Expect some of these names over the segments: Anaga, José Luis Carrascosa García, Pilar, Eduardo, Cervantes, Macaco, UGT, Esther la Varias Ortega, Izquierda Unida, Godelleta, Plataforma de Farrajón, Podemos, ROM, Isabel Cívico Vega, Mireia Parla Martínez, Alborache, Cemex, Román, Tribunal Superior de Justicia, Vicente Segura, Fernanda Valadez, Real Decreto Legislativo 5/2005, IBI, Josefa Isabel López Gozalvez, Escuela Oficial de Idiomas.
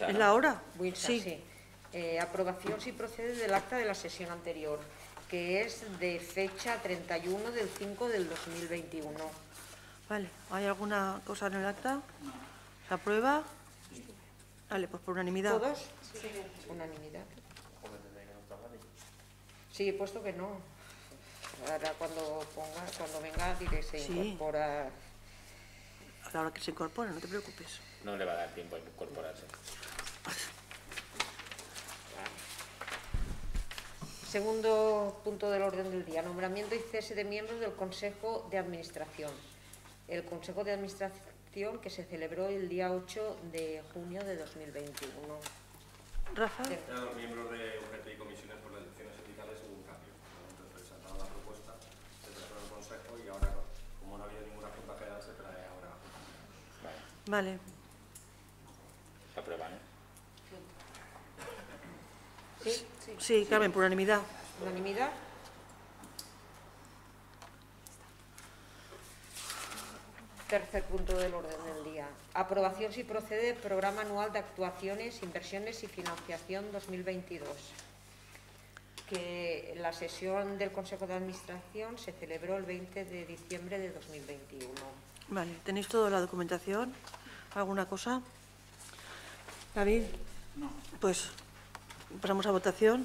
Buinsa, ¿no? Es la hora. Buinsa, sí. Sí. Aprobación si procede del acta de la sesión anterior, que es de fecha 31/05/2021. Vale. ¿Hay alguna cosa en el acta? ¿Se aprueba? Sí. Vale, pues por unanimidad. ¿Todos? Sí. Unanimidad. Sí, he puesto que no. Ahora cuando venga diré se incorpora. A la hora que se incorpora, no te preocupes. No le va a dar tiempo a incorporarse. Segundo punto del orden del día, nombramiento y cese de miembros del Consejo de Administración. El Consejo de Administración que se celebró el día 8 de junio de 2021. Rafa. Los miembros de UGT y comisiones por las elecciones sindicales hubo un cambio. Entonces, presentaba la propuesta, se trajo al Consejo y ahora, como no había ninguna junta general, se trae ahora. Vale. Se aprueba, ¿no? Sí. Sí, Carmen, por unanimidad. Unanimidad. Tercer punto del orden del día. Aprobación si procede del Programa Anual de Actuaciones, Inversiones y Financiación 2022. Que la sesión del Consejo de Administración se celebró el 20 de diciembre de 2021. Vale, ¿tenéis toda la documentación? ¿Alguna cosa? ¿David? No. Pues pasamos a votación.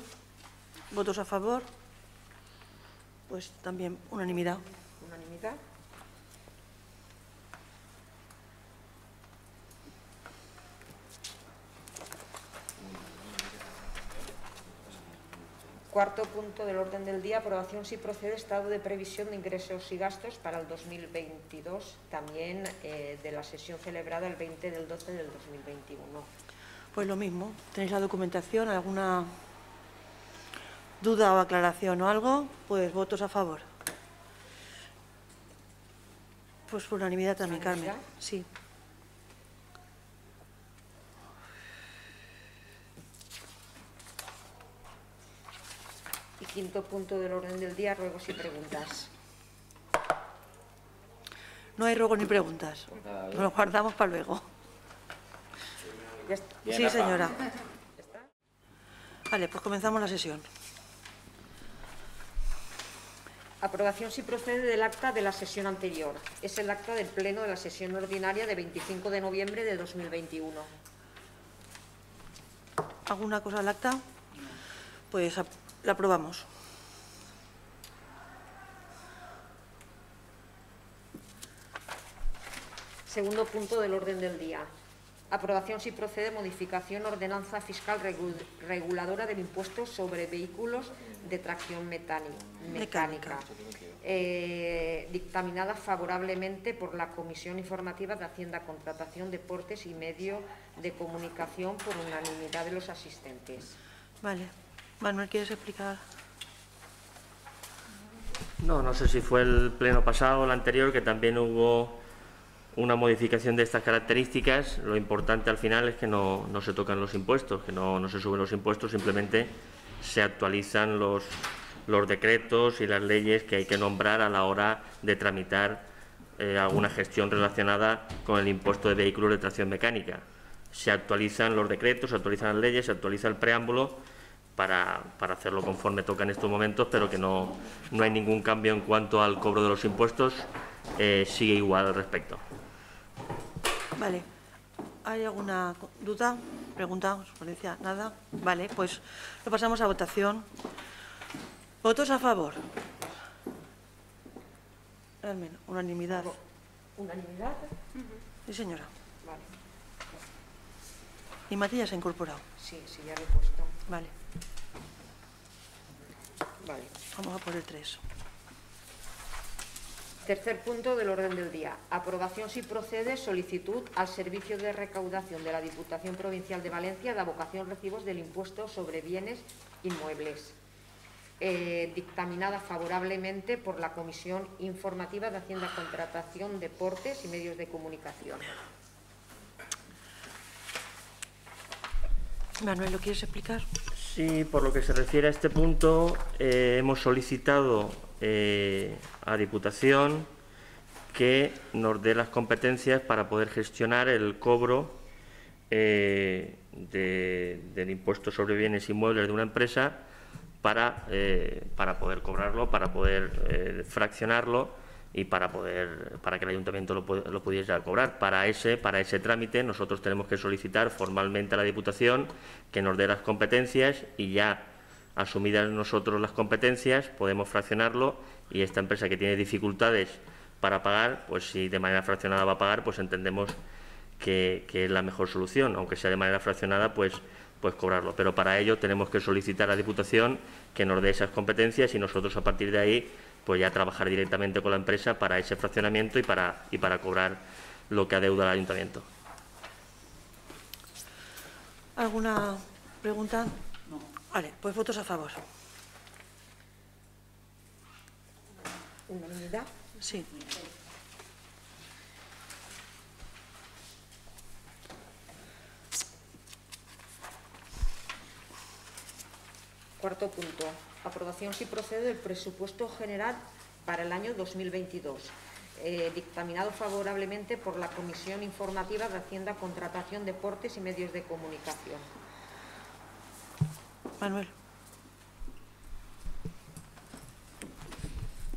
¿Votos a favor? Pues también unanimidad. Unanimidad. Cuarto punto del orden del día, aprobación si procede estado de previsión de ingresos y gastos para el 2022, también de la sesión celebrada el 20/12/2021. Pues lo mismo, tenéis la documentación, alguna duda o aclaración o algo, pues votos a favor. Pues por unanimidad también, Carmen. Sí. Quinto punto del orden del día, ruegos y preguntas. No hay ruegos ni preguntas. Nos lo guardamos para luego. Sí, señora. Vale, pues comenzamos la sesión. Aprobación si procede del acta de la sesión anterior. Es el acta del pleno de la sesión ordinaria de 25 de noviembre de 2021. ¿Alguna cosa al acta? Pues la aprobamos. Segundo punto del orden del día. Aprobación si procede modificación ordenanza fiscal reguladora del impuesto sobre vehículos de tracción mecánica. Dictaminada favorablemente por la Comisión Informativa de Hacienda, Contratación, Deportes y Medio de Comunicación por unanimidad de los asistentes. Vale. Manuel, ¿quieres explicar? No sé si fue el pleno pasado o el anterior, que también hubo una modificación de estas características. Lo importante al final es que no se tocan los impuestos, que no se suben los impuestos, simplemente se actualizan los decretos y las leyes que hay que nombrar a la hora de tramitar alguna gestión relacionada con el impuesto de vehículos de tracción mecánica. Se actualizan los decretos, se actualizan las leyes, se actualiza el preámbulo, para hacerlo conforme toca en estos momentos, pero que no hay ningún cambio en cuanto al cobro de los impuestos, sigue igual al respecto. Vale. ¿Hay alguna duda, pregunta, sugerencia? Nada. Vale, pues lo pasamos a votación. ¿Votos a favor? Al menos, unanimidad. ¿Unanimidad? Sí, señora. Vale. ¿Y Matías se ha incorporado? Sí, ya lo he puesto. Vale. Vale, vamos a por el 3. Tercer punto del orden del día. Aprobación si procede solicitud al Servicio de Recaudación de la Diputación Provincial de Valencia de abocación recibos del impuesto sobre bienes inmuebles. Dictaminada favorablemente por la Comisión Informativa de Hacienda, Contratación, Deportes y Medios de Comunicación. Manuel, ¿lo quieres explicar? Sí, por lo que se refiere a este punto, hemos solicitado a Diputación que nos dé las competencias para poder gestionar el cobro del impuesto sobre bienes inmuebles de una empresa para poder cobrarlo, para poder fraccionarlo y para que el ayuntamiento lo pudiese cobrar. Para ese trámite nosotros tenemos que solicitar formalmente a la Diputación que nos dé las competencias y ya asumidas nosotros las competencias podemos fraccionarlo y esta empresa que tiene dificultades para pagar, pues si de manera fraccionada va a pagar, pues entendemos que es la mejor solución, aunque sea de manera fraccionada, pues cobrarlo. Pero para ello tenemos que solicitar a la Diputación que nos dé esas competencias y nosotros a partir de ahí pues ya trabajar directamente con la empresa para ese fraccionamiento y para cobrar lo que adeuda al ayuntamiento. ¿Alguna pregunta? No. Vale, pues votos a favor. ¿Unanimidad? Sí. Cuarto punto. Aprobación si procede del presupuesto general para el año 2022, dictaminado favorablemente por la Comisión Informativa de Hacienda, Contratación, Deportes y Medios de Comunicación. Manuel.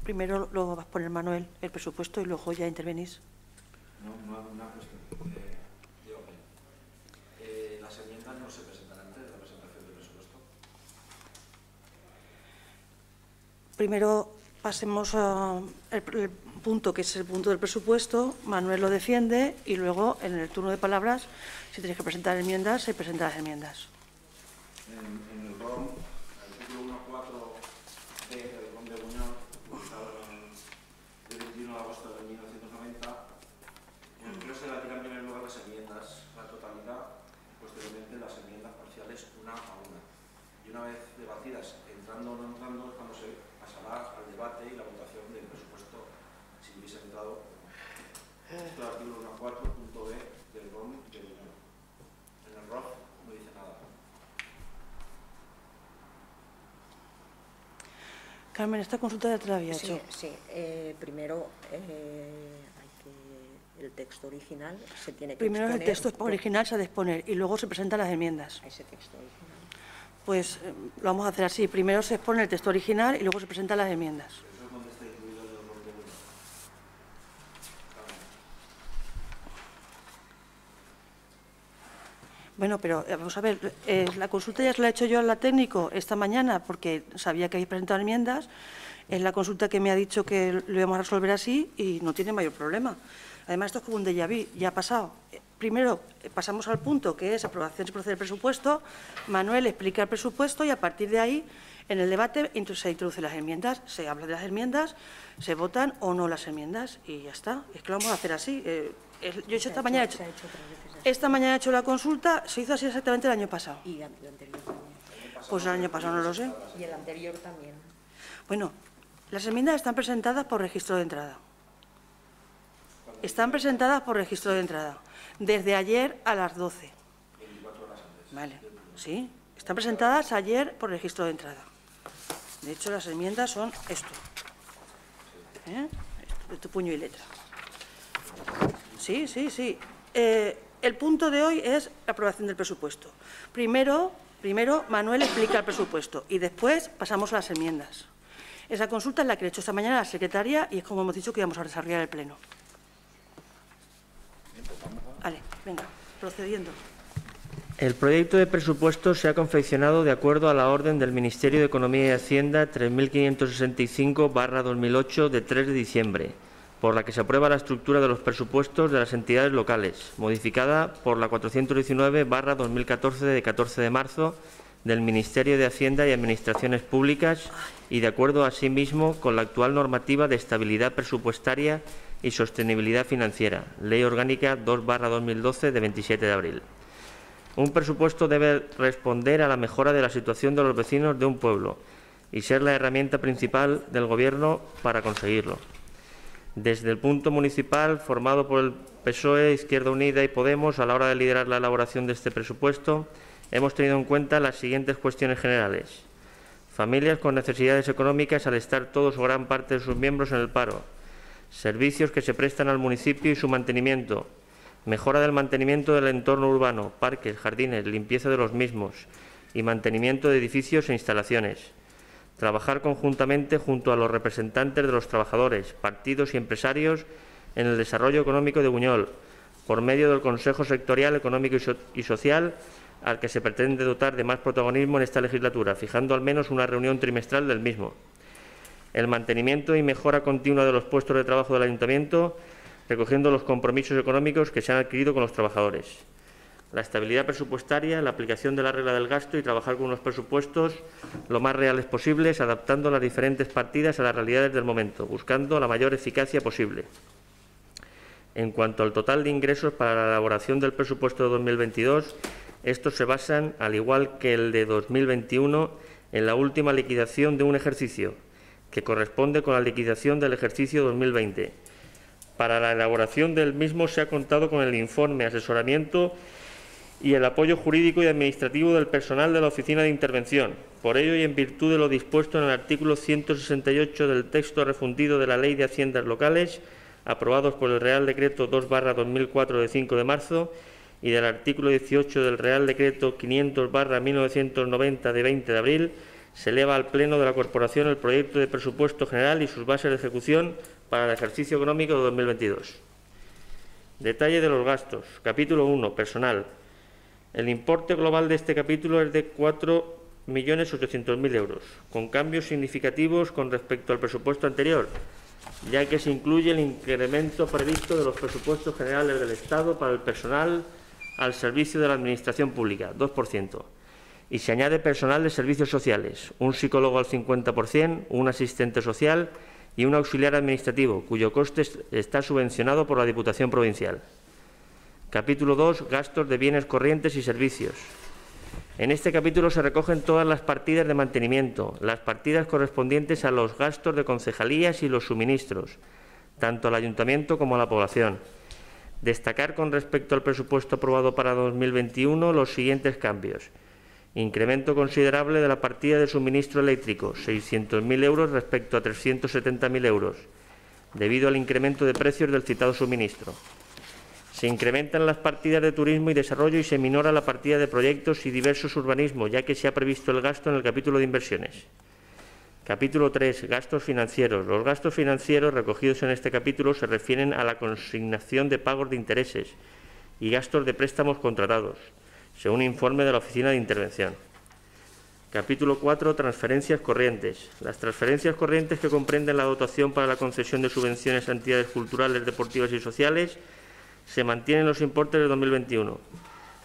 Primero lo vas a poner, Manuel, el presupuesto y luego ya intervenís. No, una cuestión. Las enmiendas no se presentan antes de la presentación del presupuesto. Primero pasemos al punto que es el punto del presupuesto. Manuel lo defiende y luego en el turno de palabras, si tenéis que presentar enmiendas, se presentan las enmiendas. En el ROM, artículo 1.4 de ROM de Buñol, publicado el 21 de agosto de 1990, en el que se debatirán en primer lugar las enmiendas, la totalidad, y posteriormente las enmiendas parciales una a una. Y una vez debatidas, entrando o no entrando, es cuando se pasará al debate y la votación del presupuesto, si hubiese entrado o no. Esto es el artículo 1.4.b del ROM de Buñol. En el ROM no dice nada. Carmen, esta consulta ya te la había hecho. Sí. Primero, el texto original se tiene que exponer. Primero el texto original se ha de exponer y luego se presentan las enmiendas. Ese texto original. Pues lo vamos a hacer así. Primero se expone el texto original y luego se presentan las enmiendas. Eso es donde está incluido el orden de uno. Bueno, pero vamos a ver, la consulta ya se la he hecho yo a la técnico esta mañana porque sabía que habéis presentado enmiendas. Es la consulta que me ha dicho que lo íbamos a resolver así y no tiene mayor problema. Además, esto es como un déjà vu, ya ha pasado. Primero pasamos al punto que es aprobación si procede el presupuesto. Manuel explica el presupuesto y a partir de ahí, en el debate, se introducen las enmiendas, se habla de las enmiendas, se votan o no las enmiendas y ya está. Es que lo vamos a hacer así. Yo he hecho esta mañana he hecho la consulta, se hizo así exactamente el año pasado. ¿Y el anterior también? Pues el año pasado no lo sé. ¿Y el anterior también? Bueno, las enmiendas están presentadas por registro de entrada. Están presentadas por registro de entrada. Desde ayer a las 12. 24 horas antes. Vale, sí. Están presentadas ayer por registro de entrada. De hecho, las enmiendas son esto. Esto de tu puño y letra. Sí. El punto de hoy es la aprobación del presupuesto. Primero Manuel explica el presupuesto y después pasamos a las enmiendas. Esa consulta es la que le he hecho esta mañana a la secretaria y es como hemos dicho que íbamos a desarrollar el pleno. Vale, venga, procediendo. El proyecto de presupuesto se ha confeccionado de acuerdo a la orden del Ministerio de Economía y Hacienda 3565/2008 de 3 de diciembre, por la que se aprueba la estructura de los presupuestos de las entidades locales, modificada por la 419/2014 de 14 de marzo del Ministerio de Hacienda y Administraciones Públicas y de acuerdo asimismo con la actual normativa de estabilidad presupuestaria y sostenibilidad financiera, Ley Orgánica 2/2012 de 27 de abril. Un presupuesto debe responder a la mejora de la situación de los vecinos de un pueblo y ser la herramienta principal del Gobierno para conseguirlo. Desde el punto municipal, formado por el PSOE, Izquierda Unida y Podemos, a la hora de liderar la elaboración de este presupuesto, hemos tenido en cuenta las siguientes cuestiones generales. Familias con necesidades económicas al estar todos o gran parte de sus miembros en el paro. Servicios que se prestan al municipio y su mantenimiento, Mejora del mantenimiento del entorno urbano, parques, jardines, limpieza de los mismos y mantenimiento de edificios e instalaciones. Trabajar conjuntamente junto a los representantes de los trabajadores, partidos y empresarios en el desarrollo económico de Buñol, por medio del Consejo Sectorial Económico y Social, al que se pretende dotar de más protagonismo en esta legislatura, fijando al menos una reunión trimestral del mismo. El mantenimiento y mejora continua de los puestos de trabajo del Ayuntamiento, recogiendo los compromisos económicos que se han adquirido con los trabajadores. La estabilidad presupuestaria, la aplicación de la regla del gasto y trabajar con unos presupuestos lo más reales posibles, adaptando las diferentes partidas a las realidades del momento, buscando la mayor eficacia posible. En cuanto al total de ingresos para la elaboración del presupuesto de 2022, estos se basan, al igual que el de 2021, en la última liquidación de un ejercicio, que corresponde con la liquidación del ejercicio 2020. Para la elaboración del mismo se ha contado con el informe, asesoramiento y el apoyo jurídico y administrativo del personal de la Oficina de Intervención. Por ello, y en virtud de lo dispuesto en el artículo 168 del texto refundido de la Ley de Haciendas Locales, aprobados por el Real Decreto 2/2004 de 5 de marzo y del artículo 18 del Real Decreto 500/1990 de 20 de abril, se eleva al Pleno de la Corporación el proyecto de presupuesto general y sus bases de ejecución para el ejercicio económico de 2022. Detalle de los gastos. Capítulo 1. Personal. El importe global de este capítulo es de 4.800.000 euros, con cambios significativos con respecto al presupuesto anterior, ya que se incluye el incremento previsto de los presupuestos generales del Estado para el personal al servicio de la Administración Pública, 2%, y se añade personal de servicios sociales, un psicólogo al 50%, un asistente social y un auxiliar administrativo, cuyo coste está subvencionado por la Diputación Provincial. Capítulo 2. Gastos de bienes corrientes y servicios. En este capítulo se recogen todas las partidas de mantenimiento, las partidas correspondientes a los gastos de concejalías y los suministros, tanto al Ayuntamiento como a la población. Destacar con respecto al presupuesto aprobado para 2021 los siguientes cambios. Incremento considerable de la partida de suministro eléctrico, 600.000 euros respecto a 370.000 euros, debido al incremento de precios del citado suministro. Se incrementan las partidas de turismo y desarrollo y se minora la partida de proyectos y diversos urbanismos, ya que se ha previsto el gasto en el capítulo de inversiones. Capítulo 3. Gastos financieros. Los gastos financieros recogidos en este capítulo se refieren a la consignación de pagos de intereses y gastos de préstamos contratados, según informe de la Oficina de Intervención. Capítulo 4. Transferencias corrientes. Las transferencias corrientes, que comprenden la dotación para la concesión de subvenciones a entidades culturales, deportivas y sociales, se mantienen los importes de 2021.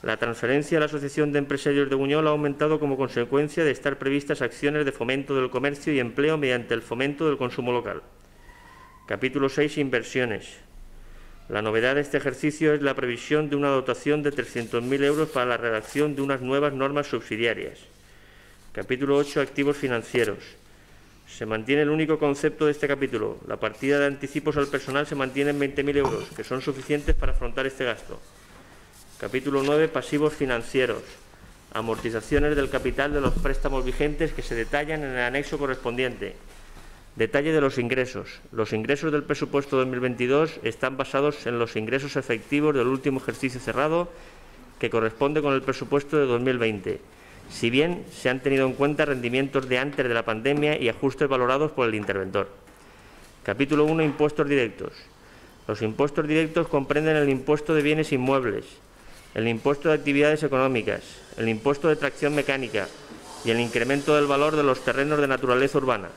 La transferencia a la Asociación de Empresarios de Buñol ha aumentado como consecuencia de estar previstas acciones de fomento del comercio y empleo mediante el fomento del consumo local. Capítulo 6. Inversiones. La novedad de este ejercicio es la previsión de una dotación de 300.000 euros para la redacción de unas nuevas normas subsidiarias. Capítulo 8. Activos financieros. Se mantiene el único concepto de este capítulo. La partida de anticipos al personal se mantiene en 20.000 euros, que son suficientes para afrontar este gasto. Capítulo 9. Pasivos financieros. Amortizaciones del capital de los préstamos vigentes que se detallan en el anexo correspondiente. Detalle de los ingresos. Los ingresos del presupuesto 2022 están basados en los ingresos efectivos del último ejercicio cerrado, que corresponde con el presupuesto de 2020. Si bien se han tenido en cuenta rendimientos de antes de la pandemia y ajustes valorados por el interventor. Capítulo 1. Impuestos directos. Los impuestos directos comprenden el impuesto de bienes inmuebles, el impuesto de actividades económicas, el impuesto de tracción mecánica y el incremento del valor de los terrenos de naturaleza urbana.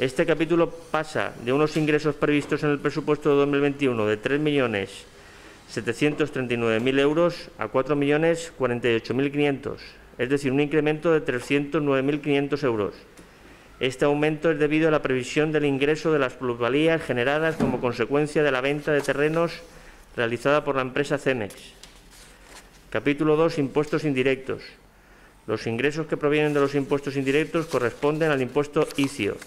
Este capítulo pasa de unos ingresos previstos en el presupuesto de 2021 de 3.739.000 euros a 4.048.500. Es decir, un incremento de 309.500 euros. Este aumento es debido a la previsión del ingreso de las plusvalías generadas como consecuencia de la venta de terrenos realizada por la empresa Cemex. Capítulo 2. Impuestos indirectos. Los ingresos que provienen de los impuestos indirectos corresponden al impuesto ICIO.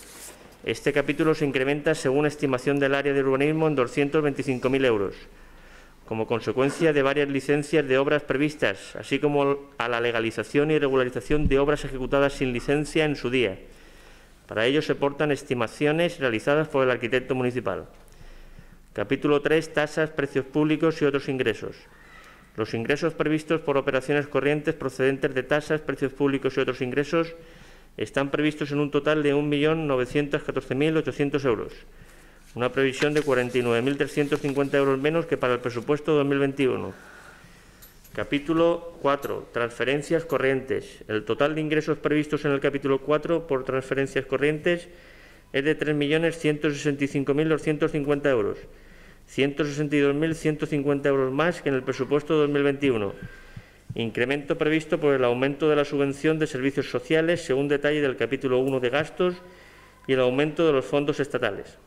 Este capítulo se incrementa, según estimación del área de urbanismo, en 225.000 euros, como consecuencia de varias licencias de obras previstas, así como a la legalización y regularización de obras ejecutadas sin licencia en su día. Para ello se portan estimaciones realizadas por el arquitecto municipal. Capítulo 3, tasas, precios públicos y otros ingresos. Los ingresos previstos por operaciones corrientes procedentes de tasas, precios públicos y otros ingresos están previstos en un total de 1.914.800 euros, una previsión de 49.350 euros menos que para el presupuesto 2021. Capítulo 4. Transferencias corrientes. El total de ingresos previstos en el capítulo 4 por transferencias corrientes es de 3.165.250 euros, 162.150 euros más que en el presupuesto 2021. Incremento previsto por el aumento de la subvención de servicios sociales, según detalle del capítulo 1 de gastos, y el aumento de los fondos estatales.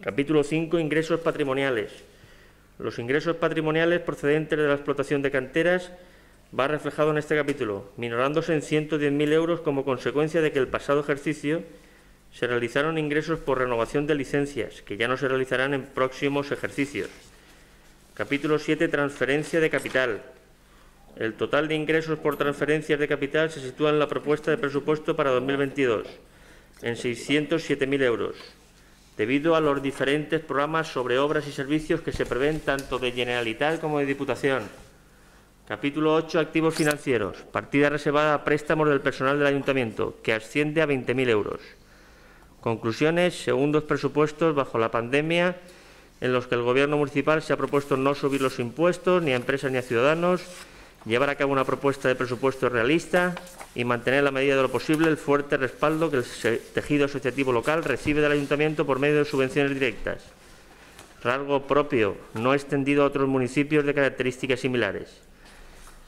Capítulo 5. Ingresos patrimoniales. Los ingresos patrimoniales procedentes de la explotación de canteras va reflejado en este capítulo, minorándose en 110.000 euros como consecuencia de que el pasado ejercicio se realizaron ingresos por renovación de licencias, que ya no se realizarán en próximos ejercicios. Capítulo 7. Transferencia de capital. El total de ingresos por transferencias de capital se sitúa en la propuesta de presupuesto para 2022, en 607.000 euros. Debido a los diferentes programas sobre obras y servicios que se prevén tanto de Generalitat como de Diputación. Capítulo 8. Activos financieros. Partida reservada a préstamos del personal del Ayuntamiento, que asciende a 20.000 euros. Conclusiones. Segundos presupuestos bajo la pandemia, en los que el Gobierno municipal se ha propuesto no subir los impuestos ni a empresas ni a ciudadanos, llevar a cabo una propuesta de presupuesto realista y mantener en la medida de lo posible el fuerte respaldo que el tejido asociativo local recibe del Ayuntamiento por medio de subvenciones directas, rasgo propio no extendido a otros municipios de características similares.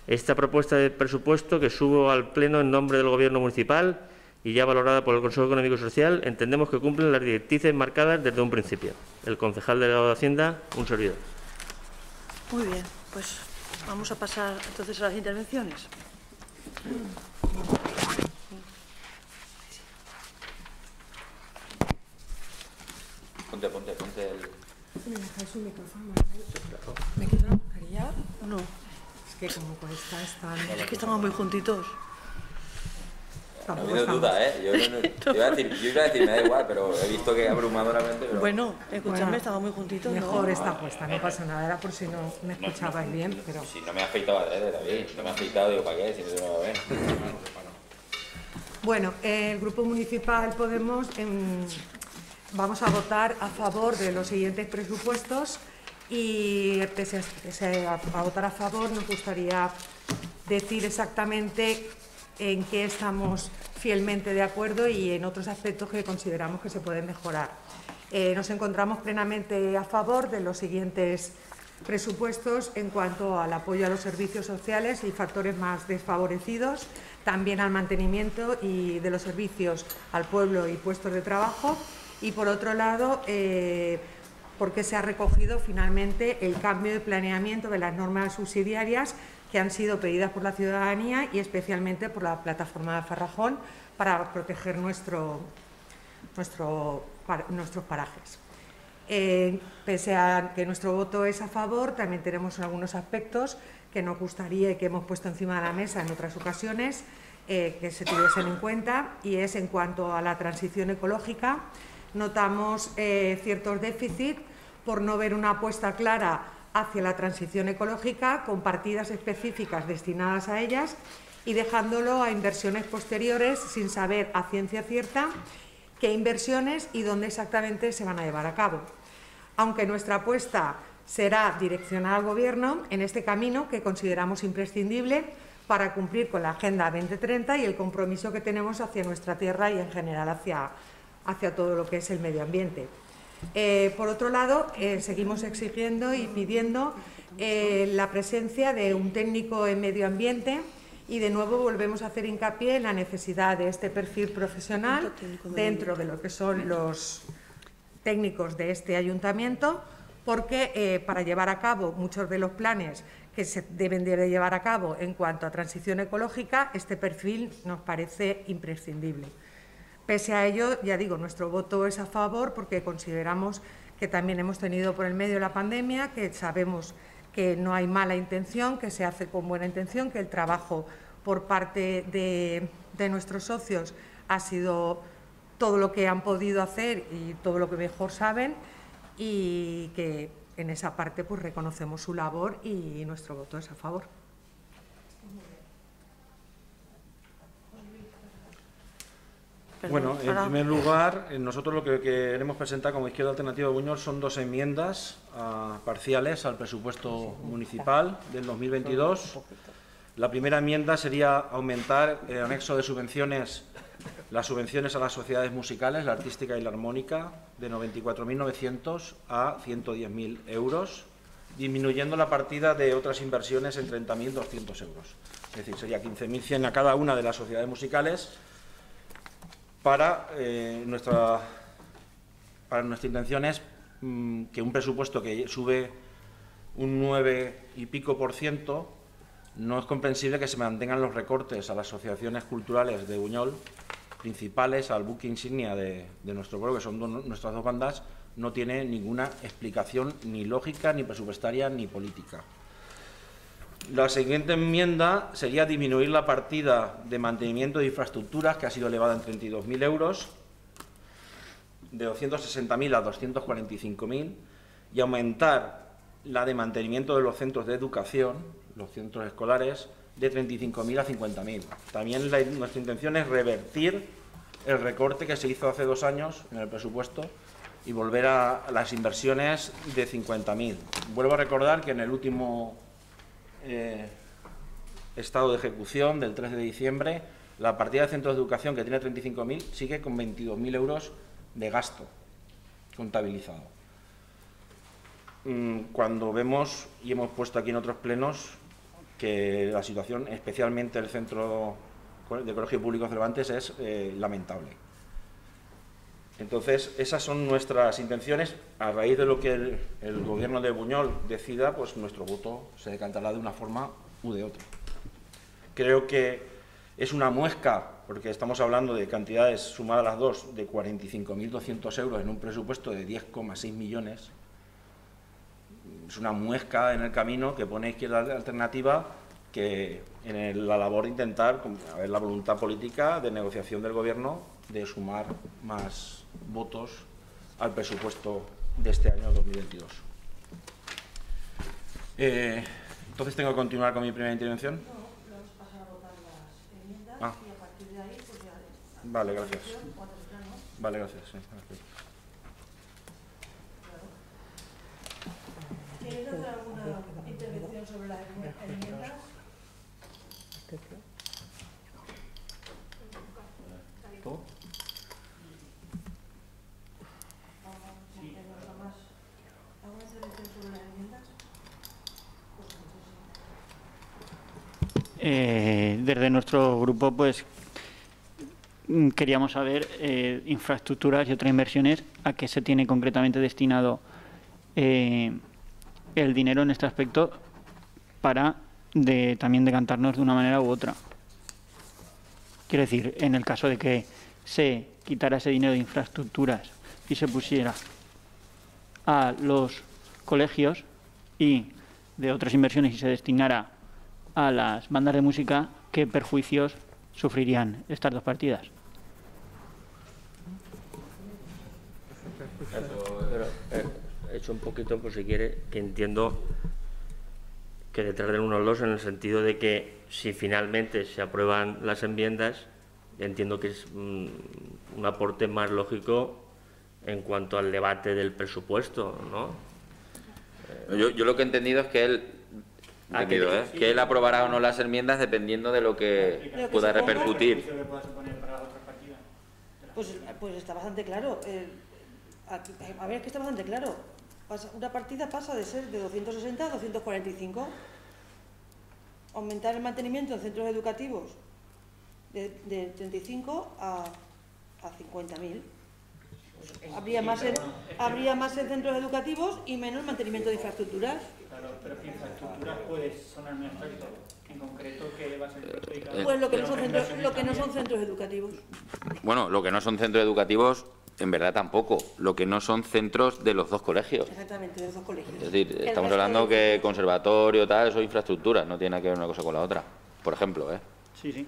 Esta propuesta de presupuesto, que subo al Pleno en nombre del Gobierno municipal y ya valorada por el Consejo Económico y Social, entendemos que cumplen las directrices marcadas desde un principio. El concejal delegado de Hacienda, un servidor. Muy bien, pues vamos a pasar entonces a las intervenciones. Ponte el... ¿Me dejáis un micrófono? ¿Me queda callado o no? Es que como cuesta estar... Es que estamos muy juntitos. No tengo duda, ¿eh? Yo iba a decir, me da igual, pero he visto que abrumadoramente... Pero... Bueno, escuchadme, bueno, estaba muy juntitos. Mejor no, esta puesta, no pasa nada, era por si no me escuchabais bien, pero... Si no me afeitaba, David, no me ha afeitado, digo, ¿para qué? Si no te va a ver. Bueno, el Grupo Municipal Podemos vamos a votar a favor de los siguientes presupuestos y pese a votar a favor nos gustaría decir exactamente en qué estamos fielmente de acuerdo y en otros aspectos que consideramos que se pueden mejorar. Nos encontramos plenamente a favor de los siguientes presupuestos en cuanto al apoyo a los servicios sociales y factores más desfavorecidos, también al mantenimiento y de los servicios al pueblo y puestos de trabajo, y por otro lado, porque se ha recogido finalmente el cambio de planeamiento de las normas subsidiarias que han sido pedidas por la ciudadanía y especialmente por la Plataforma de Farrajón para proteger nuestros parajes. Pese a que nuestro voto es a favor, también tenemos algunos aspectos que nos gustaría y que hemos puesto encima de la mesa en otras ocasiones que se tuviesen en cuenta, y es en cuanto a la transición ecológica. Notamos ciertos déficits por no ver una apuesta clara hacia la transición ecológica, con partidas específicas destinadas a ellas y dejándolo a inversiones posteriores sin saber a ciencia cierta qué inversiones y dónde exactamente se van a llevar a cabo. Aunque nuestra apuesta será direccionar al Gobierno en este camino que consideramos imprescindible para cumplir con la Agenda 2030 y el compromiso que tenemos hacia nuestra tierra y en general hacia todo lo que es el medio ambiente. Por otro lado, seguimos exigiendo y pidiendo la presencia de un técnico en medio ambiente y de nuevo volvemos a hacer hincapié en la necesidad de este perfil profesional dentro de lo que son los técnicos de este ayuntamiento, porque para llevar a cabo muchos de los planes que se deben de llevar a cabo en cuanto a transición ecológica, este perfil nos parece imprescindible. Pese a ello, ya digo, nuestro voto es a favor porque consideramos que también hemos tenido por el medio la pandemia, que sabemos que no hay mala intención, que se hace con buena intención, que el trabajo por parte de nuestros socios ha sido todo lo que han podido hacer y todo lo que mejor saben, y que en esa parte pues reconocemos su labor y nuestro voto es a favor. Bueno, en primer lugar, nosotros lo que queremos presentar como Izquierda Alternativa de Buñol son dos enmiendas parciales al presupuesto municipal del 2022. La primera enmienda sería aumentar el anexo de subvenciones, las subvenciones a las sociedades musicales, la artística y la armónica, de 94.900 a 110.000 euros, disminuyendo la partida de otras inversiones en 30.200 euros. Es decir, sería 15.100 a cada una de las sociedades musicales. Para nuestra intención es que un presupuesto que sube un 9 y pico % no es comprensible que se mantengan los recortes a las asociaciones culturales de Buñol, principales, al buque insignia de nuestro pueblo, que son nuestras dos bandas, no tiene ninguna explicación ni lógica, ni presupuestaria, ni política. La siguiente enmienda sería disminuir la partida de mantenimiento de infraestructuras, que ha sido elevada en 32.000 euros, de 260.000 a 245.000, y aumentar la de mantenimiento de los centros de educación, los centros escolares, de 35.000 a 50.000. También nuestra intención es revertir el recorte que se hizo hace 2 años en el presupuesto y volver a las inversiones de 50.000. Vuelvo a recordar que en el último estado de ejecución del 3 de diciembre, la partida de centros de educación, que tiene 35.000, sigue con 22.000 euros de gasto contabilizado. Cuando vemos, y hemos puesto aquí en otros plenos, que la situación, especialmente el centro de Colegio Público Cervantes, es lamentable. Entonces, esas son nuestras intenciones. A raíz de lo que el Gobierno de Buñol decida, pues nuestro voto se decantará de una forma u de otra. Creo que es una muesca, porque estamos hablando de cantidades sumadas las dos, de 45.200 euros en un presupuesto de 10,6 millones. Es una muesca en el camino que pone Izquierda Alternativa, que en la labor de intentar, a ver, la voluntad política de negociación del Gobierno, de sumar más votos al presupuesto de este año 2022. Entonces, ¿tengo que continuar con mi primera intervención? No, vamos a pasar a votar las enmiendas y a partir de ahí, pues ya. Vale, gracias. Vale, gracias. Sí, gracias. ¿Quieres hacer alguna intervención sobre las enmiendas? Desde nuestro grupo, pues queríamos saber infraestructuras y otras inversiones, a qué se tiene concretamente destinado el dinero en este aspecto, para también decantarnos de una manera u otra. Quiero decir, en el caso de que se quitara ese dinero de infraestructuras y se pusiera a los colegios y de otras inversiones y se destinara a las bandas de música, ¿qué perjuicios sufrirían estas dos partidas? He hecho un poquito, por si quiere, que entiendo que detrás de unos dos, en el sentido de que si finalmente se aprueban las enmiendas, entiendo que es un aporte más lógico en cuanto al debate del presupuesto, ¿no? Yo lo que he entendido es que él… que él aprobará o no las enmiendas dependiendo de lo que pueda repercutir. Pues está bastante claro. A ver, es que está bastante claro. Una partida pasa de ser de 260 a 245. Aumentar el mantenimiento en centros educativos de 35 a 50.000. Habría más en centros educativos y menos mantenimiento de infraestructuras. Claro, pero ¿qué infraestructuras puede sonar un aspecto en concreto que va a ser perjudicado? Pues lo que no son centros educativos. Bueno, lo que no son centros educativos, en verdad tampoco. Lo que no son centros de los dos colegios. Exactamente, de los dos colegios. Es decir, estamos hablando que conservatorio, tal, eso es infraestructura, no tiene nada que ver una cosa con la otra, por ejemplo, ¿eh? Sí, sí.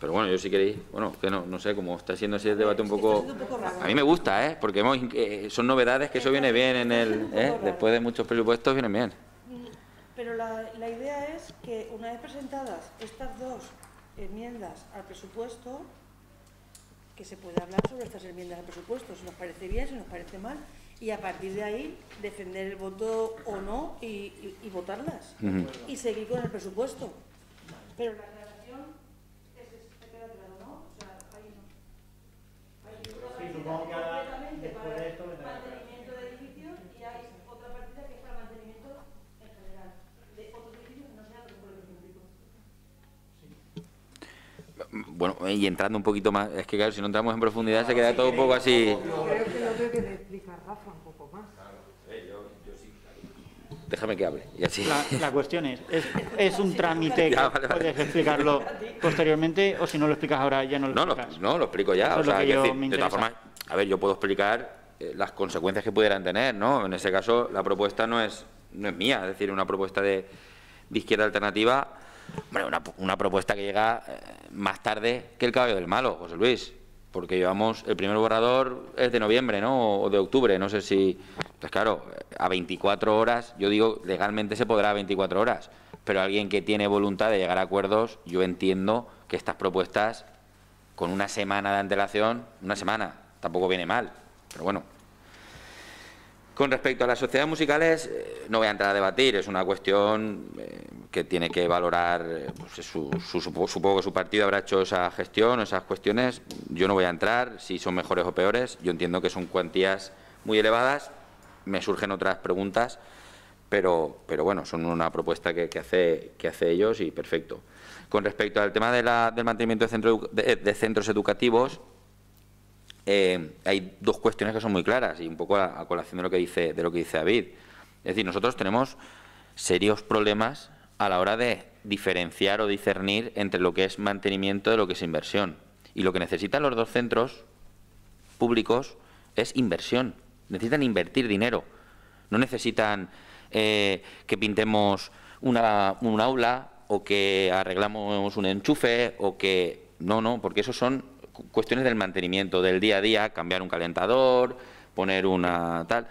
Pero bueno, yo sí queréis, bueno, que no sé, como está siendo ese debate un poco... A mí me gusta, ¿eh? Porque hemos, son novedades, que eso viene bien en el... Después de muchos presupuestos vienen bien. Pero la idea es que una vez presentadas estas dos enmiendas al presupuesto, que se pueda hablar sobre estas enmiendas al presupuesto, si nos parece bien, si nos parece mal, y a partir de ahí defender el voto o no y votarlas. Uh-huh. Y seguir con el presupuesto. Pero la relación se queda claro, ¿no? O sea, hay una partida completamente para el mantenimiento de edificios y hay otra partida que es para el mantenimiento en general de otros edificios que no sean del pueblo público. Bueno, y entrando un poquito más, es que claro, si no entramos en profundidad se queda todo un poco así. Yo creo que lo debe de explicar Rafa un poco más. Déjame que hable. Y así. La cuestión es un trámite que puedes explicarlo posteriormente, o si no lo explicas ahora ya no lo explicas. No, lo explico ya. O sea, que decir, de todas formas, a ver, yo puedo explicar las consecuencias que pudieran tener, ¿no? En ese caso, la propuesta no es mía, es decir, una propuesta de Izquierda Alternativa, bueno, una propuesta que llega más tarde que el caballo del malo, José Luis. Porque llevamos, el primer borrador es de noviembre, ¿no? O de octubre, no sé si... Pues claro, a 24 horas, yo digo, legalmente se podrá a 24 horas, pero alguien que tiene voluntad de llegar a acuerdos, yo entiendo que estas propuestas, con una semana de antelación, una semana, tampoco viene mal, pero bueno. Con respecto a las sociedades musicales, no voy a entrar a debatir, es una cuestión que tiene que valorar, pues, supongo que su partido habrá hecho esa gestión, esas cuestiones. Yo no voy a entrar si son mejores o peores, yo entiendo que son cuantías muy elevadas, me surgen otras preguntas, pero bueno, son una propuesta que hace ellos y perfecto. Con respecto al tema del mantenimiento de centros educativos, hay dos cuestiones que son muy claras y un poco a colación de lo que dice David. Es decir, nosotros tenemos serios problemas a la hora de diferenciar o discernir entre lo que es mantenimiento de lo que es inversión. Y lo que necesitan los dos centros públicos es inversión. Necesitan invertir dinero. No necesitan que pintemos un aula o que arreglamos un enchufe o que… No, porque esos son cuestiones del mantenimiento, del día a día, cambiar un calentador, poner una tal…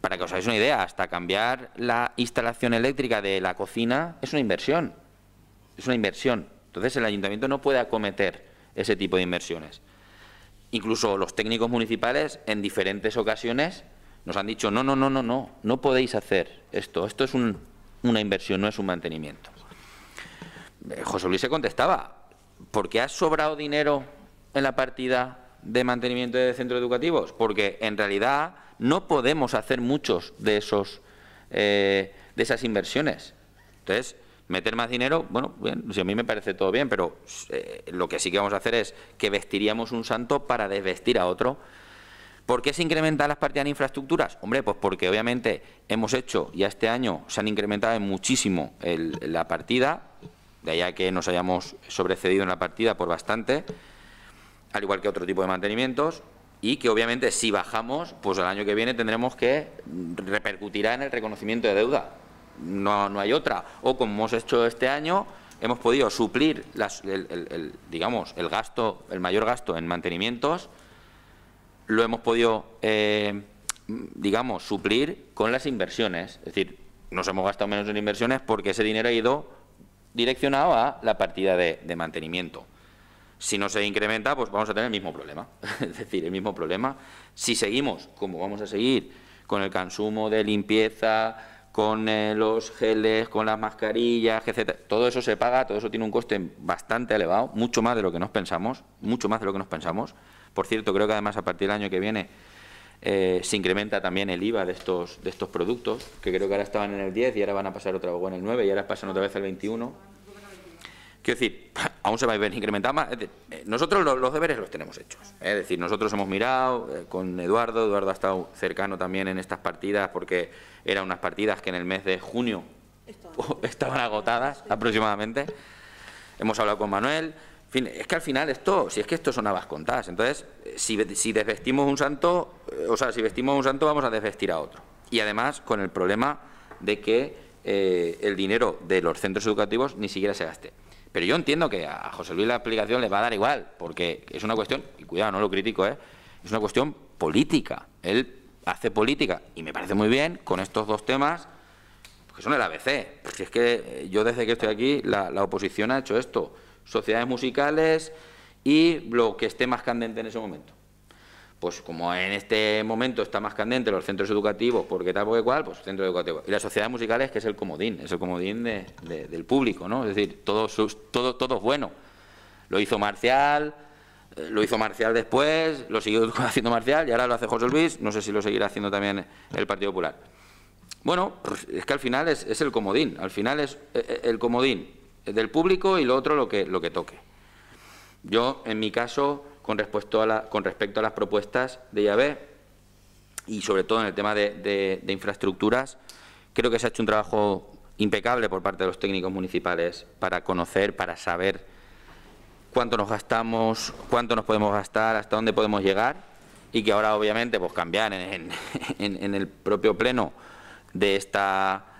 Para que os hagáis una idea, hasta cambiar la instalación eléctrica de la cocina es una inversión. Es una inversión. Entonces, el ayuntamiento no puede acometer ese tipo de inversiones. Incluso los técnicos municipales, en diferentes ocasiones, nos han dicho, no podéis hacer esto. Esto es una inversión, no es un mantenimiento. José Luis se contestaba, ¿por qué ha sobrado dinero en la partida de mantenimiento de centros educativos? Porque, en realidad, no podemos hacer muchos de esas inversiones. Entonces, meter más dinero, bueno, bien, si a mí me parece todo bien, pero lo que sí que vamos a hacer es que vestiríamos un santo para desvestir a otro. ¿Por qué se incrementan las partidas en infraestructuras? Hombre, pues porque obviamente hemos hecho, ya este año se han incrementado muchísimo la partida, de allá que nos hayamos sobrecedido en la partida por bastante, al igual que otro tipo de mantenimientos. Y que, obviamente, si bajamos, pues el año que viene tendremos que repercutirá en el reconocimiento de deuda. No hay otra. O, como hemos hecho este año, hemos podido suplir el gasto, el mayor gasto en mantenimientos, lo hemos podido, suplir con las inversiones. Es decir, nos hemos gastado menos en inversiones porque ese dinero ha ido direccionado a la partida de mantenimiento. Si no se incrementa, pues vamos a tener el mismo problema. Es decir, el mismo problema. Si seguimos, como vamos a seguir, con el consumo de limpieza, con los geles, con las mascarillas, etcétera, todo eso se paga, todo eso tiene un coste bastante elevado, mucho más de lo que nos pensamos, mucho más de lo que nos pensamos. Por cierto, creo que además a partir del año que viene se incrementa también el IVA de estos productos, que creo que ahora estaban en el 10 y ahora van a pasar otra vez en el 9 y ahora pasan otra vez al 21. Quiero decir, aún se va a ver incrementado más. Nosotros los deberes los tenemos hechos. Es decir, nosotros hemos mirado con Eduardo. Eduardo ha estado cercano también en estas partidas porque eran unas partidas que en el mes de junio estaban agotadas aproximadamente. Hemos hablado con Manuel. En fin, es que al final esto, si es que esto son habas contadas. Entonces, si desvestimos un santo, o sea, si vestimos un santo vamos a desvestir a otro. Y además con el problema de que el dinero de los centros educativos ni siquiera se gaste. Pero yo entiendo que a José Luis la aplicación le va a dar igual, porque es una cuestión, y cuidado, no lo critico, es una cuestión política. Él hace política, y me parece muy bien, con estos dos temas, que son el ABC. Pues es que yo desde que estoy aquí, la oposición ha hecho esto, sociedades musicales y lo que esté más candente en ese momento. Pues como en este momento está más candente los centros educativos, porque tal, porque cual, pues centros educativos. Y las sociedades musicales, que es el comodín del público, ¿no? Es decir, todo es bueno. Lo hizo Marcial después, lo siguió haciendo Marcial y ahora lo hace José Luis, no sé si lo seguirá haciendo también el Partido Popular. Bueno, pues es que al final es el comodín, al final es el comodín del público y lo otro lo que toque. Yo, en mi caso, con respecto a las propuestas de IAB y sobre todo en el tema de infraestructuras, creo que se ha hecho un trabajo impecable por parte de los técnicos municipales para conocer, para saber cuánto nos gastamos, cuánto nos podemos gastar, hasta dónde podemos llegar, y que ahora obviamente pues cambiar en el propio pleno de estas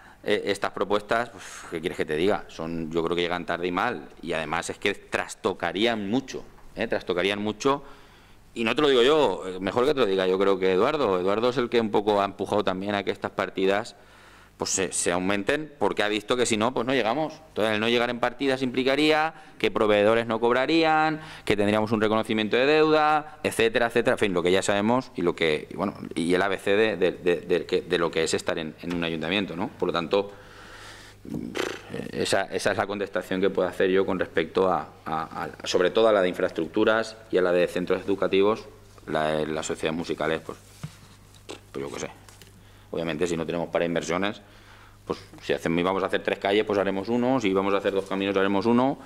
propuestas, pues, ¿qué quieres que te diga? Son, yo creo que llegan tarde y mal, y además es que trastocarían mucho. Trastocarían mucho, y no te lo digo yo, mejor que te lo diga yo creo que Eduardo es el que un poco ha empujado también a que estas partidas pues se aumenten, porque ha visto que si no, pues no llegamos. Entonces, el no llegar en partidas implicaría que proveedores no cobrarían, que tendríamos un reconocimiento de deuda, etcétera, etcétera. En fin, lo que ya sabemos y lo que, bueno, y el ABC de lo que es estar en un ayuntamiento, ¿no? Por lo tanto, esa es la contestación que puedo hacer yo con respecto a sobre todo a la de infraestructuras y a la de centros educativos. Las sociedades musicales, pues yo qué sé. Obviamente, si no tenemos para inversiones, pues si vamos a hacer 3 calles, pues haremos uno. Si vamos a hacer 2 caminos, haremos uno.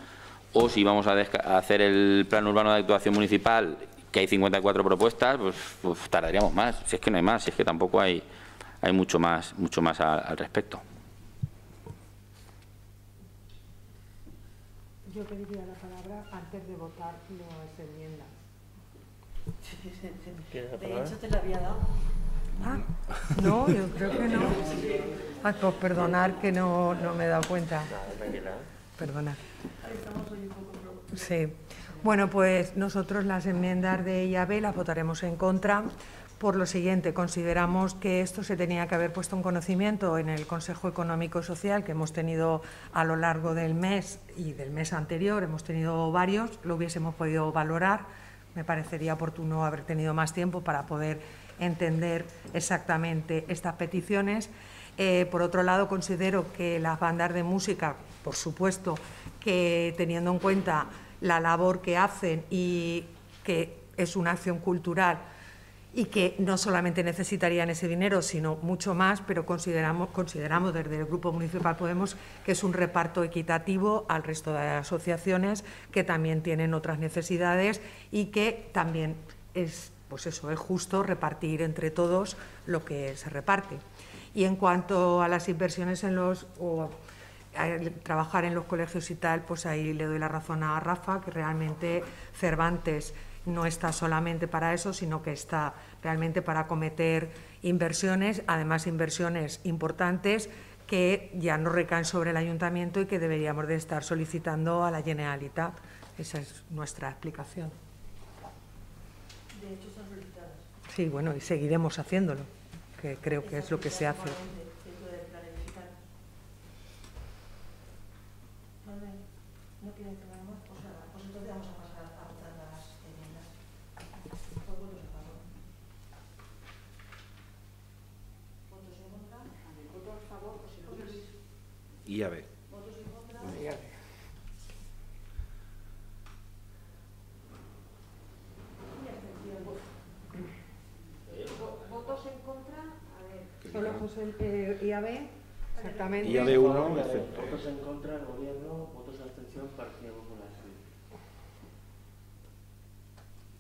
O si vamos a hacer el Plan Urbano de Actuación Municipal, que hay 54 propuestas, pues tardaríamos más. Si es que no hay más, si es que tampoco hay mucho más al respecto. Yo pediría la palabra antes de votar las enmiendas. De hecho, te la había dado. Ah, no, yo creo que no. Ah, pues perdonar que no me he dado cuenta. Perdonar. Sí. Bueno, pues nosotros las enmiendas de IAB las votaremos en contra. Por lo siguiente, consideramos que esto se tenía que haber puesto en conocimiento en el Consejo Económico y Social que hemos tenido a lo largo del mes y del mes anterior, hemos tenido varios, lo hubiésemos podido valorar. Me parecería oportuno haber tenido más tiempo para poder entender exactamente estas peticiones. Por otro lado, considero que las bandas de música, por supuesto, que teniendo en cuenta la labor que hacen y que es una acción cultural, y que no solamente necesitarían ese dinero, sino mucho más, pero consideramos desde el Grupo Municipal Podemos que es un reparto equitativo al resto de las asociaciones que también tienen otras necesidades y que también es, pues eso, es justo repartir entre todos lo que se reparte. Y en cuanto a las inversiones en los trabajar en los colegios y tal, pues ahí le doy la razón a Rafa, que realmente Cervantes no está solamente para eso, sino que está realmente para acometer inversiones, además inversiones importantes que ya no recaen sobre el ayuntamiento y que deberíamos de estar solicitando a la Generalitat. Esa es nuestra explicación. De hecho, son solicitadas. Sí, bueno, y seguiremos haciéndolo, que creo que es lo que se hace. IAB. ¿Votos en contra? A ver. Solo José IAB. Exactamente. IAB 1. Votos en contra del Gobierno, votos de abstención, Partido Popular.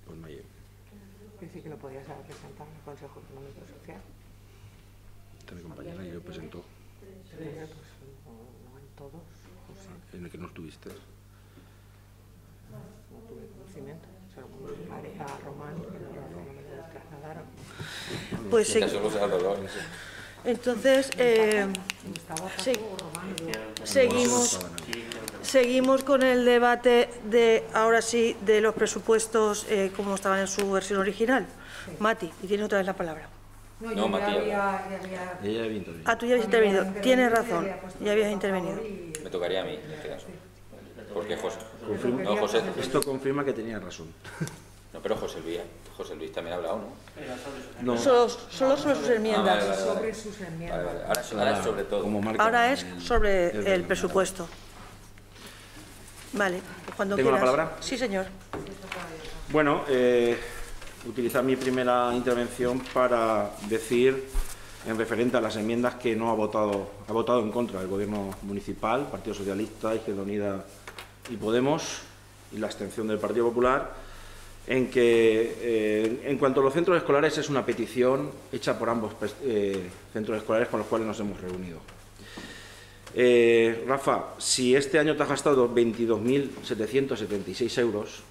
Pues mayor. Dice que lo podías haber presentado en el Consejo Económico y Social. Esta mi compañera y yo presentó. Pues, no en todos. Pues, sí. En el que no estuviste. No tuve conocimiento. Se lo confirmaré a Román, pero no me lo trasladaron. Pues sí. Entonces, seguimos. Seguimos con el debate de, ahora sí, de los presupuestos como estaban en su versión original. Sí. Mati, y tiene otra vez la palabra. No, Mati. Ya había intervenido. Ah, tú ya habías intervenido. Tienes razón, ya habías intervenido. Me tocaría a mí, en este caso. Porque José. No, José. Esto confirma que tenía razón. No, pero José Luis también ha hablado, ¿no? Solo sobre sus enmiendas. Sobre sus enmiendas. Ahora es sobre todo. Ahora es sobre el presupuesto. Vale, cuando quieras. ¿Tengo la palabra? Sí, señor. Bueno, utilizar mi primera intervención para decir, en referente a las enmiendas que no ha votado en contra el Gobierno Municipal, Partido Socialista, Izquierda Unida y Podemos, y la abstención del Partido Popular, en que, en cuanto a los centros escolares, es una petición hecha por ambos centros escolares con los cuales nos hemos reunido. Rafa, si este año te has gastado 22.776 euros,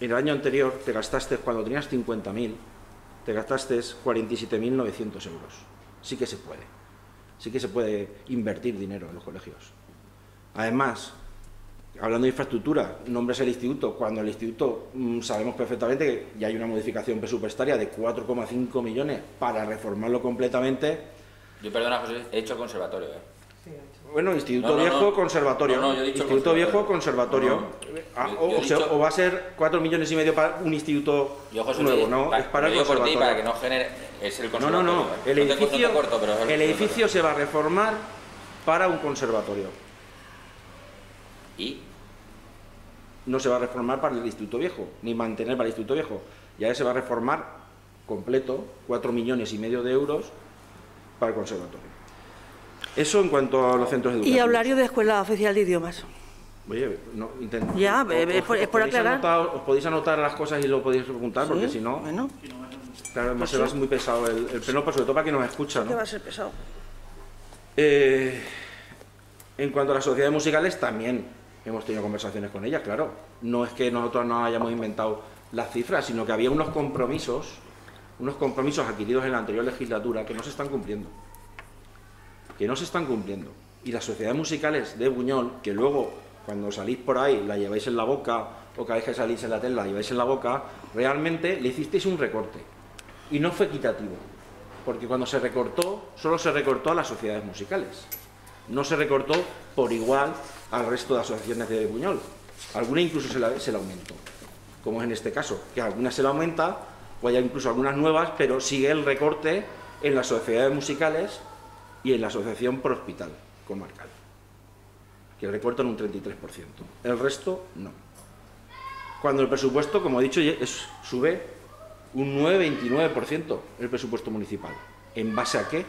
en el año anterior te gastaste, cuando tenías 50.000, te gastaste 47.900 euros. Sí que se puede. Sí que se puede invertir dinero en los colegios. Además, hablando de infraestructura, nombres el instituto. Cuando el instituto sabemos perfectamente que ya hay una modificación presupuestaria de 4,5 millones para reformarlo completamente. Yo, perdona, José, he hecho conservatorio, ¿eh? Bueno, Instituto Viejo, Conservatorio. Instituto Viejo, Conservatorio. O va a ser 4,5 millones para un instituto nuevo, ¿no? Es para el conservatorio. Para que no genere, es el conservatorio. No. El edificio se va a reformar para un conservatorio. ¿Y? No se va a reformar para el Instituto Viejo, ni mantener para el Instituto Viejo. Y ahora se va a reformar completo, 4,5 millones de euros para el conservatorio. Eso en cuanto a los centros educativos. Y hablario de Escuela Oficial de Idiomas. Oye, no, intento. Ya, es por aclarar. Os podéis anotar las cosas y lo podéis preguntar, ¿sí? Porque si no. Bueno. Claro, pues se va a ser muy pesado el pleno, sobre todo para quien nos escucha, ¿no? Te va a ser pesado. En cuanto a las sociedades musicales, también hemos tenido conversaciones con ellas, claro. No es que nosotros no hayamos inventado las cifras, sino que había unos compromisos adquiridos en la anterior legislatura que no se están cumpliendo. Y las sociedades musicales de Buñol, que luego, cuando salís por ahí, la lleváis en la boca, o cada vez que salís en la tele, la lleváis en la boca, realmente le hicisteis un recorte. Y no fue equitativo, porque cuando se recortó, solo se recortó a las sociedades musicales. No se recortó por igual al resto de asociaciones de Buñol. Alguna incluso se la aumentó, como es en este caso, que algunas se la aumenta, o hay incluso algunas nuevas, pero sigue el recorte en las sociedades musicales y en la asociación por hospital comarcal, que recortan un 33%. El resto, no. Cuando el presupuesto, como he dicho, sube un 9,29% el presupuesto municipal. ¿En base a qué?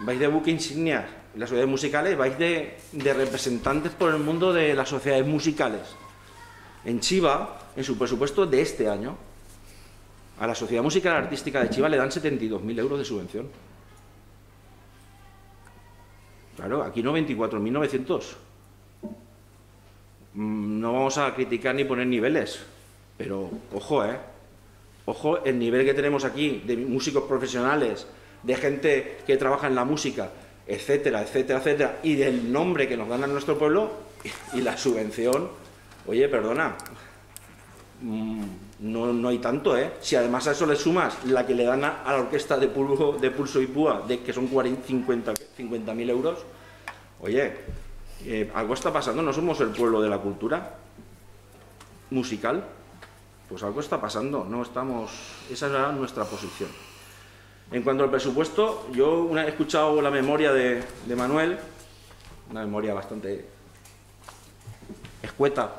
Vais de buque insignia en las sociedades musicales, vais de representantes por el mundo de las sociedades musicales. En Chiva, en su presupuesto de este año, a la Sociedad Musical Artística de Chiva le dan 72.000 euros de subvención. Claro, aquí no, 24.900. No vamos a criticar ni poner niveles, pero ojo, ¿eh? Ojo el nivel que tenemos aquí de músicos profesionales, de gente que trabaja en la música, etcétera, etcétera, etcétera, y del nombre que nos dan a nuestro pueblo y la subvención. Oye, perdona, no hay tanto, ¿eh? Si además a eso le sumas la que le dan a la orquesta de Pulso y Púa, que son 50.000 euros, oye, algo está pasando, no somos el pueblo de la cultura musical, pues algo está pasando, no estamos. Esa era nuestra posición. En cuanto al presupuesto, yo he escuchado la memoria de Manuel, una memoria bastante escueta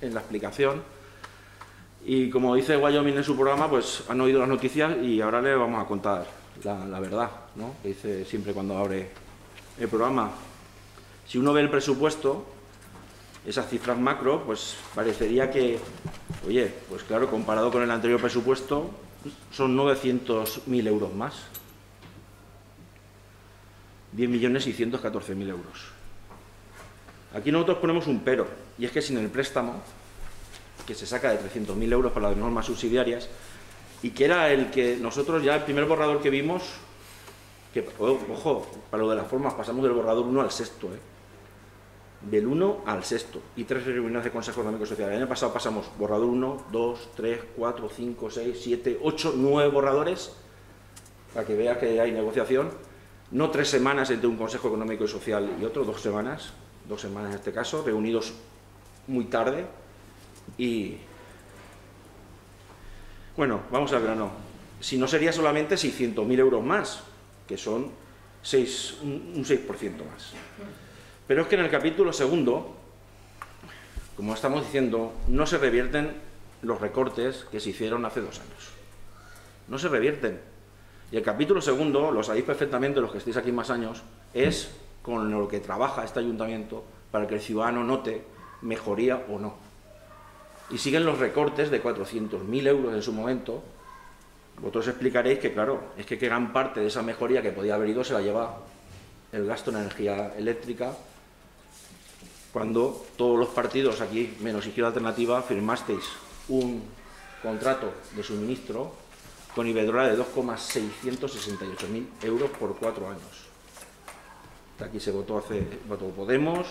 en la explicación. Y como dice Wyoming en su programa, pues han oído las noticias y ahora le vamos a contar la verdad, ¿no? Que dice siempre cuando abre el programa. Si uno ve el presupuesto, esas cifras macro, pues parecería que, oye, pues claro, comparado con el anterior presupuesto, son 900.000 euros más. 10.614.000 euros. Aquí nosotros ponemos un pero, y es que sin el préstamo, que se saca de 300.000 euros para las normas subsidiarias, y que era el que nosotros ya, el primer borrador que vimos, que, ojo, para lo de las formas pasamos del borrador 1 al 6, del 1 al 6º y 3 reuniones de Consejo Económico y Social. El año pasado pasamos borrador 1, 2, 3, 4, 5, 6, 7, 8, 9 borradores, para que veas que hay negociación, no 3 semanas entre un Consejo Económico y Social y otro, 2 semanas en este caso, reunidos muy tarde. Y bueno, vamos al grano. Si no, sería solamente 600.000 euros más, que son un 6% más. Pero es que en el capítulo segundo, como estamos diciendo, no se revierten los recortes que se hicieron hace 2 años. No se revierten. Y el capítulo segundo, lo sabéis perfectamente los que estéis aquí más años, es con lo que trabaja este ayuntamiento para que el ciudadano note mejoría o no. Y siguen los recortes de 400.000 euros en su momento. Vosotros explicaréis que, claro, es que gran parte de esa mejoría que podía haber ido se la lleva el gasto en energía eléctrica, cuando todos los partidos aquí, menos Izquierda Alternativa, firmasteis un contrato de suministro con Iberdrola de 2,668.000 euros por 4 años. Aquí se votó, votó Podemos,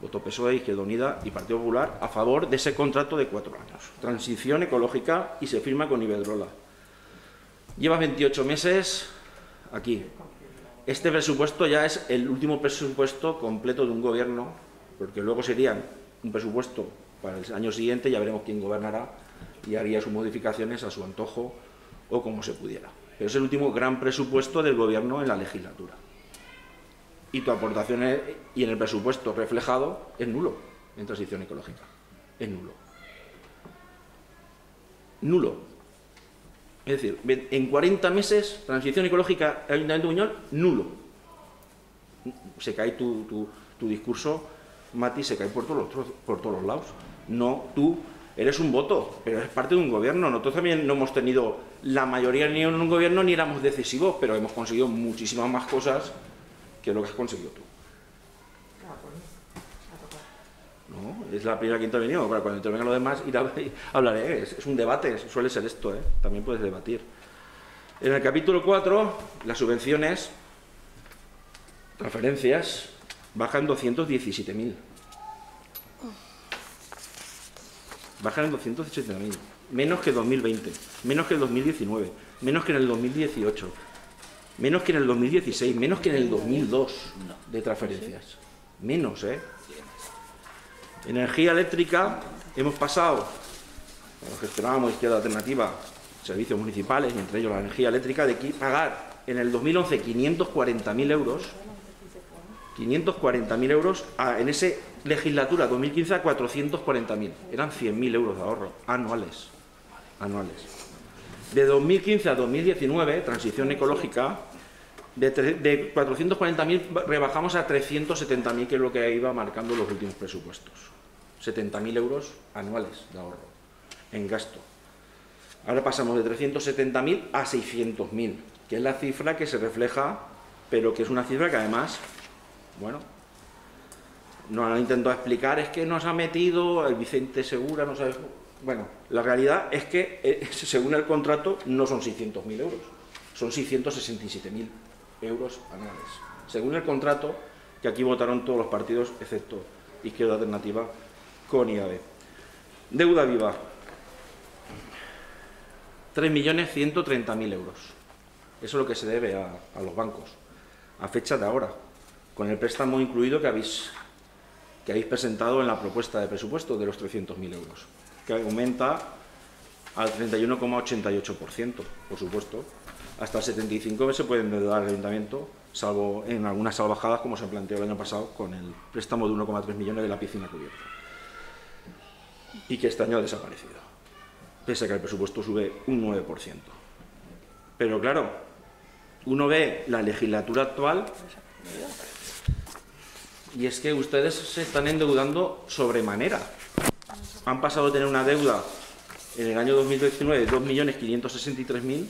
votó PSOE, Izquierda Unida y Partido Popular a favor de ese contrato de 4 años. Transición ecológica y se firma con Iberdrola. Lleva 28 meses aquí. Este presupuesto ya es el último presupuesto completo de un gobierno, porque luego sería un presupuesto para el año siguiente, ya veremos quién gobernará y haría sus modificaciones a su antojo o como se pudiera. Pero es el último gran presupuesto del gobierno en la legislatura. Y tu aportación y en el presupuesto reflejado es nulo en transición ecológica. Es nulo. Nulo. Es decir, en 40 meses, transición ecológica del Ayuntamiento de Buñol, nulo. Se cae tu discurso, Mati, se cae por todos los lados. No, tú eres un voto, pero eres parte de un gobierno. Nosotros también no hemos tenido la mayoría ni en un gobierno ni éramos decisivos, pero hemos conseguido muchísimas más cosas que lo que has conseguido tú. No, es la primera que intervenimos, pero cuando intervengan los demás hablaré, es un debate, suele ser esto, ¿eh? También puedes debatir. En el capítulo 4, las subvenciones, transferencias, bajan 217.000. Bajan en 217.000, menos que 2020, menos que el 2019, menos que en el 2018, menos que en el 2016, menos que en el 2002 de transferencias. Menos, ¿eh? Energía eléctrica, hemos pasado, cuando gestionábamos Izquierda Alternativa, servicios municipales, y entre ellos la energía eléctrica, de pagar en el 2011 540.000 euros, 540.000 euros, en esa legislatura 2015 a 440.000. Eran 100.000 euros de ahorro anuales. De 2015 a 2019, transición ecológica, de 440.000 rebajamos a 370.000, que es lo que iba marcando los últimos presupuestos. 70.000 euros anuales de ahorro en gasto. Ahora pasamos de 370.000 a 600.000, que es la cifra que se refleja, pero que es una cifra que además, bueno, nos han intentado explicar, es que nos ha metido el Vicente Segura, no sabe. Bueno, la realidad es que, según el contrato, no son 600.000 euros, son 667.000 euros anuales, según el contrato que aquí votaron todos los partidos, excepto Izquierda Alternativa, con IAB. Deuda viva, 3.130.000 euros. Eso es lo que se debe a los bancos, a fecha de ahora, con el préstamo incluido que habéis presentado en la propuesta de presupuesto de los 300.000 euros, que aumenta al 31,88%, por supuesto. Hasta el 75 se puede endeudar el ayuntamiento, salvo en algunas salvajadas, como se planteó el año pasado, con el préstamo de 1,3 millones de la piscina cubierta. Y que este año ha desaparecido, pese a que el presupuesto sube un 9%. Pero claro, uno ve la legislatura actual y es que ustedes se están endeudando sobremanera. Han pasado de tener una deuda en el año 2019 de 2.563.000,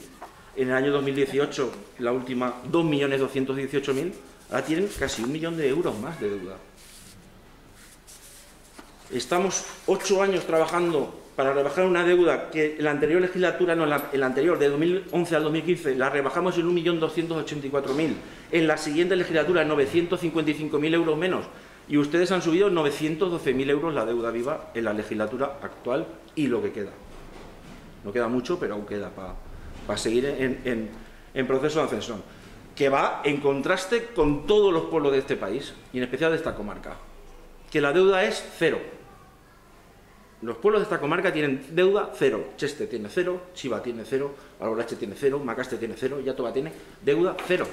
en el año 2018, la última, 2.218.000, ahora tienen casi 1 millón de euros más de deuda. Estamos 8 años trabajando para rebajar una deuda que en la anterior legislatura, no, en la anterior, de 2011 al 2015, la rebajamos en 1.284.000, en la siguiente legislatura, 955.000 euros menos, y ustedes han subido 912.000 euros la deuda viva en la legislatura actual y lo que queda. No queda mucho, pero aún queda para seguir en proceso de ascensión, que va en contraste con todos los pueblos de este país, y en especial de esta comarca, que la deuda es cero. Los pueblos de esta comarca tienen deuda cero. Cheste tiene cero, Chiva tiene cero, Alborache tiene cero, Macastre tiene cero, Yatoba tiene deuda cero.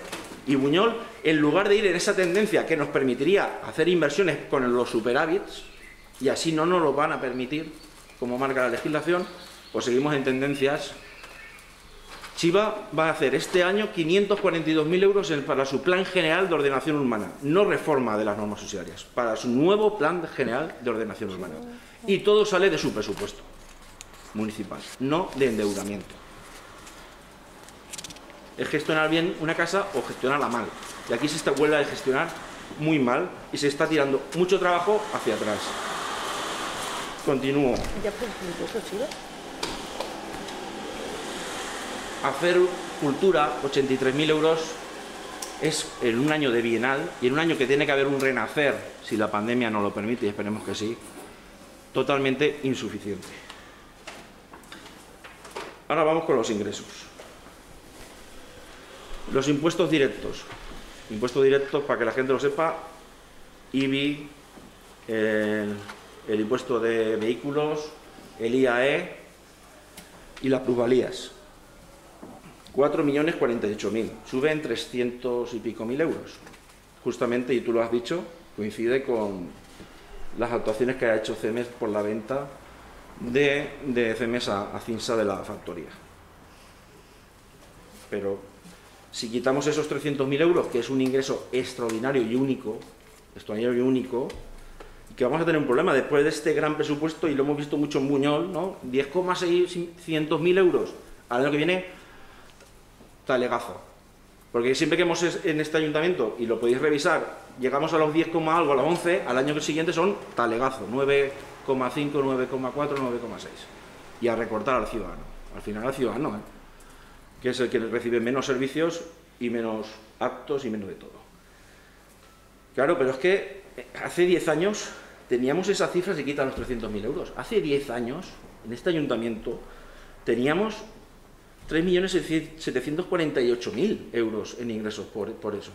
Y Buñol, en lugar de ir en esa tendencia que nos permitiría hacer inversiones con los superávits, y así no nos lo van a permitir, como marca la legislación, pues seguimos en tendencias. Chiva va a hacer este año 542.000 euros para su Plan General de Ordenación Urbana, no reforma de las normas subsidiarias, para su nuevo Plan General de Ordenación Urbana. Y todo sale de su presupuesto municipal, no de endeudamiento. Es gestionar bien una casa o gestionarla mal. Y aquí se está vuelta de gestionar muy mal y se está tirando mucho trabajo hacia atrás. Continúo. Hacer cultura, 83.000 euros, es en un año de bienal y en un año que tiene que haber un renacer, si la pandemia nos lo permite, y esperemos que sí, totalmente insuficiente. Ahora vamos con los ingresos. Los impuestos directos. Impuestos directos, para que la gente lo sepa, IBI, el impuesto de vehículos, el IAE y las plusvalías. 4.048.000, sube en 300 y pico mil euros. Justamente, y tú lo has dicho, coincide con las actuaciones que ha hecho Cemex por la venta de Cemex a Cinsa de la factoría. Pero si quitamos esos 300.000 euros, que es un ingreso extraordinario y único, que vamos a tener un problema después de este gran presupuesto, y lo hemos visto mucho en Buñol, ¿no? 10.600.000 euros al año que viene. Talegazo. Porque siempre que hemos en este ayuntamiento, y lo podéis revisar, llegamos a los 10, algo, a los 11, al año siguiente son talegazo, 9,5, 9,4, 9,6. Y a recortar al ciudadano. Al final al ciudadano, ¿eh? Que es el que recibe menos servicios y menos actos y menos de todo. Claro, pero es que hace 10 años teníamos esa cifra, se quitan los 300.000 euros. Hace 10 años, en este ayuntamiento, teníamos 3.748.000 euros en ingresos por eso.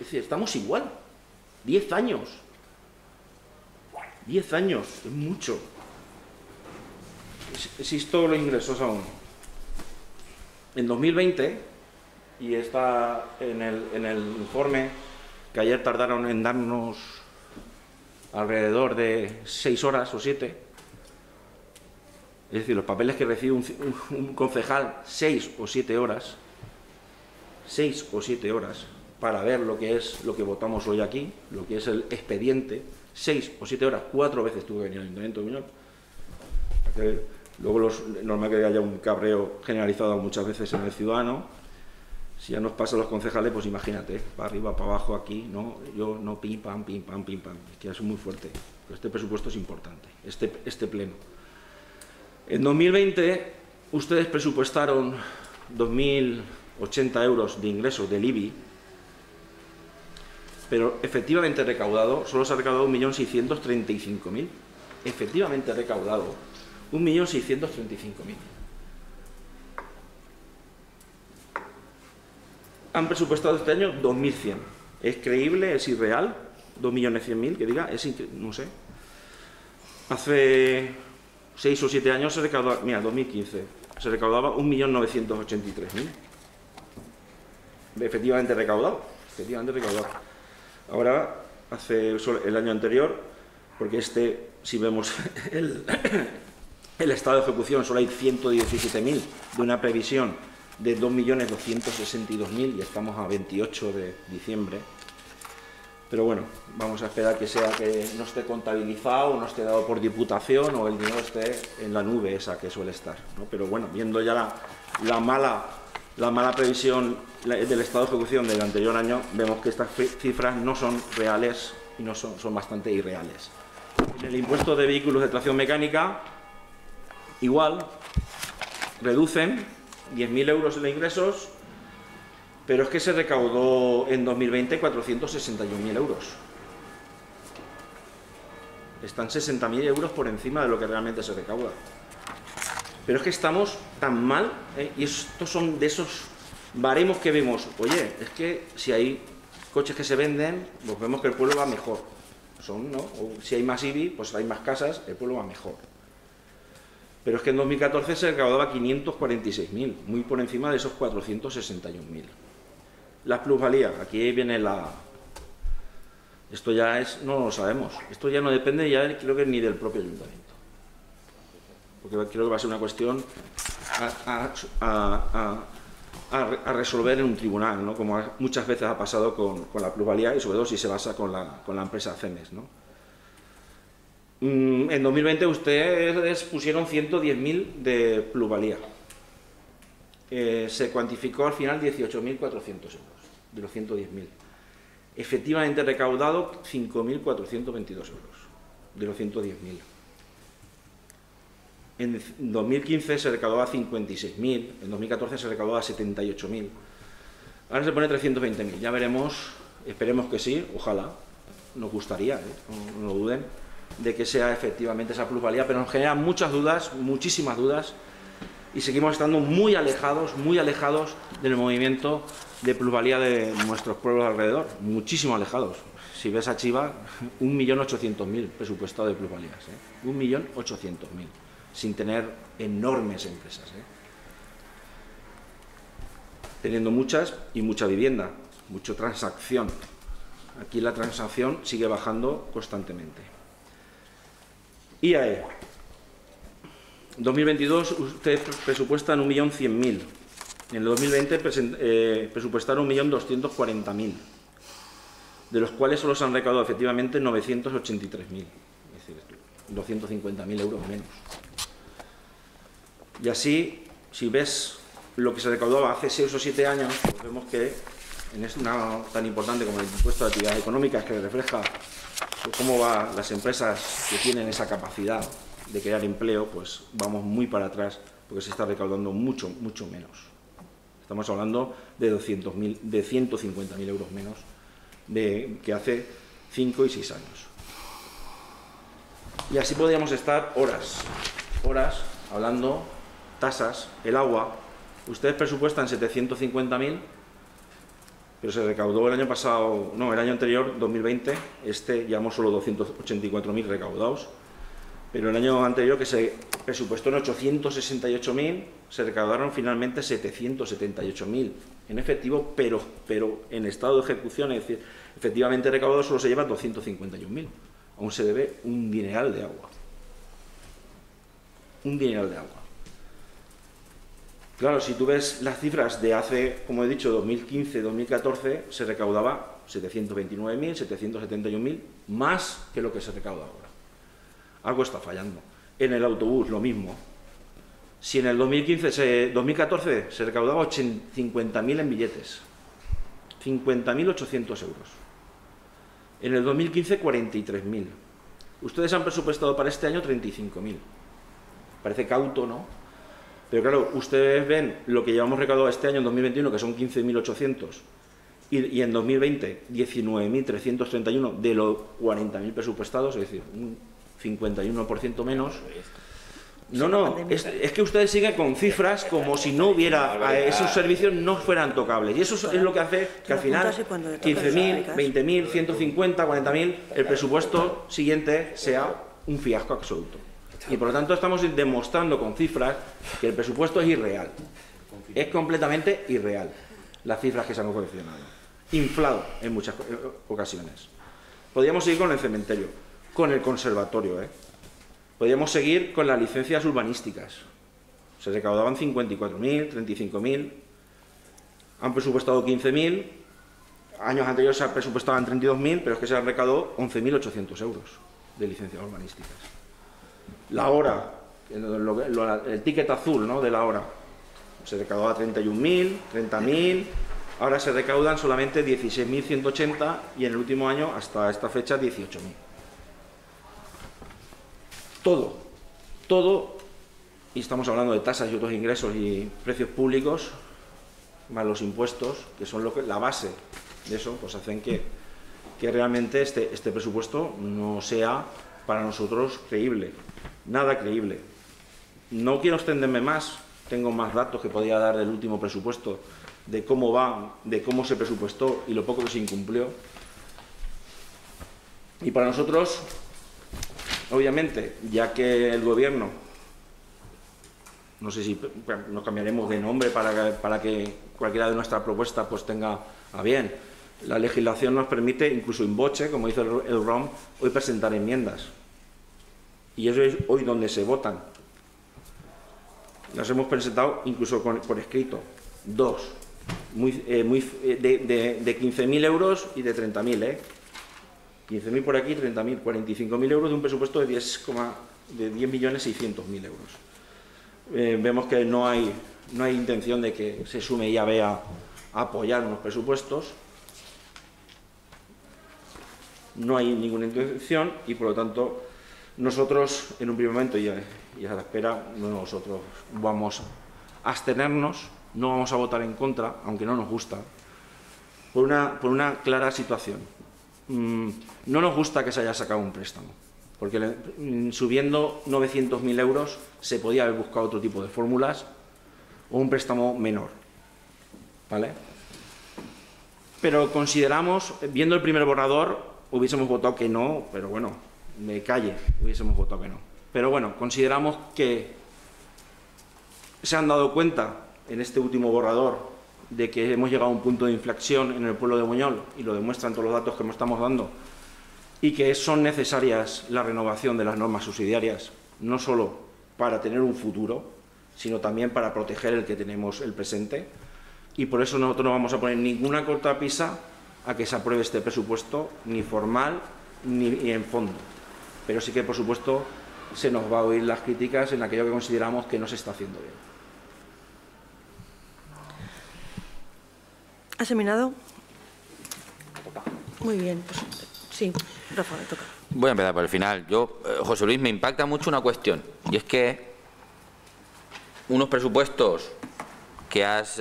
Es decir, estamos igual. 10 años. 10 años, es mucho. Existo los ingresos aún. En 2020, y está en el informe, que ayer tardaron en darnos alrededor de 6 horas o 7, es decir, los papeles que recibe un concejal 6 o 7 horas, 6 o 7 horas, para ver lo que es lo que votamos hoy aquí, lo que es el expediente, 6 o 7 horas, 4 veces tuve que venir al Ayuntamiento de Buñol. Luego, normal que haya un cabreo generalizado muchas veces en el ciudadano. Si ya nos pasa a los concejales, pues imagínate, para arriba, para abajo, aquí, no, yo no, pim, pam, pim, pam, pim, pam. Es que es muy fuerte, pero este presupuesto es importante, este pleno. En 2020, ustedes presupuestaron 2.080 euros de ingresos del IBI, pero efectivamente recaudado, solo se ha recaudado 1.635.000. Efectivamente recaudado, 1.635.000. Han presupuestado este año 2.100. ¿Es creíble? ¿Es irreal? 2.100.000, que diga, es increíble, no sé. Hace 6 o 7 años se recaudaba, mira, 2015, se recaudaba 1.983.000. Efectivamente recaudado, efectivamente recaudado. Ahora, hace el año anterior, porque si vemos el estado de ejecución, solo hay 117.000 de una previsión de 2.262.000 y estamos a 28 de diciembre. Pero bueno, vamos a esperar que sea que no esté contabilizado, no esté dado por diputación o el dinero esté en la nube esa que suele estar, ¿no? Pero bueno, viendo ya la mala previsión del estado de ejecución del anterior año, vemos que estas cifras no son reales y no son bastante irreales. En el impuesto de vehículos de tracción mecánica, igual, reducen 10.000 euros en ingresos. Pero es que se recaudó en 2020 461.000 euros. están 60.000 euros por encima de lo que realmente se recauda. Pero es que estamos tan mal, y estos son de esos baremos que vemos. Oye, es que si hay coches que se venden, pues vemos que el pueblo va mejor. Son, ¿no? O si hay más IBI, pues hay más casas, el pueblo va mejor. Pero es que en 2014 se recaudaba 546.000, muy por encima de esos 461.000. Las plusvalías, aquí viene la... Esto ya es, no lo sabemos, esto ya no depende, ya creo que ni del propio ayuntamiento. Porque creo que va a ser una cuestión a resolver en un tribunal, ¿no? Como muchas veces ha pasado con la plusvalía y sobre todo si se basa con la empresa Cemex, ¿no? En 2020 ustedes pusieron 110.000 de plusvalía. Se cuantificó al final 18.400 euros de los 110.000. Efectivamente recaudado 5.422 euros de los 110.000. En 2015 se recaudaba 56.000, en 2014 se recaudaba 78.000. Ahora se pone 320.000, ya veremos, esperemos que sí, ojalá, nos gustaría, no lo duden, de que sea efectivamente esa plusvalía, pero nos generan muchas dudas, muchísimas dudas, y seguimos estando muy alejados del movimiento de plusvalía de nuestros pueblos alrededor, muchísimo alejados. Si ves a Chiva, 1.800.000 presupuestado de plusvalías, 1.800.000, sin tener enormes empresas, teniendo muchas y mucha vivienda, mucha transacción. Aquí la transacción sigue bajando constantemente. IAE. 2022 ustedes presupuestan 1.100.000. En el 2020 presupuestaron 1.240.000, de los cuales solo se han recaudado efectivamente 983.000, es decir, 250.000 euros menos. Y así, si ves lo que se recaudaba hace 6 o 7 años, pues vemos que en esto tan importante como el impuesto de actividades económicas, que refleja pues, cómo van las empresas que tienen esa capacidad de crear empleo, pues vamos muy para atrás, porque se está recaudando mucho, mucho menos. Estamos hablando de 150.000 euros menos que hace 5 y 6 años. Y así podríamos estar horas hablando. Tasas, el agua, ustedes presupuestan 750.000, pero se recaudó el año pasado, no, el año anterior, 2020, llevamos solo 284.000 recaudados, pero el año anterior que se presupuestó en 868.000, se recaudaron finalmente 778.000 en efectivo, pero en estado de ejecución, es decir, efectivamente recaudado solo se lleva 251.000, aún se debe un dineral de agua. Un dineral de agua. Claro, si tú ves las cifras de hace, como he dicho, 2015-2014, se recaudaba 729.000, 771.000, más que lo que se recauda ahora. Algo está fallando. En el autobús, lo mismo. Si en el 2014 se recaudaba 50.000 en billetes, 50.800 euros. En el 2015, 43.000. Ustedes han presupuestado para este año 35.000. Parece cauto, ¿no? Pero claro, ustedes ven lo que llevamos recaudado este año en 2021, que son 15.800, y en 2020 19.331 de los 40.000 presupuestados, es decir, un 51% menos. No, no, es que ustedes siguen con cifras como si no hubiera, esos servicios no fueran tocables. Y eso es lo que hace que al final 15.000, 20.000, 150, 40.000, el presupuesto siguiente sea un fiasco absoluto. Y por lo tanto estamos demostrando con cifras que el presupuesto es irreal. Es completamente irreal las cifras que se han coleccionado. Inflado en muchas ocasiones. Podríamos seguir con el cementerio, con el conservatorio. Podríamos seguir con las licencias urbanísticas. Se recaudaban 54.000, 35.000. Han presupuestado 15.000. Años anteriores se presupuestaban 32.000, pero es que se han recaudado 11.800 euros de licencias urbanísticas. La hora, el ticket azul, ¿no?, de la hora, se recaudaba 31.000, 30.000, ahora se recaudan solamente 16.180 y en el último año, hasta esta fecha, 18.000. Todo, y estamos hablando de tasas y otros ingresos y precios públicos, más los impuestos, que son la base de eso, pues hacen que realmente este presupuesto no sea para nosotros creíble, nada creíble. No quiero extenderme más, tengo más datos que podía dar del último presupuesto, de cómo va, de cómo se presupuestó y lo poco que se incumplió. Y para nosotros, obviamente, ya que el Gobierno, no sé si nos cambiaremos de nombre para que cualquiera de nuestras propuestas pues tenga a bien, la legislación nos permite, incluso in voce, como hizo el ROM, hoy presentar enmiendas. Y eso es hoy donde se votan. Las hemos presentado incluso por escrito. Dos, de 15.000 euros y de 30.000, 15.000 por aquí, 30.000, 45.000 euros de un presupuesto de 10.600.000 euros. Vemos que no hay intención de que se sume y vea a apoyar unos presupuestos. No hay ninguna intención y, por lo tanto, nosotros, en un primer momento, y a la espera, nosotros vamos a abstenernos, no vamos a votar en contra, aunque no nos gusta, por una clara situación. No nos gusta que se haya sacado un préstamo, porque subiendo 900.000 euros se podía haber buscado otro tipo de fórmulas o un préstamo menor, ¿vale? Pero consideramos, viendo el primer borrador, hubiésemos votado que no, pero bueno, me calle, hubiésemos votado que no. Pero bueno, consideramos que se han dado cuenta en este último borrador de que hemos llegado a un punto de inflexión en el pueblo de Buñol, y lo demuestran todos los datos que nos estamos dando, y que son necesarias la renovación de las normas subsidiarias, no solo para tener un futuro, sino también para proteger el que tenemos el presente. Y por eso nosotros no vamos a poner ninguna cortapisa a que se apruebe este presupuesto, ni formal ni en fondo. Pero sí que, por supuesto, se nos va a oír las críticas en aquello que consideramos que no se está haciendo bien. ¿Has terminado? Muy bien, pues sí, Rafa, me toca. Voy a empezar por el final. Yo, José Luis, me impacta mucho una cuestión, y es que unos presupuestos que has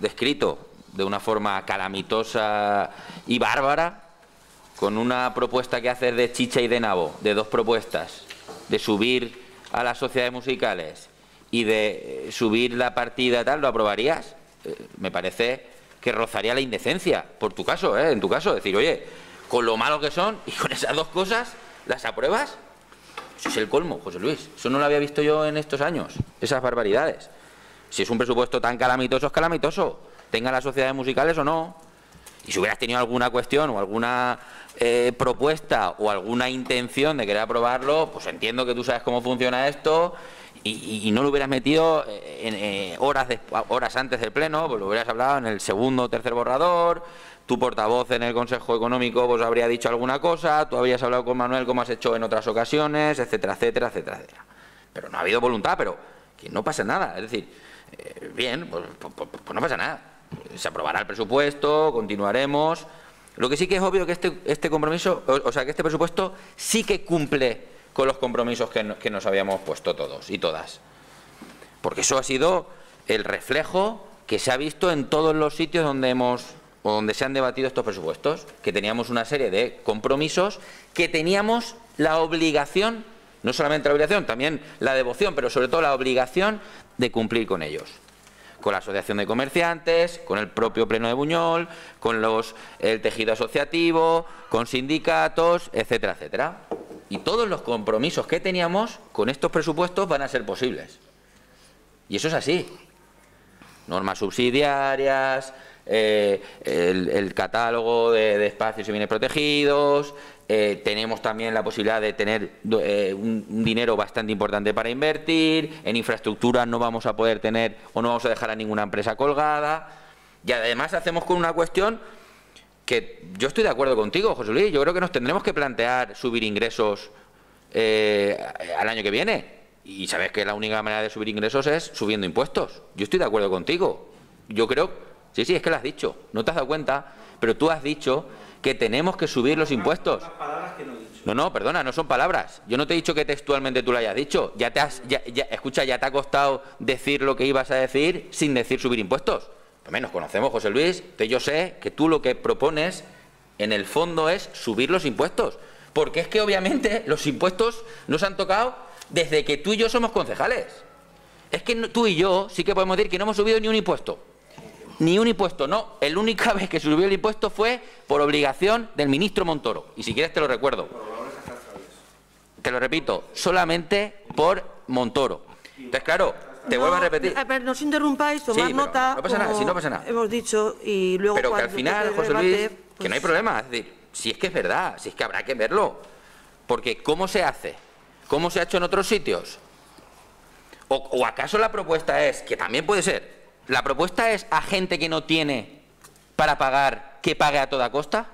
descrito de una forma calamitosa y bárbara, con una propuesta que haces de chicha y de nabo, de dos propuestas, de subir a las sociedades musicales y de subir la partida tal, ¿lo aprobarías? Me parece que rozaría la indecencia, por tu caso, en tu caso, decir, oye, con lo malo que son y con esas dos cosas, ¿las apruebas? Eso es el colmo, José Luis. Eso no lo había visto yo en estos años, esas barbaridades. Si es un presupuesto tan calamitoso, es calamitoso, tengan las sociedades musicales o no. Y si hubieras tenido alguna cuestión o alguna propuesta o alguna intención de querer aprobarlo, pues entiendo que tú sabes cómo funciona esto. Y no lo hubieras metido horas antes del pleno, pues lo hubieras hablado en el segundo o tercer borrador, tu portavoz en el Consejo Económico pues habría dicho alguna cosa, tú habrías hablado con Manuel como has hecho en otras ocasiones, etcétera, etcétera, etcétera, etcétera. Pero no ha habido voluntad, pero que no pasa nada, es decir, bien, pues no pasa nada, se aprobará el presupuesto, continuaremos. Lo que sí que es obvio que este compromiso, que este presupuesto sí que cumple con los compromisos que nos habíamos puesto todos y todas. Porque eso ha sido el reflejo que se ha visto en todos los sitios donde se han debatido estos presupuestos, que teníamos una serie de compromisos, que teníamos la obligación, no solamente la obligación, también la devoción, pero sobre todo la obligación de cumplir con ellos. Con la Asociación de Comerciantes, con el propio Pleno de Buñol, con el tejido asociativo, con sindicatos, etcétera, etcétera. Y todos los compromisos que teníamos con estos presupuestos van a ser posibles. Y eso es así. Normas subsidiarias, el catálogo de espacios y bienes protegidos, tenemos también la posibilidad de tener un dinero bastante importante para invertir, en infraestructura no vamos a poder tener o no vamos a dejar a ninguna empresa colgada. Y además hacemos con una cuestión que yo estoy de acuerdo contigo, José Luis, yo creo que nos tendremos que plantear subir ingresos al año que viene. Y sabes que la única manera de subir ingresos es subiendo impuestos. Yo estoy de acuerdo contigo. Yo creo, sí, es que lo has dicho, no te has dado cuenta, pero tú has dicho que tenemos que subir los impuestos. No, perdona, no son palabras. Yo no te he dicho que textualmente tú lo hayas dicho. Ya te ha costado decir lo que ibas a decir sin decir subir impuestos. Nos conocemos, José Luis, yo sé que tú lo que propones en el fondo es subir los impuestos, porque es que obviamente los impuestos no se han tocado desde que tú y yo somos concejales. Es que tú y yo sí que podemos decir que no hemos subido ni un impuesto. Ni un impuesto, no. La única vez que subió el impuesto fue por obligación del ministro Montoro. Y si quieres te lo recuerdo. Te lo repito, solamente por Montoro. Entonces, claro, te vuelvo a repetir. A ver, no os interrumpáis, tomad nota. No pasa nada, si no pasa nada. Hemos dicho y luego... Pero que al final, José Luis, pues... que no hay problema. Es decir, si es que es verdad, si es que habrá que verlo. Porque ¿cómo se hace? ¿Cómo se ha hecho en otros sitios? ¿O acaso la propuesta es, que también puede ser, la propuesta es a gente que no tiene para pagar, que pague a toda costa?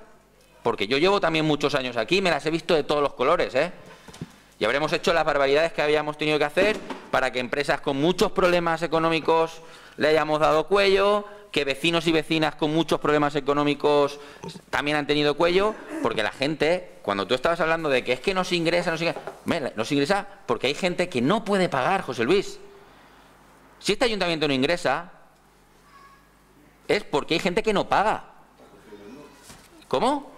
Porque yo llevo también muchos años aquí, me las he visto de todos los colores, ¿eh? Y habremos hecho las barbaridades que habíamos tenido que hacer para que empresas con muchos problemas económicos le hayamos dado cuello, que vecinos y vecinas con muchos problemas económicos también han tenido cuello, porque la gente, cuando tú estabas hablando de que es que no se ingresa porque hay gente que no puede pagar, José Luis. Si este ayuntamiento no ingresa, es porque hay gente que no paga. ¿Cómo?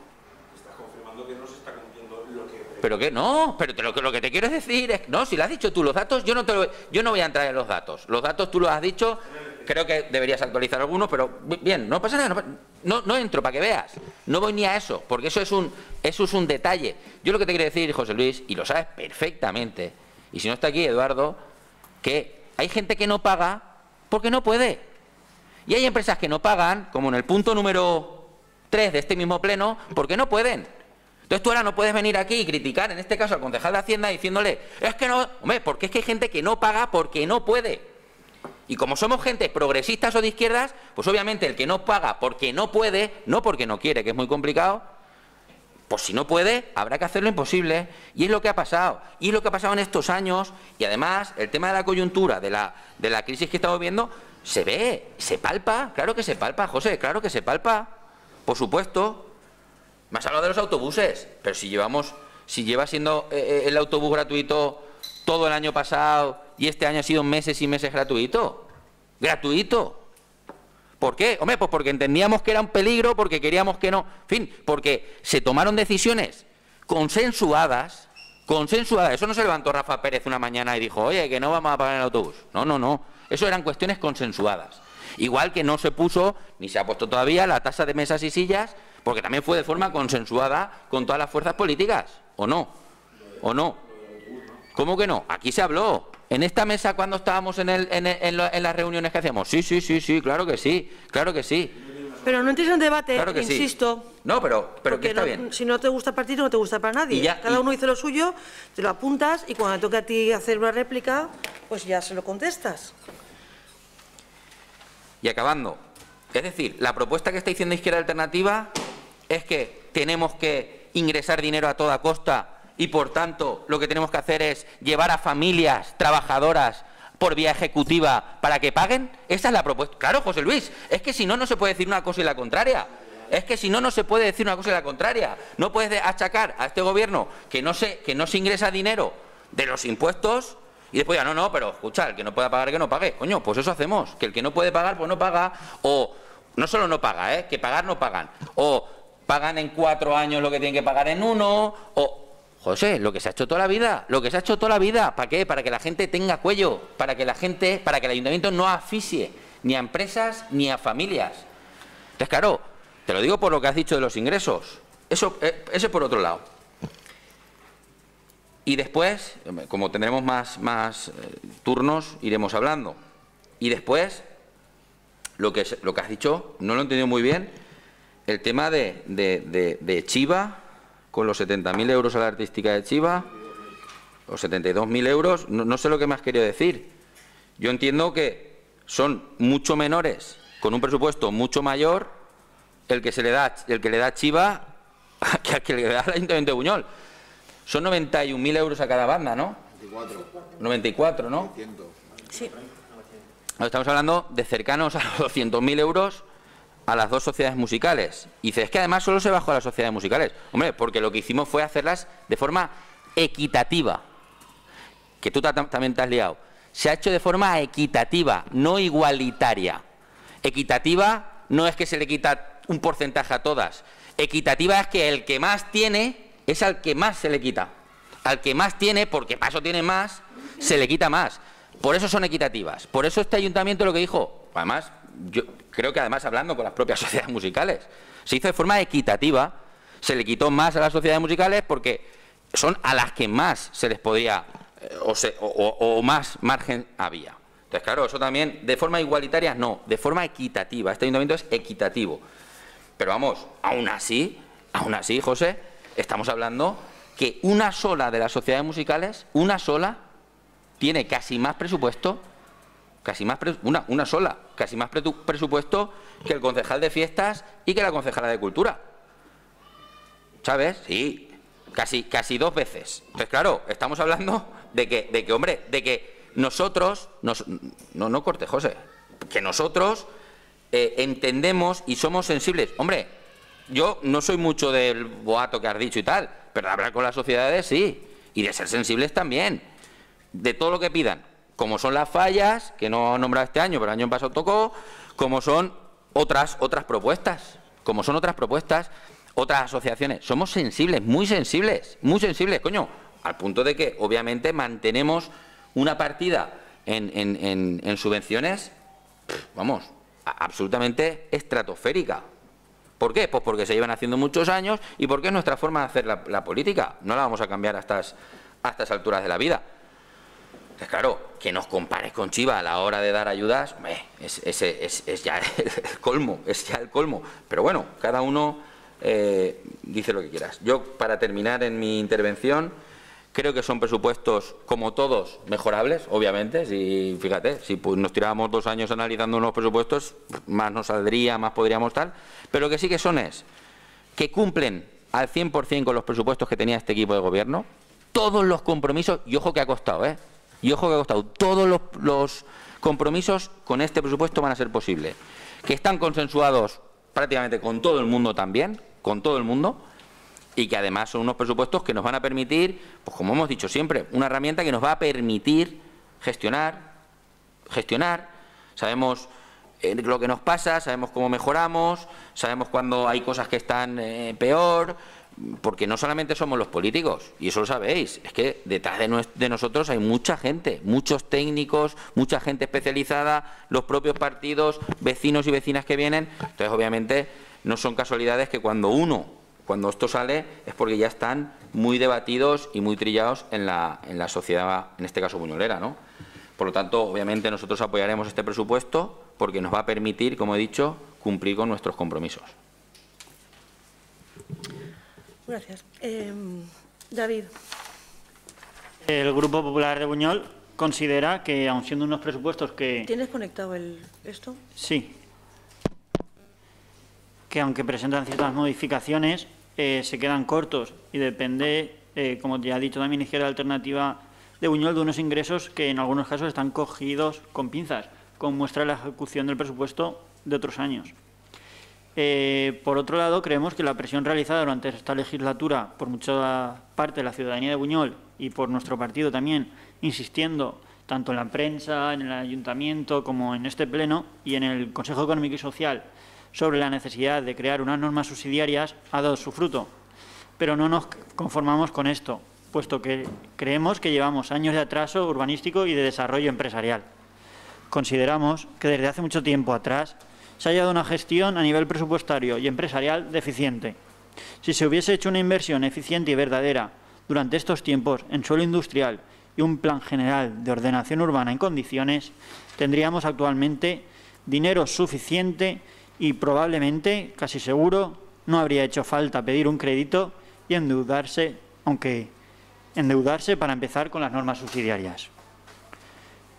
Estás confirmando que no se está cumpliendo lo que... Pero que no, pero lo que te quiero decir es... No, si lo has dicho tú, los datos, yo no voy a entrar en los datos. Los datos tú los has dicho, creo que deberías actualizar algunos, pero bien, no pasa nada, no entro para que veas. No voy ni a eso, porque eso es un detalle. Yo lo que te quiero decir, José Luis, y lo sabes perfectamente, y si no está aquí Eduardo, que hay gente que no paga porque no puede. Y hay empresas que no pagan, como en el punto número 3 de este mismo pleno, porque no pueden. Entonces tú ahora no puedes venir aquí y criticar, en este caso al concejal de Hacienda, diciéndole, es que no, hombre, porque es que hay gente que no paga porque no puede. Y como somos gente progresistas o de izquierdas, pues obviamente el que no paga porque no puede, no porque no quiere, que es muy complicado, pues si no puede, habrá que hacer lo imposible. Y es lo que ha pasado. Y es lo que ha pasado en estos años. Y además, el tema de la coyuntura, de la crisis que estamos viendo, se ve, se palpa. Claro que se palpa, José, claro que se palpa. Por supuesto. Me has hablado de los autobuses. Pero si lleva siendo el autobús gratuito todo el año pasado y este año ha sido meses y meses gratuito. Gratuito. ¿Por qué? Hombre, pues porque entendíamos que era un peligro, porque queríamos que no... En fin, porque se tomaron decisiones consensuadas, consensuadas. Eso no se levantó Rafa Pérez una mañana y dijo, oye, que no vamos a pagar el autobús. No, no, no. Eso eran cuestiones consensuadas. Igual que no se puso, ni se ha puesto todavía, la tasa de mesas y sillas, porque también fue de forma consensuada con todas las fuerzas políticas. ¿O no? ¿O no? ¿Cómo que no? Aquí se habló. ¿En esta mesa cuando estábamos en las reuniones que hacíamos? Sí, claro que sí, claro que sí. Pero no entres en debate, claro que insisto. Sí. No, pero que está bien. Si no te gusta el partido, no te gusta para nadie. Cada uno dice lo suyo, te lo apuntas y cuando toque a ti hacer una réplica, pues ya se lo contestas. Y acabando, es decir, la propuesta que está diciendo Izquierda Alternativa es que tenemos que ingresar dinero a toda costa. Y, por tanto, lo que tenemos que hacer es llevar a familias trabajadoras por vía ejecutiva para que paguen. Esa es la propuesta. Claro, José Luis, es que si no, no se puede decir una cosa y la contraria. Es que si no, no se puede decir una cosa y la contraria. No puedes achacar a este Gobierno que no se ingresa dinero de los impuestos y después ya no, pero escucha, el que no pueda pagar, que no pague. Coño, pues eso hacemos, que el que no puede pagar, pues no paga. O no solo no paga, que pagar no pagan. O pagan en 4 años lo que tienen que pagar en 1, o... José, lo que se ha hecho toda la vida, lo que se ha hecho toda la vida, ¿para qué? Para que la gente tenga cuello, para que el ayuntamiento no asfixie ni a empresas ni a familias. Entonces, claro, te lo digo por lo que has dicho de los ingresos, eso por otro lado. Y después, como tendremos más turnos, iremos hablando. Y después, lo que has dicho, no lo he entendido muy bien, el tema de Chiva... con los 70.000 euros a la artística de Chiva, o 72.000 euros, no sé lo que me has querido decir. Yo entiendo que son mucho menores, con un presupuesto mucho mayor, el que le da Chiva que al que le da el Ayuntamiento de Buñol. Son 91.000 euros a cada banda, ¿no? 94, ¿no? Sí. Estamos hablando de cercanos a los 200.000 euros... a las dos sociedades musicales. Y dice, es que además solo se bajó a las sociedades musicales. Hombre, porque lo que hicimos fue hacerlas de forma equitativa. Que tú también te has liado. Se ha hecho de forma equitativa, no igualitaria. Equitativa no es que se le quita un porcentaje a todas. Equitativa es que el que más tiene es al que más se le quita. Al que más tiene, porque paso tiene más, se le quita más. Por eso son equitativas. Por eso este ayuntamiento lo que dijo, además, yo creo que además hablando con las propias sociedades musicales, se hizo de forma equitativa, se le quitó más a las sociedades musicales porque son a las que más se les podía o más margen había. Entonces, claro, eso también, de forma igualitaria, no, de forma equitativa. Este ayuntamiento es equitativo. Pero vamos, aún así, José, estamos hablando que una sola de las sociedades musicales, una sola, tiene casi más presupuesto, casi más presupuesto que el concejal de fiestas y que la concejala de cultura. ¿Sabes? Sí, casi dos veces. Entonces, claro, estamos hablando de que nosotros, no corte, José, que nosotros entendemos y somos sensibles. Hombre, yo no soy mucho del boato que has dicho y tal, pero de hablar con las sociedades sí, y de ser sensibles también, de todo lo que pidan, como son las fallas, que no he nombrado este año, pero el año pasado tocó, como son otras propuestas, otras asociaciones. Somos sensibles, muy sensibles, coño, al punto de que obviamente mantenemos una partida en subvenciones, vamos, absolutamente estratosférica. ¿Por qué? Pues porque se llevan haciendo muchos años y porque es nuestra forma de hacer la política. No la vamos a cambiar a estas alturas de la vida. Entonces, claro, que nos compares con Chiva a la hora de dar ayudas, hombre, es ya el colmo, Pero bueno, cada uno dice lo que quieras. Yo, para terminar en mi intervención, creo que son presupuestos, como todos, mejorables, obviamente. Si, fíjate, si pues, nos tirábamos 2 años analizando unos presupuestos, más nos saldría, más podríamos tal. Pero lo que sí que son es que cumplen al 100% con los presupuestos que tenía este equipo de gobierno. Todos los compromisos, y ojo que ha costado, ¿eh? Y ojo que ha costado. Todos los compromisos con este presupuesto van a ser posibles. Que están consensuados prácticamente con todo el mundo también, con todo el mundo. Y que además son unos presupuestos que nos van a permitir, pues como hemos dicho siempre, una herramienta que nos va a permitir gestionar. Sabemos lo que nos pasa, sabemos cómo mejoramos, sabemos cuándo hay cosas que están peor, porque no solamente somos los políticos, y eso lo sabéis, es que detrás de nosotros hay mucha gente, muchos técnicos, mucha gente especializada, los propios partidos, vecinos y vecinas que vienen. Entonces, obviamente, no son casualidades que cuando esto sale es porque ya están muy debatidos y muy trillados en la sociedad, en este caso buñolera, ¿no? Por lo tanto, obviamente nosotros apoyaremos este presupuesto porque nos va a permitir, como he dicho, cumplir con nuestros compromisos. Gracias. David. El Grupo Popular de Buñol considera que, aun siendo unos presupuestos que… ¿Tienes conectado esto? Sí. Que aunque presentan ciertas modificaciones… se quedan cortos y depende, como ya ha dicho también Izquierda Alternativa de Buñol, de unos ingresos que en algunos casos están cogidos con pinzas, como muestra la ejecución del presupuesto de otros años. Por otro lado, creemos que la presión realizada durante esta legislatura por mucha parte de la ciudadanía de Buñol y por nuestro partido también, insistiendo tanto en la prensa, en el ayuntamiento como en este pleno y en el Consejo Económico y Social, sobre la necesidad de crear unas normas subsidiarias ha dado su fruto. Pero no nos conformamos con esto, puesto que creemos que llevamos años de atraso urbanístico y de desarrollo empresarial. Consideramos que desde hace mucho tiempo atrás se ha llevado una gestión a nivel presupuestario y empresarial deficiente. Si se hubiese hecho una inversión eficiente y verdadera durante estos tiempos en suelo industrial y un plan general de ordenación urbana en condiciones, tendríamos actualmente dinero suficiente y probablemente, casi seguro, no habría hecho falta pedir un crédito y endeudarse, aunque endeudarse para empezar con las normas subsidiarias.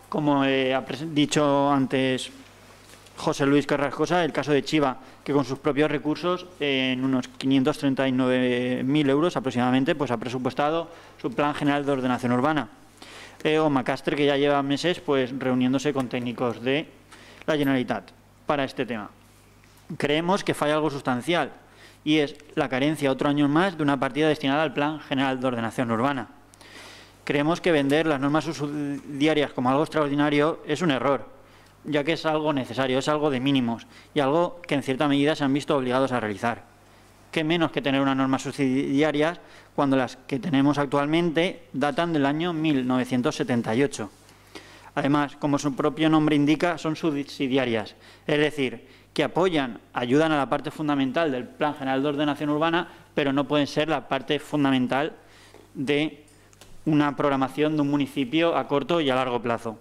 Como ha dicho antes José Luis Carrascosa, el caso de Chiva, que con sus propios recursos, en unos 539.000 euros aproximadamente, pues ha presupuestado su Plan General de Ordenación Urbana. O Macastre, que ya lleva meses pues reuniéndose con técnicos de la Generalitat para este tema. Creemos que falla algo sustancial y es la carencia otro año más de una partida destinada al Plan General de Ordenación Urbana. Creemos que vender las normas subsidiarias como algo extraordinario es un error, ya que es algo necesario, es algo de mínimos y algo que en cierta medida se han visto obligados a realizar. qué menos que tener unas normas subsidiarias cuando las que tenemos actualmente datan del año 1978. Además, como su propio nombre indica, son subsidiarias, es decir, que apoyan, ayudan a la parte fundamental del Plan General de Ordenación Urbana, pero no pueden ser la parte fundamental de una programación de un municipio a corto y a largo plazo.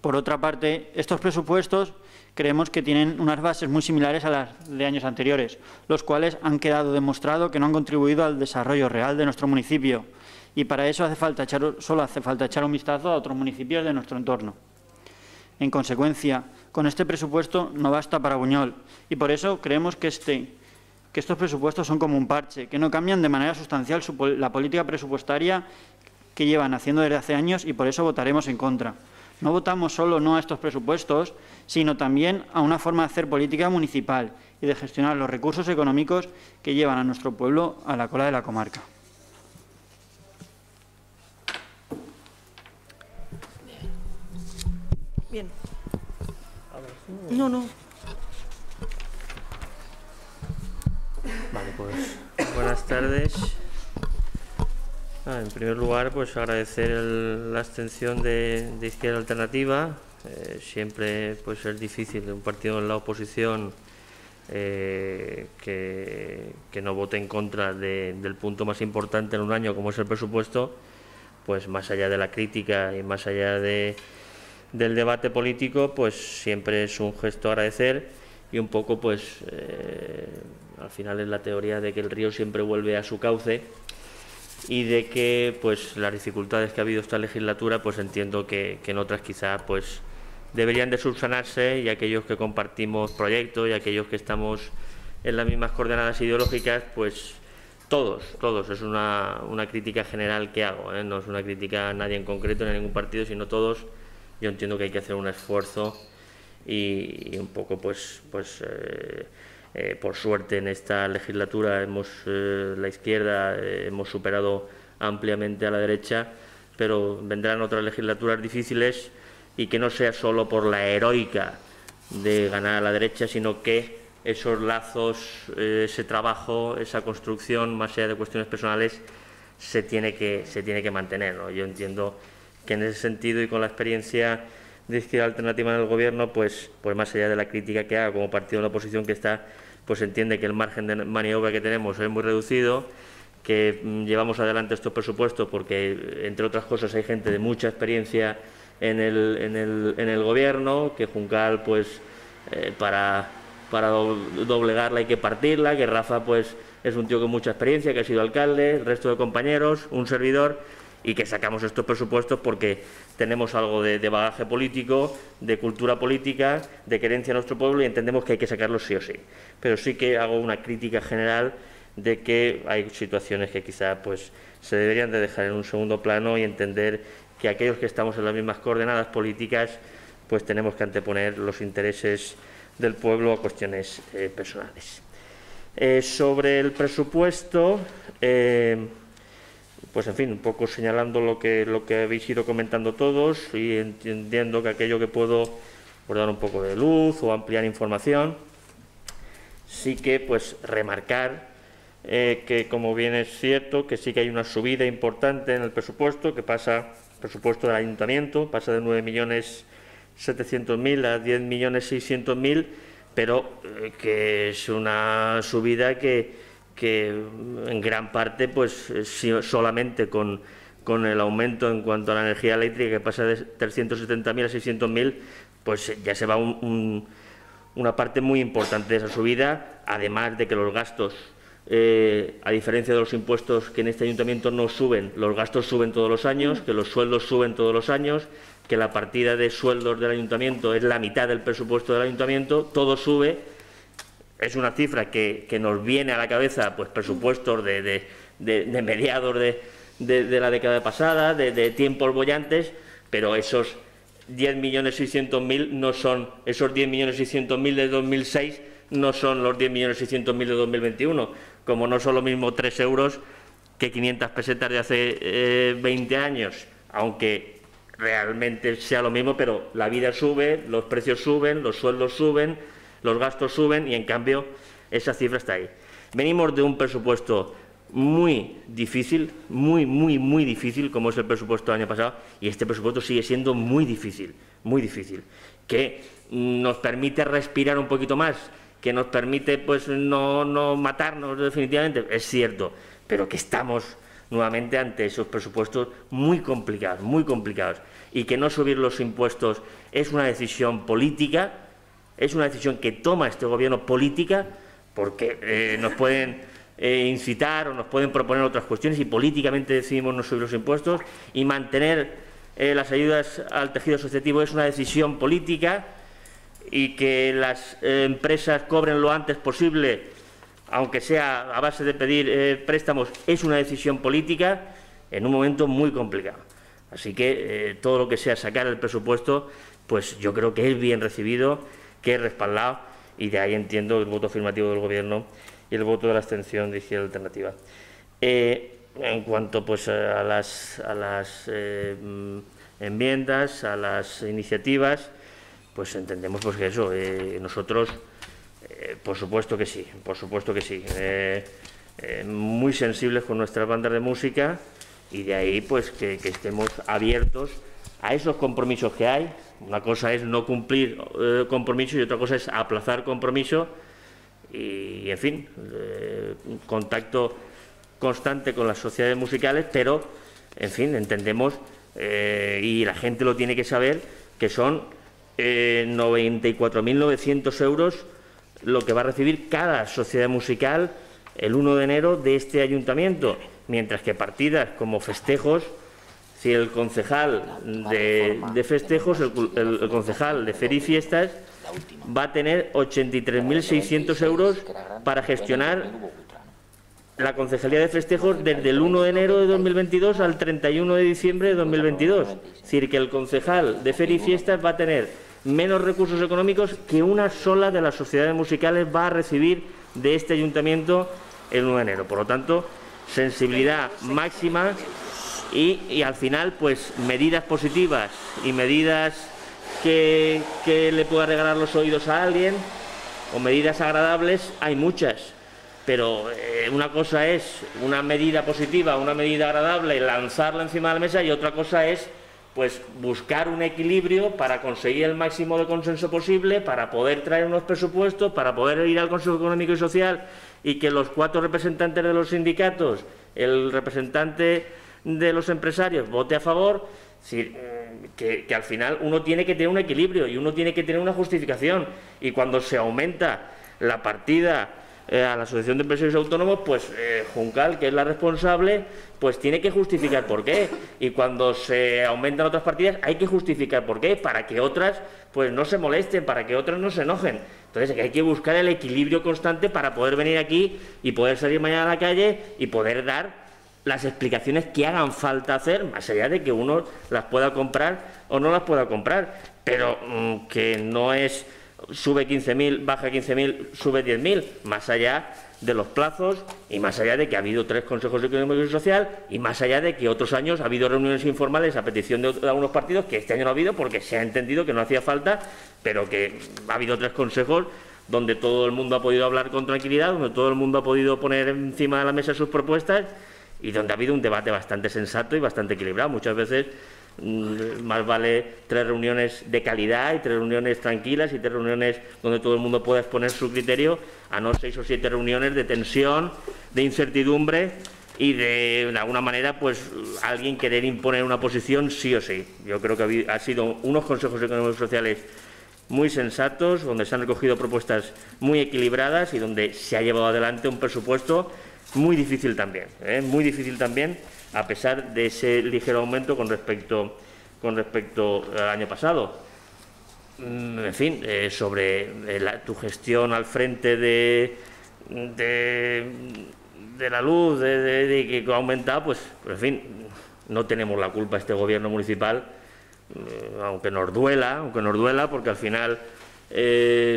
Por otra parte, estos presupuestos creemos que tienen unas bases muy similares a las de años anteriores, los cuales han quedado demostrado que no han contribuido al desarrollo real de nuestro municipio, y para eso solo hace falta echar un vistazo a otros municipios de nuestro entorno. En consecuencia, con este presupuesto no basta para Buñol, y por eso creemos que estos presupuestos son como un parche, que no cambian de manera sustancial la política presupuestaria que llevan haciendo desde hace años, y por eso votaremos en contra. No votamos solo no a estos presupuestos, sino también a una forma de hacer política municipal y de gestionar los recursos económicos que llevan a nuestro pueblo a la cola de la comarca. Bien. No, no. Vale, pues buenas tardes. En primer lugar, pues agradecer la abstención de Izquierda Alternativa. Siempre pues es difícil de un partido en la oposición que no vote en contra del punto más importante en un año como es el presupuesto, pues más allá de la crítica y más allá del debate político, pues siempre es un gesto agradecer y un poco pues al final es la teoría de que el río siempre vuelve a su cauce y de que pues las dificultades que ha habido esta legislatura pues entiendo que en otras quizás pues deberían de subsanarse, y aquellos que compartimos proyectos y aquellos que estamos en las mismas coordenadas ideológicas pues todos, es una crítica general que hago, no es una crítica a nadie en concreto ni a ningún partido, sino todos. Yo entiendo que hay que hacer un esfuerzo y un poco por suerte en esta legislatura la izquierda hemos superado ampliamente a la derecha, pero vendrán otras legislaturas difíciles y que no sea solo por la heroica de ganar a la derecha, sino que esos lazos, ese trabajo, esa construcción, más allá de cuestiones personales, se tiene que mantener, ¿no? Yo entiendo que en ese sentido y con la experiencia de Izquierda Alternativa en el Gobierno, pues más allá de la crítica que haga como partido de la oposición que está, pues entiende que el margen de maniobra que tenemos es muy reducido, que llevamos adelante estos presupuestos porque, entre otras cosas, hay gente de mucha experiencia en el Gobierno, que Juncal, pues para doblegarla hay que partirla, que Rafa, pues es un tío con mucha experiencia, que ha sido alcalde, el resto de compañeros, un servidor, y que sacamos estos presupuestos porque tenemos algo de bagaje político, de cultura política, de querencia a nuestro pueblo y entendemos que hay que sacarlos sí o sí. Pero sí que hago una crítica general de que hay situaciones que quizá pues, se deberían de dejar en un segundo plano y entender que aquellos que estamos en las mismas coordenadas políticas pues tenemos que anteponer los intereses del pueblo a cuestiones personales. Sobre el presupuesto, pues en fin, un poco señalando lo que habéis ido comentando todos y entendiendo que aquello que puedo dar un poco de luz o ampliar información, sí que pues remarcar que como bien es cierto que sí que hay una subida importante en el presupuesto, que pasa, el presupuesto del ayuntamiento pasa de 9.700.000 a 10.600.000, pero que es una subida que en gran parte pues solamente con el aumento en cuanto a la energía eléctrica que pasa de 370.000 a 600.000, pues ya se va una parte muy importante de esa subida, además de que los gastos, a diferencia de los impuestos que en este ayuntamiento no suben, los gastos suben todos los años, que los sueldos suben todos los años, que la partida de sueldos del ayuntamiento es la mitad del presupuesto del ayuntamiento, todo sube. Es una cifra que nos viene a la cabeza, pues presupuestos de mediados de la década pasada, de tiempos bollantes, pero esos 10.600.000 no son, esos 10.600.000 de 2006 no son los 10.600.000 de 2021, como no son lo mismo 3 euros que 500 pesetas de hace 20 años, aunque realmente sea lo mismo, pero la vida sube, los precios suben, los sueldos suben, los gastos suben y, en cambio, esa cifra está ahí. Venimos de un presupuesto muy difícil, muy difícil, como es el presupuesto del año pasado, y este presupuesto sigue siendo muy difícil, que nos permite respirar un poquito más, que nos permite pues no matarnos definitivamente, es cierto, pero que estamos nuevamente ante esos presupuestos muy complicados, y que no subir los impuestos es una decisión política, es una decisión que toma este gobierno política, porque nos pueden incitar o nos pueden proponer otras cuestiones y políticamente decidimos no subir los impuestos, y mantener las ayudas al tejido asociativo es una decisión política, y que las empresas cobren lo antes posible, aunque sea a base de pedir préstamos, es una decisión política en un momento muy complicado. Así que todo lo que sea sacar el presupuesto, pues yo creo que es bien recibido, que es respaldado, y de ahí entiendo el voto afirmativo del Gobierno y el voto de la abstención de Izquierda Alternativa. En cuanto pues a las enmiendas, a las iniciativas, pues entendemos pues que eso, nosotros… por supuesto que sí, por supuesto que sí. Muy sensibles con nuestras bandas de música, y de ahí pues que estemos abiertos a esos compromisos que hay. Una cosa es no cumplir compromisos y otra cosa es aplazar compromisos. Y, en fin, contacto constante con las sociedades musicales, pero, en fin, entendemos, y la gente lo tiene que saber, que son 94.900 euros lo que va a recibir cada sociedad musical el 1 de enero de este ayuntamiento, mientras que partidas como festejos, si el concejal de festejos, el concejal de feria y fiestas, va a tener 83.600 euros para gestionar la concejalía de festejos desde el 1 de enero de 2022 al 31 de diciembre de 2022. Es decir, que el concejal de feria y fiestas va a tener menos recursos económicos que una sola de las sociedades musicales va a recibir de este ayuntamiento el 1 de enero. Por lo tanto, sensibilidad máxima y al final, pues medidas positivas y medidas que le pueda regalar los oídos a alguien o medidas agradables, hay muchas. Pero una cosa es una medida positiva, una medida agradable, lanzarla encima de la mesa, y otra cosa es pues buscar un equilibrio para conseguir el máximo de consenso posible, para poder traer unos presupuestos, para poder ir al Consejo Económico y Social y que los 4 representantes de los sindicatos, el representante de los empresarios vote a favor. Es decir, que al final uno tiene que tener un equilibrio y uno tiene que tener una justificación. Y cuando se aumenta la partida a la Asociación de Empresarios Autónomos, pues Juncal, que es la responsable, pues tiene que justificar por qué. Y cuando se aumentan otras partidas hay que justificar por qué, para que otras pues no se molesten, para que otras no se enojen. Entonces hay que buscar el equilibrio constante para poder venir aquí y poder salir mañana a la calle y poder dar las explicaciones que hagan falta hacer, más allá de que uno las pueda comprar o no las pueda comprar. Pero que no es sube 15.000, baja 15.000, sube 10.000, más allá de los plazos y más allá de que ha habido 3 consejos económicos y social y más allá de que otros años ha habido reuniones informales a petición de algunos partidos, que este año no ha habido porque se ha entendido que no hacía falta, pero que ha habido 3 consejos donde todo el mundo ha podido hablar con tranquilidad, donde todo el mundo ha podido poner encima de la mesa sus propuestas y donde ha habido un debate bastante sensato y bastante equilibrado. Muchas veces más vale 3 reuniones de calidad y 3 reuniones tranquilas y 3 reuniones donde todo el mundo pueda exponer su criterio, a no 6 o 7 reuniones de tensión, de incertidumbre y de alguna manera pues alguien querer imponer una posición sí o sí. Yo creo que ha sido unos consejos económicos y sociales muy sensatos, donde se han recogido propuestas muy equilibradas y donde se ha llevado adelante un presupuesto muy difícil también, muy difícil también, a pesar de ese ligero aumento con respecto al año pasado. En fin, sobre tu gestión al frente de la luz, de que ha aumentado, pues, en fin, no tenemos la culpa este Gobierno municipal, aunque nos duela, porque al final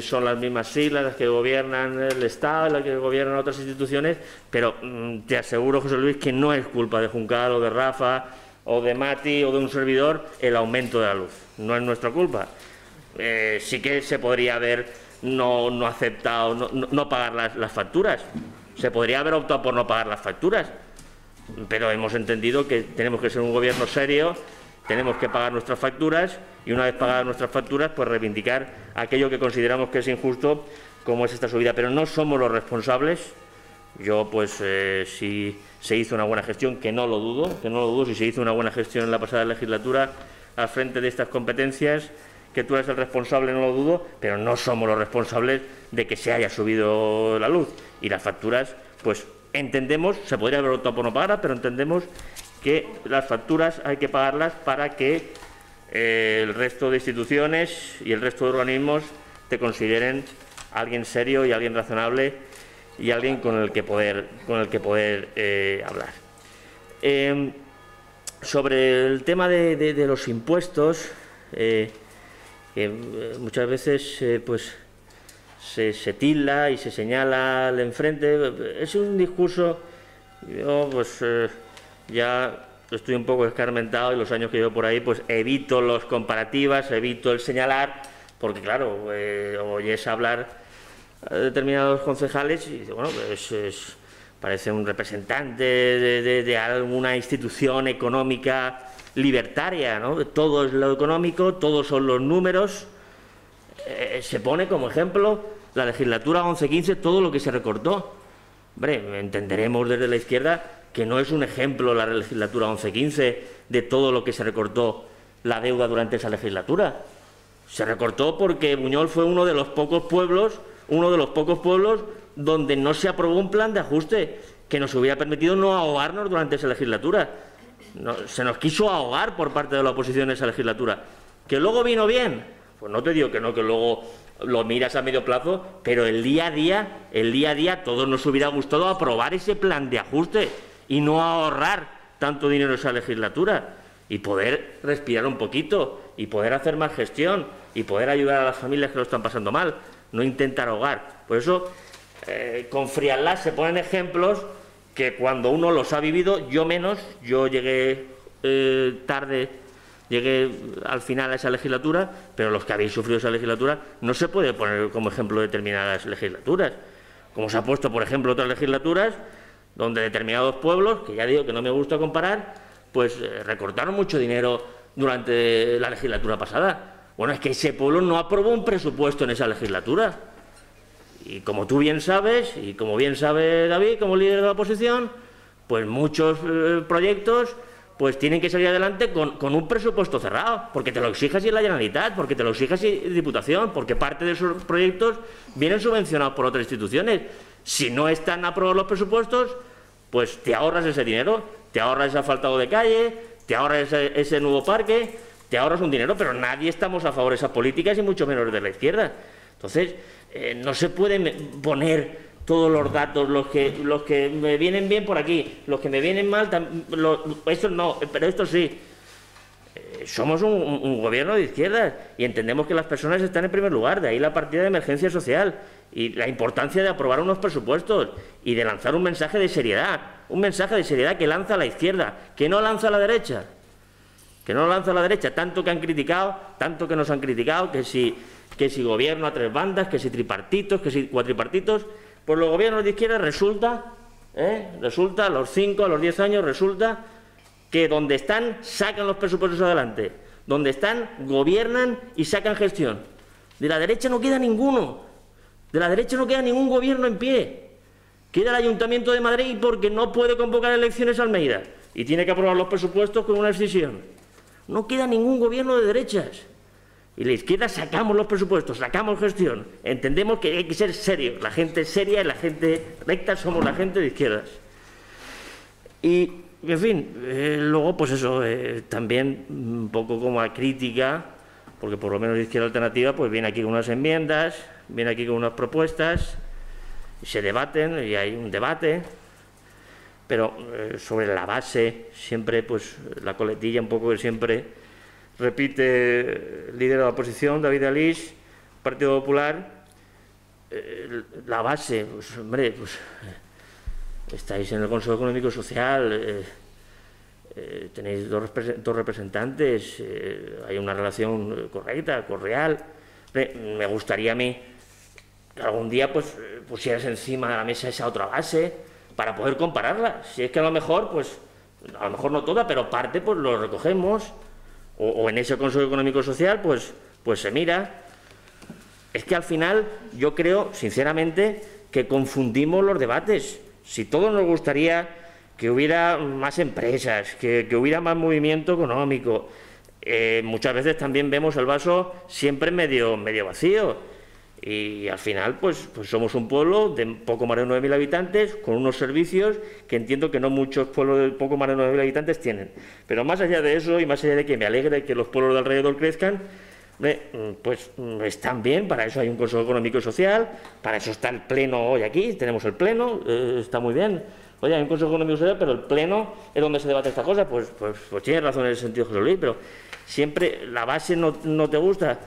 son las mismas siglas las que gobiernan el Estado, las que gobiernan otras instituciones, pero te aseguro, José Luis, que no es culpa de Juncal o de Rafa o de Mati o de un servidor el aumento de la luz. No es nuestra culpa. Sí que se podría haber no aceptado, no pagar las facturas, Se podría haber optado por no pagar las facturas, pero hemos entendido que tenemos que ser un gobierno serio, tenemos que pagar nuestras facturas y, una vez pagadas nuestras facturas, pues reivindicar aquello que consideramos que es injusto, como es esta subida. Pero no somos los responsables. Yo, pues, si se hizo una buena gestión, que no lo dudo, si se hizo una buena gestión en la pasada legislatura al frente de estas competencias, que tú eres el responsable, no lo dudo, pero no somos los responsables de que se haya subido la luz. Y las facturas, pues, entendemos, se podría haber optado por no pagarlas, pero entendemos que las facturas hay que pagarlas para que el resto de instituciones y el resto de organismos te consideren alguien serio y alguien razonable y alguien con el que poder hablar. Sobre el tema de los impuestos, muchas veces pues se tilda y se señala al enfrente. Es un discurso, yo pues ya estoy un poco escarmentado, y los años que llevo por ahí, pues evito las comparativas, evito el señalar, porque claro, oyes hablar a determinados concejales y bueno, pues parece un representante de alguna institución económica libertaria, ¿no? Todo es lo económico, todos son los números. Se pone como ejemplo la legislatura 11-15, todo lo que se recortó. Hombre, entenderemos desde la izquierda que no es un ejemplo la legislatura 11-15 de todo lo que se recortó la deuda durante esa legislatura. Se recortó porque Buñol fue uno de los pocos pueblos donde no se aprobó un plan de ajuste que nos hubiera permitido no ahogarnos durante esa legislatura. Se nos quiso ahogar por parte de la oposición en esa legislatura. ¿Que luego vino bien? Pues no te digo que no, que luego lo miras a medio plazo, pero el día a día, todos nos hubiera gustado aprobar ese plan de ajuste y no ahorrar tanto dinero esa legislatura y poder respirar un poquito y poder hacer más gestión y poder ayudar a las familias que lo están pasando mal. No intentar ahogar. Por eso, con frialdad se ponen ejemplos que cuando uno los ha vivido, yo menos, yo llegué tarde, llegué al final a esa legislatura, pero los que habéis sufrido esa legislatura no se puede poner como ejemplo determinadas legislaturas. Como se ha puesto, por ejemplo, otras legislaturas donde determinados pueblos, que ya digo que no me gusta comparar, pues recortaron mucho dinero durante la legislatura pasada. Bueno, es que ese pueblo no aprobó un presupuesto en esa legislatura. Y como tú bien sabes, y como bien sabe David, como líder de la oposición, pues muchos proyectos pues tienen que salir adelante con un presupuesto cerrado, porque te lo exijas y en la Generalitat, porque te lo exijas y Diputación, porque parte de esos proyectos vienen subvencionados por otras instituciones. Si no están aprobados los presupuestos, pues te ahorras ese dinero, te ahorras ese asfaltado de calle, te ahorras ese nuevo parque. Te ahorras un dinero, pero nadie estamos a favor de esas políticas y mucho menos de la izquierda. Entonces, no se pueden poner todos los datos, los que me vienen bien por aquí, los que me vienen mal, estos no, pero estos sí. Somos un gobierno de izquierdas y entendemos que las personas están en primer lugar, de ahí la partida de emergencia social y la importancia de aprobar unos presupuestos y de lanzar un mensaje de seriedad que lanza la izquierda, que no lanza la derecha. Tanto que han criticado, tanto que nos han criticado, que si gobierno a tres bandas, que si tripartitos, que si cuatripartitos. Pues los gobiernos de izquierda resulta a los 5, a los 10 años, resulta que donde están sacan los presupuestos adelante, donde están gobiernan y sacan gestión. De la derecha no queda ninguno, de la derecha no queda ningún gobierno en pie. Queda el Ayuntamiento de Madrid porque no puede convocar elecciones a Almeida y tiene que aprobar los presupuestos con una decisión. No queda ningún gobierno de derechas. Y la izquierda sacamos los presupuestos, sacamos gestión. Entendemos que hay que ser serios. La gente seria y la gente recta somos la gente de izquierdas. Y, en fin, luego, pues eso, también un poco como a crítica, porque por lo menos la Izquierda Alternativa pues viene aquí con unas enmiendas, viene aquí con unas propuestas, se debaten y hay un debate. Pero sobre la base, siempre, pues, la coletilla un poco que siempre repite el líder de la oposición, David Alís, Partido Popular, la base, pues, hombre, pues, estáis en el Consejo Económico y Social, tenéis dos representantes, hay una relación correcta, cordial. Me gustaría a mí que algún día pues pusieras encima de la mesa esa otra base para poder compararla. Si es que a lo mejor, pues, a lo mejor no toda, pero parte, pues lo recogemos, o en ese Consejo Económico y Social, pues se mira. Es que al final yo creo, sinceramente, que confundimos los debates. Si todos nos gustaría que hubiera más empresas, que hubiera más movimiento económico, muchas veces también vemos el vaso siempre medio vacío. Y al final, pues somos un pueblo de poco más de 9.000 habitantes, con unos servicios que entiendo que no muchos pueblos de poco más de 9.000 habitantes tienen. Pero más allá de eso, y más allá de que me alegra que los pueblos de alrededor crezcan, pues están bien, para eso hay un Consejo Económico y Social, para eso está el Pleno hoy aquí, tenemos el Pleno, está muy bien. Oye, hay un Consejo Económico y Social, pero el Pleno es donde se debate esta cosa, pues tienes razón en ese sentido, José Luis, pero siempre la base no te gusta.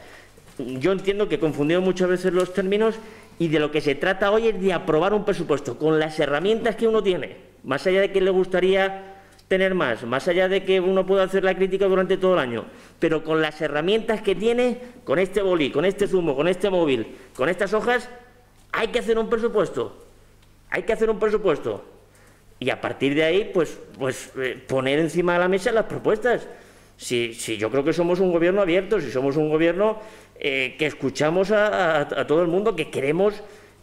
Yo entiendo que confundimos muchas veces los términos, y de lo que se trata hoy es de aprobar un presupuesto con las herramientas que uno tiene, más allá de que le gustaría tener más allá de que uno pueda hacer la crítica durante todo el año, pero con las herramientas que tiene, con este bolí, con este zumo, con este móvil, con estas hojas, hay que hacer un presupuesto, hay que hacer un presupuesto, y a partir de ahí, pues poner encima de la mesa las propuestas. Si yo creo que somos un gobierno abierto, si somos un gobierno que escuchamos a todo el mundo, que queremos,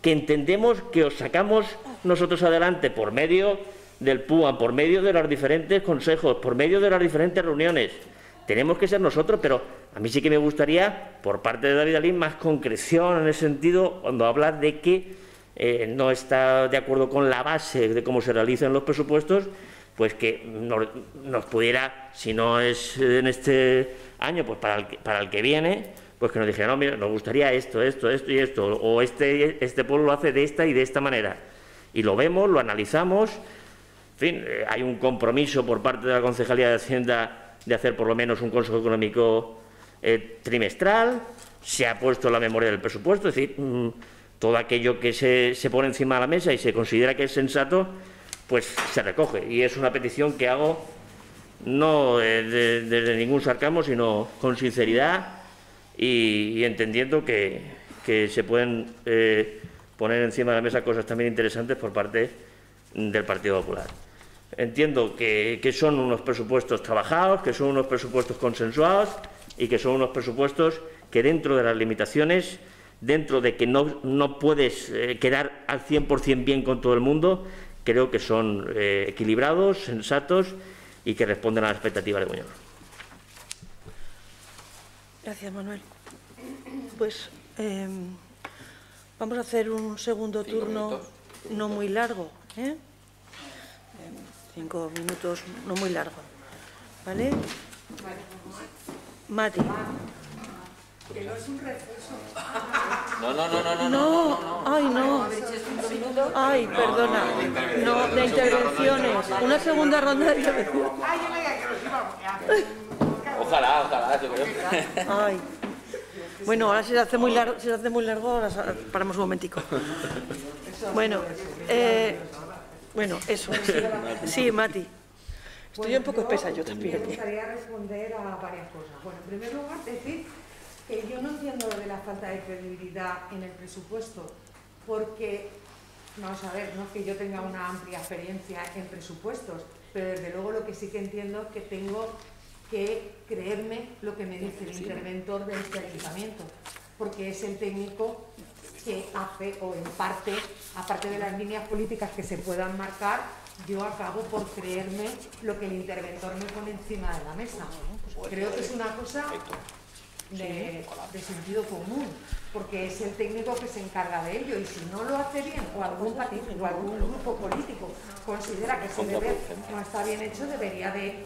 que entendemos, que os sacamos nosotros adelante por medio del PUA, por medio de los diferentes consejos, por medio de las diferentes reuniones. Tenemos que ser nosotros, pero a mí sí que me gustaría, por parte de David Alís, más concreción en ese sentido, cuando habla de que no está de acuerdo con la base de cómo se realizan los presupuestos, pues que nos pudiera, si no es en este año, pues para el que viene, pues que nos dijera, no, mira, nos gustaría esto y esto, o este pueblo lo hace de esta y de esta manera. Y lo vemos, lo analizamos, en fin, hay un compromiso por parte de la Concejalía de Hacienda de hacer por lo menos un Consejo Económico trimestral, se ha puesto la memoria del presupuesto, es decir, todo aquello que se pone encima de la mesa y se considera que es sensato, pues se recoge, y es una petición que hago no desde ningún sarcasmo, sino con sinceridad y entendiendo que se pueden poner encima de la mesa cosas también interesantes por parte del Partido Popular. Entiendo que son unos presupuestos trabajados, que son unos presupuestos consensuados y que son unos presupuestos que, dentro de las limitaciones, dentro de que no puedes quedar al 100% bien con todo el mundo, creo que son equilibrados, sensatos y que responden a la expectativa de Buñol. Gracias, Manuel. Pues vamos a hacer un segundo turno no muy largo, ¿eh? 5 minutos no muy largo, ¿vale? Mati. Que no es un refuerzo. No. Ay, no. Ay, perdona. No, de intervenciones. Una segunda ronda de intervenciones. Ojalá, yo creo. Ay. Bueno, ahora se hace muy largo, ahora paramos un momentico. Bueno, eso. Sí, Mati. Estoy un poco espesa yo también. Me gustaría responder a varias cosas. Bueno, en primer lugar, decir que yo no entiendo de la falta de credibilidad en el presupuesto, porque, vamos a ver, no es que yo tenga una amplia experiencia en presupuestos, pero desde luego lo que sí que entiendo es que tengo que creerme lo que me dice el interventor del ayuntamiento, porque es el técnico que hace, o en parte, aparte de las líneas políticas que se puedan marcar, yo acabo por creerme lo que el interventor me pone encima de la mesa. Creo que es una cosa de sentido común, porque es el técnico que se encarga de ello, y si no lo hace bien, o algún grupo político considera que no está bien hecho, debería de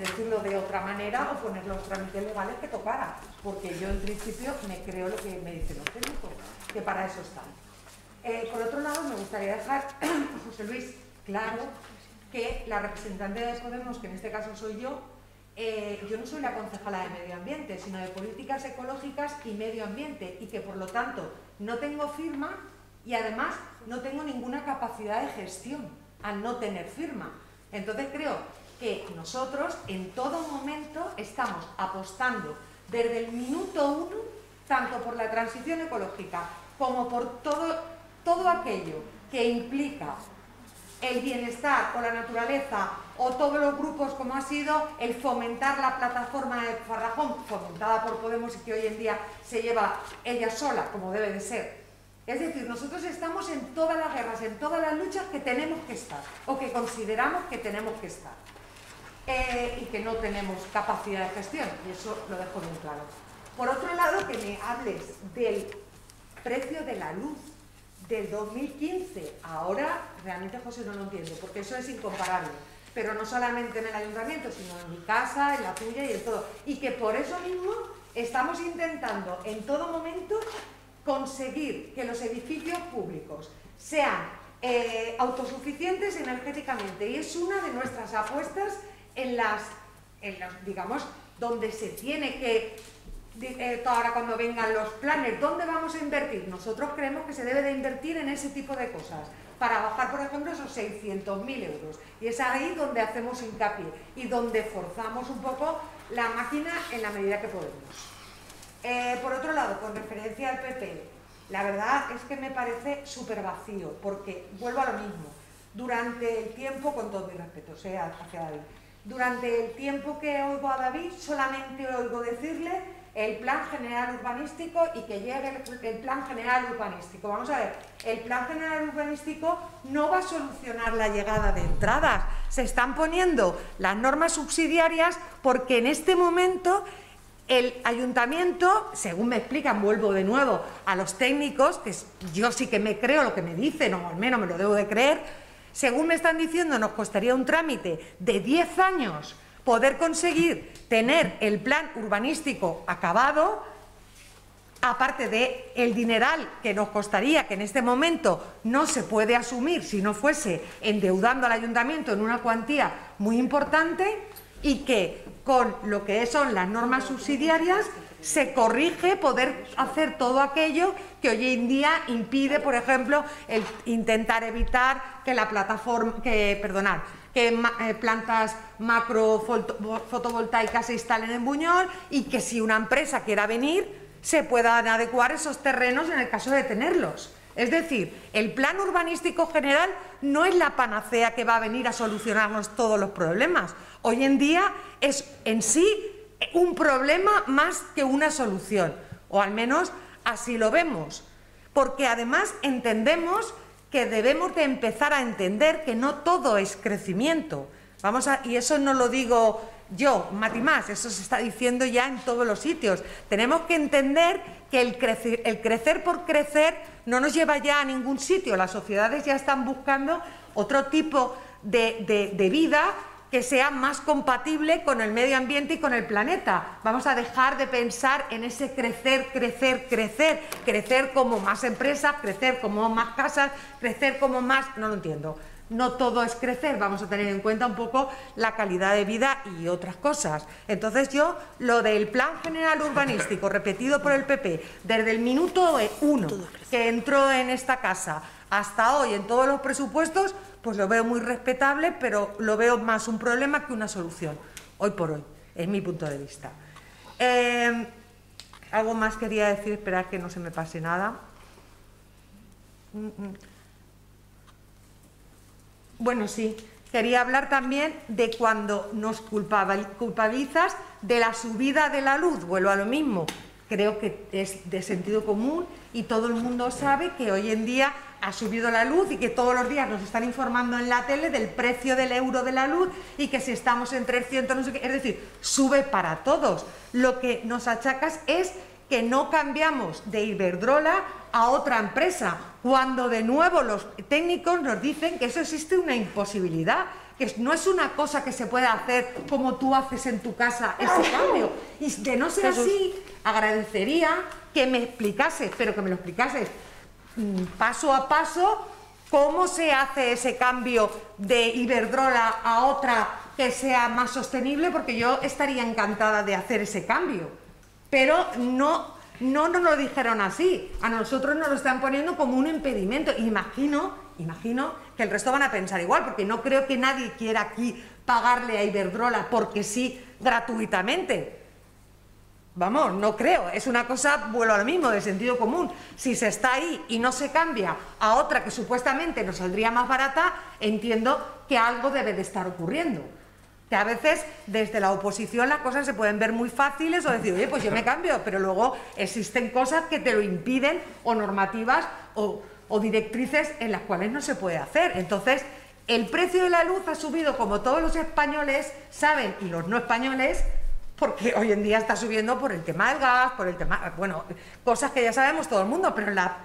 decirlo de otra manera o poner los trámites legales que tocara, porque yo en principio me creo lo que me dicen los técnicos, que para eso están. Por otro lado, me gustaría dejar, José Luis, claro que la representante de Podemos, que en este caso soy yo no soy la concejala de medio ambiente, sino de políticas ecológicas y medio ambiente, y que por lo tanto no tengo firma y además no tengo ninguna capacidad de gestión al no tener firma. Entonces creo que nosotros en todo momento estamos apostando desde el minuto 1 tanto por la transición ecológica como por todo aquello que implica el bienestar o la naturaleza o todos los grupos, como ha sido el fomentar la plataforma de Farrajón, fomentada por Podemos y que hoy en día se lleva ella sola, como debe de ser. Es decir, nosotros estamos en todas las guerras, en todas las luchas que tenemos que estar o que consideramos que tenemos que estar y que no tenemos capacidad de gestión, y eso lo dejo muy claro. Por otro lado, que me hables del precio de la luz del 2015, ahora realmente, José, no lo entiendo, porque eso es incomparable, pero no solamente en el ayuntamiento, sino en mi casa, en la tuya y en todo, y que por eso mismo estamos intentando en todo momento conseguir que los edificios públicos sean autosuficientes energéticamente, y es una de nuestras apuestas en las digamos, donde se tiene que ahora cuando vengan los planes, ¿dónde vamos a invertir? Nosotros creemos que se debe de invertir en ese tipo de cosas, para bajar, por ejemplo, esos 600.000 euros. Y es ahí donde hacemos hincapié y donde forzamos un poco la máquina en la medida que podemos. Por otro lado, con referencia al PP, la verdad es que me parece súper vacío, porque vuelvo a lo mismo. Durante el tiempo, con todo mi respeto, hacia David, durante el tiempo que oigo a David, solamente oigo decirle el plan general urbanístico y que llegue el plan general urbanístico. Vamos a ver, el plan general urbanístico no va a solucionar la llegada de entradas. Se están poniendo las normas subsidiarias porque en este momento el ayuntamiento, según me explican, vuelvo de nuevo a los técnicos, que yo sí que me creo lo que me dicen, o al menos me lo debo de creer, según me están diciendo, nos costaría un trámite de 10 años poder conseguir tener el plan urbanístico acabado, aparte del dineral que nos costaría, que en este momento no se puede asumir si no fuese endeudando al ayuntamiento en una cuantía muy importante, y que con lo que son las normas subsidiarias se corrige poder hacer todo aquello que hoy en día impide, por ejemplo, el intentar evitar que la plataforma, que plantas macro fotovoltaicas se instalen en Buñol, y que si una empresa quiera venir se puedan adecuar esos terrenos en el caso de tenerlos. Es decir, el plan urbanístico general no es la panacea que va a venir a solucionarnos todos los problemas. Hoy en día es en sí un problema más que una solución, o al menos así lo vemos, porque además entendemos que debemos de empezar a entender que no todo es crecimiento. Y eso no lo digo yo, Matimás, eso se está diciendo ya en todos los sitios. Tenemos que entender que el crecer por crecer no nos lleva ya a ningún sitio. Las sociedades ya están buscando otro tipo de vida que sea más compatible con el medio ambiente y con el planeta. Vamos a dejar de pensar en ese crecer, crecer como más empresas, crecer como más casas, crecer como más... No lo entiendo. No todo es crecer, vamos a tener en cuenta un poco la calidad de vida y otras cosas. Entonces yo, lo del plan general urbanístico repetido por el PP, desde el minuto 1 que entró en esta casa hasta hoy en todos los presupuestos, pues lo veo muy respetable, pero lo veo más un problema que una solución, hoy por hoy, es mi punto de vista. Algo más quería decir, esperar que no se me pase nada. Bueno, sí, quería hablar también de cuando nos culpabilizas de la subida de la luz. Vuelvo a lo mismo, creo que es de sentido común y todo el mundo sabe que hoy en día ha subido la luz y que todos los días nos están informando en la tele del precio del euro de la luz y que si estamos en 300, no sé qué, es decir, sube para todos. Lo que nos achacas es que no cambiamos de Iberdrola a otra empresa, cuando de nuevo los técnicos nos dicen que eso existe una imposibilidad, que no es una cosa que se pueda hacer como tú haces en tu casa ese cambio. Y de no ser así, agradecería que me explicases, pero que me lo explicases paso a paso, cómo se hace ese cambio de Iberdrola a otra que sea más sostenible, porque yo estaría encantada de hacer ese cambio, pero no nos lo dijeron así, a nosotros nos lo están poniendo como un impedimento. Imagino que el resto van a pensar igual, porque no creo que nadie quiera aquí pagarle a Iberdrola porque sí, gratuitamente. Vamos, no creo. Es una cosa, vuelvo a lo mismo, de sentido común. Si se está ahí y no se cambia a otra que supuestamente nos saldría más barata, entiendo que algo debe de estar ocurriendo. Que a veces desde la oposición las cosas se pueden ver muy fáciles o decir, oye, pues yo me cambio, pero luego existen cosas que te lo impiden o normativas o directrices en las cuales no se puede hacer. Entonces, el precio de la luz ha subido como todos los españoles saben y los no españoles, porque hoy en día está subiendo por el tema del gas, por el tema, bueno, cosas que ya sabemos todo el mundo, pero la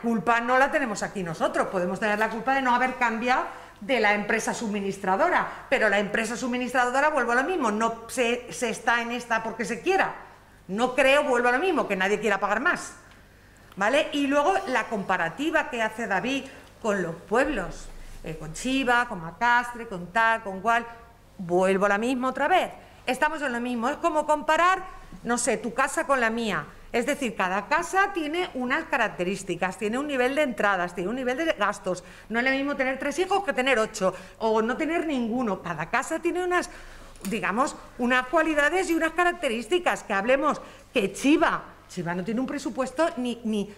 culpa no la tenemos aquí nosotros. Podemos tener la culpa de no haber cambiado de la empresa suministradora, pero la empresa suministradora, vuelvo a lo mismo, no se está en esta porque se quiera. No creo, vuelvo a lo mismo, que nadie quiera pagar más, ¿vale? Y luego la comparativa que hace David con los pueblos, con Chiva, con Macastre, con tal, con cual, vuelvo a la misma otra vez. Estamos en lo mismo, es como comparar, no sé, tu casa con la mía. Es decir, cada casa tiene unas características, tiene un nivel de entradas, tiene un nivel de gastos. No es lo mismo tener 3 hijos que tener 8 o no tener ninguno. Cada casa tiene unas, digamos, unas cualidades y unas características. Que hablemos que Chiva no tiene un presupuesto ni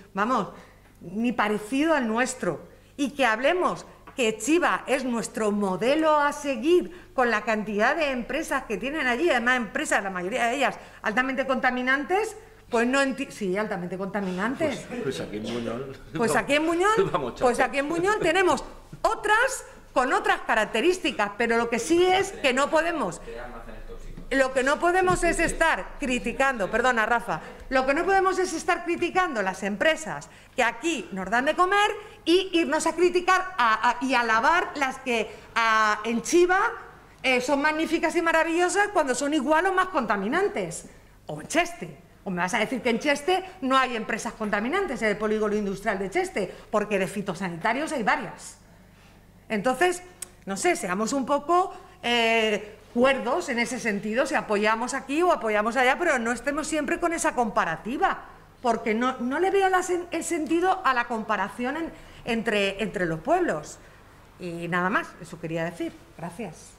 parecido al nuestro. Y que hablemos que Chiva es nuestro modelo a seguir con la cantidad de empresas que tienen allí, además empresas, la mayoría de ellas altamente contaminantes, pues no entiendo. Sí, altamente contaminantes. Pues aquí en Buñol. Pues aquí en Buñol, tenemos otras con otras características, pero lo que sí es que no podemos. Lo que no podemos es estar criticando, perdona Rafa, lo que no podemos es estar criticando las empresas que aquí nos dan de comer y irnos a criticar y alabar las que en Chiva son magníficas y maravillosas cuando son igual o más contaminantes, o en Cheste. O me vas a decir que en Cheste no hay empresas contaminantes en el polígono industrial de Cheste, porque de fitosanitarios hay varias. Entonces, no sé, seamos un poco cuerdos en ese sentido, si apoyamos aquí o apoyamos allá, pero no estemos siempre con esa comparativa, porque no le veo el sentido a la comparación entre los pueblos. Y nada más, eso quería decir. Gracias.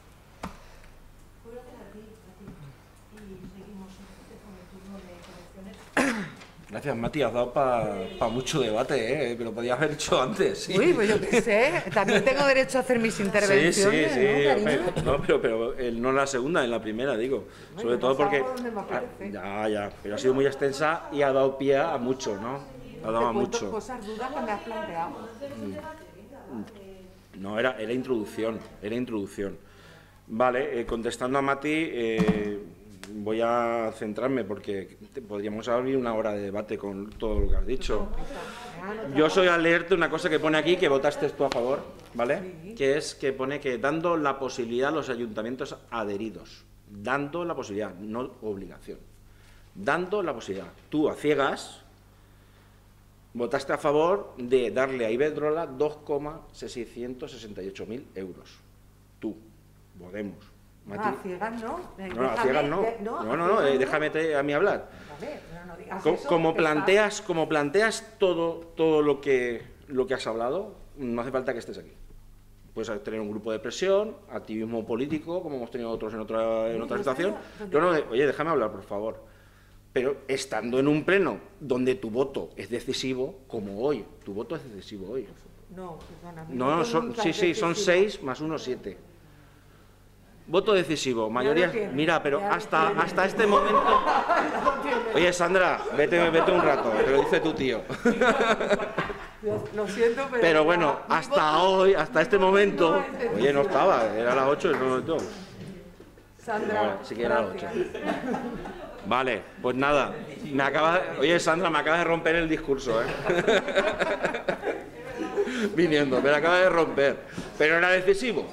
Gracias, Mati, has dado para mucho debate, ¿eh? Pero podías haber hecho antes. Sí. Uy, pues yo qué sé, también tengo derecho a hacer mis intervenciones. Sí, ¿no? Pero no en la segunda, en la primera, digo. Bueno, sobre todo porque... pero ha sido muy extensa y ha dado pie a mucho, ¿no? Ha dado a mucho. Cosas duras cuando has planteado. No, era introducción, Vale, contestando a Mati... voy a centrarme porque podríamos abrir una hora de debate con todo lo que has dicho. Yo soy al leerte una cosa que pone aquí, que votaste tú a favor, ¿vale? Que es que pone que dando la posibilidad a los ayuntamientos adheridos. Dando la posibilidad, no obligación. Dando la posibilidad. Tú, a ciegas, votaste a favor de darle a Iberdrola 2,668.000 euros. Tú, Podemos. A ciegas no. Déjame a mí hablar. Como planteas todo lo que has hablado, no hace falta que estés aquí. Puedes tener un grupo de presión, activismo político, como hemos tenido otros en otra situación. Oye, déjame hablar, por favor. Pero estando en un pleno donde tu voto es decisivo, como hoy, tu voto es decisivo hoy. No, perdóname. Son 6 más 1, 7. Voto decisivo, mayoría... Mira, pero hasta este momento... Oye, Sandra, vete un rato, te lo dice tu tío. Lo siento, pero... Pero bueno, hasta este momento... Oye, no estaba, era las 8 y no lo toco. Sandra, sí que era las 8. Vale, pues nada. Oye, Sandra, me acabas de romper el discurso, ¿eh? Viniendo, me la acaba de romper. Pero era decisivo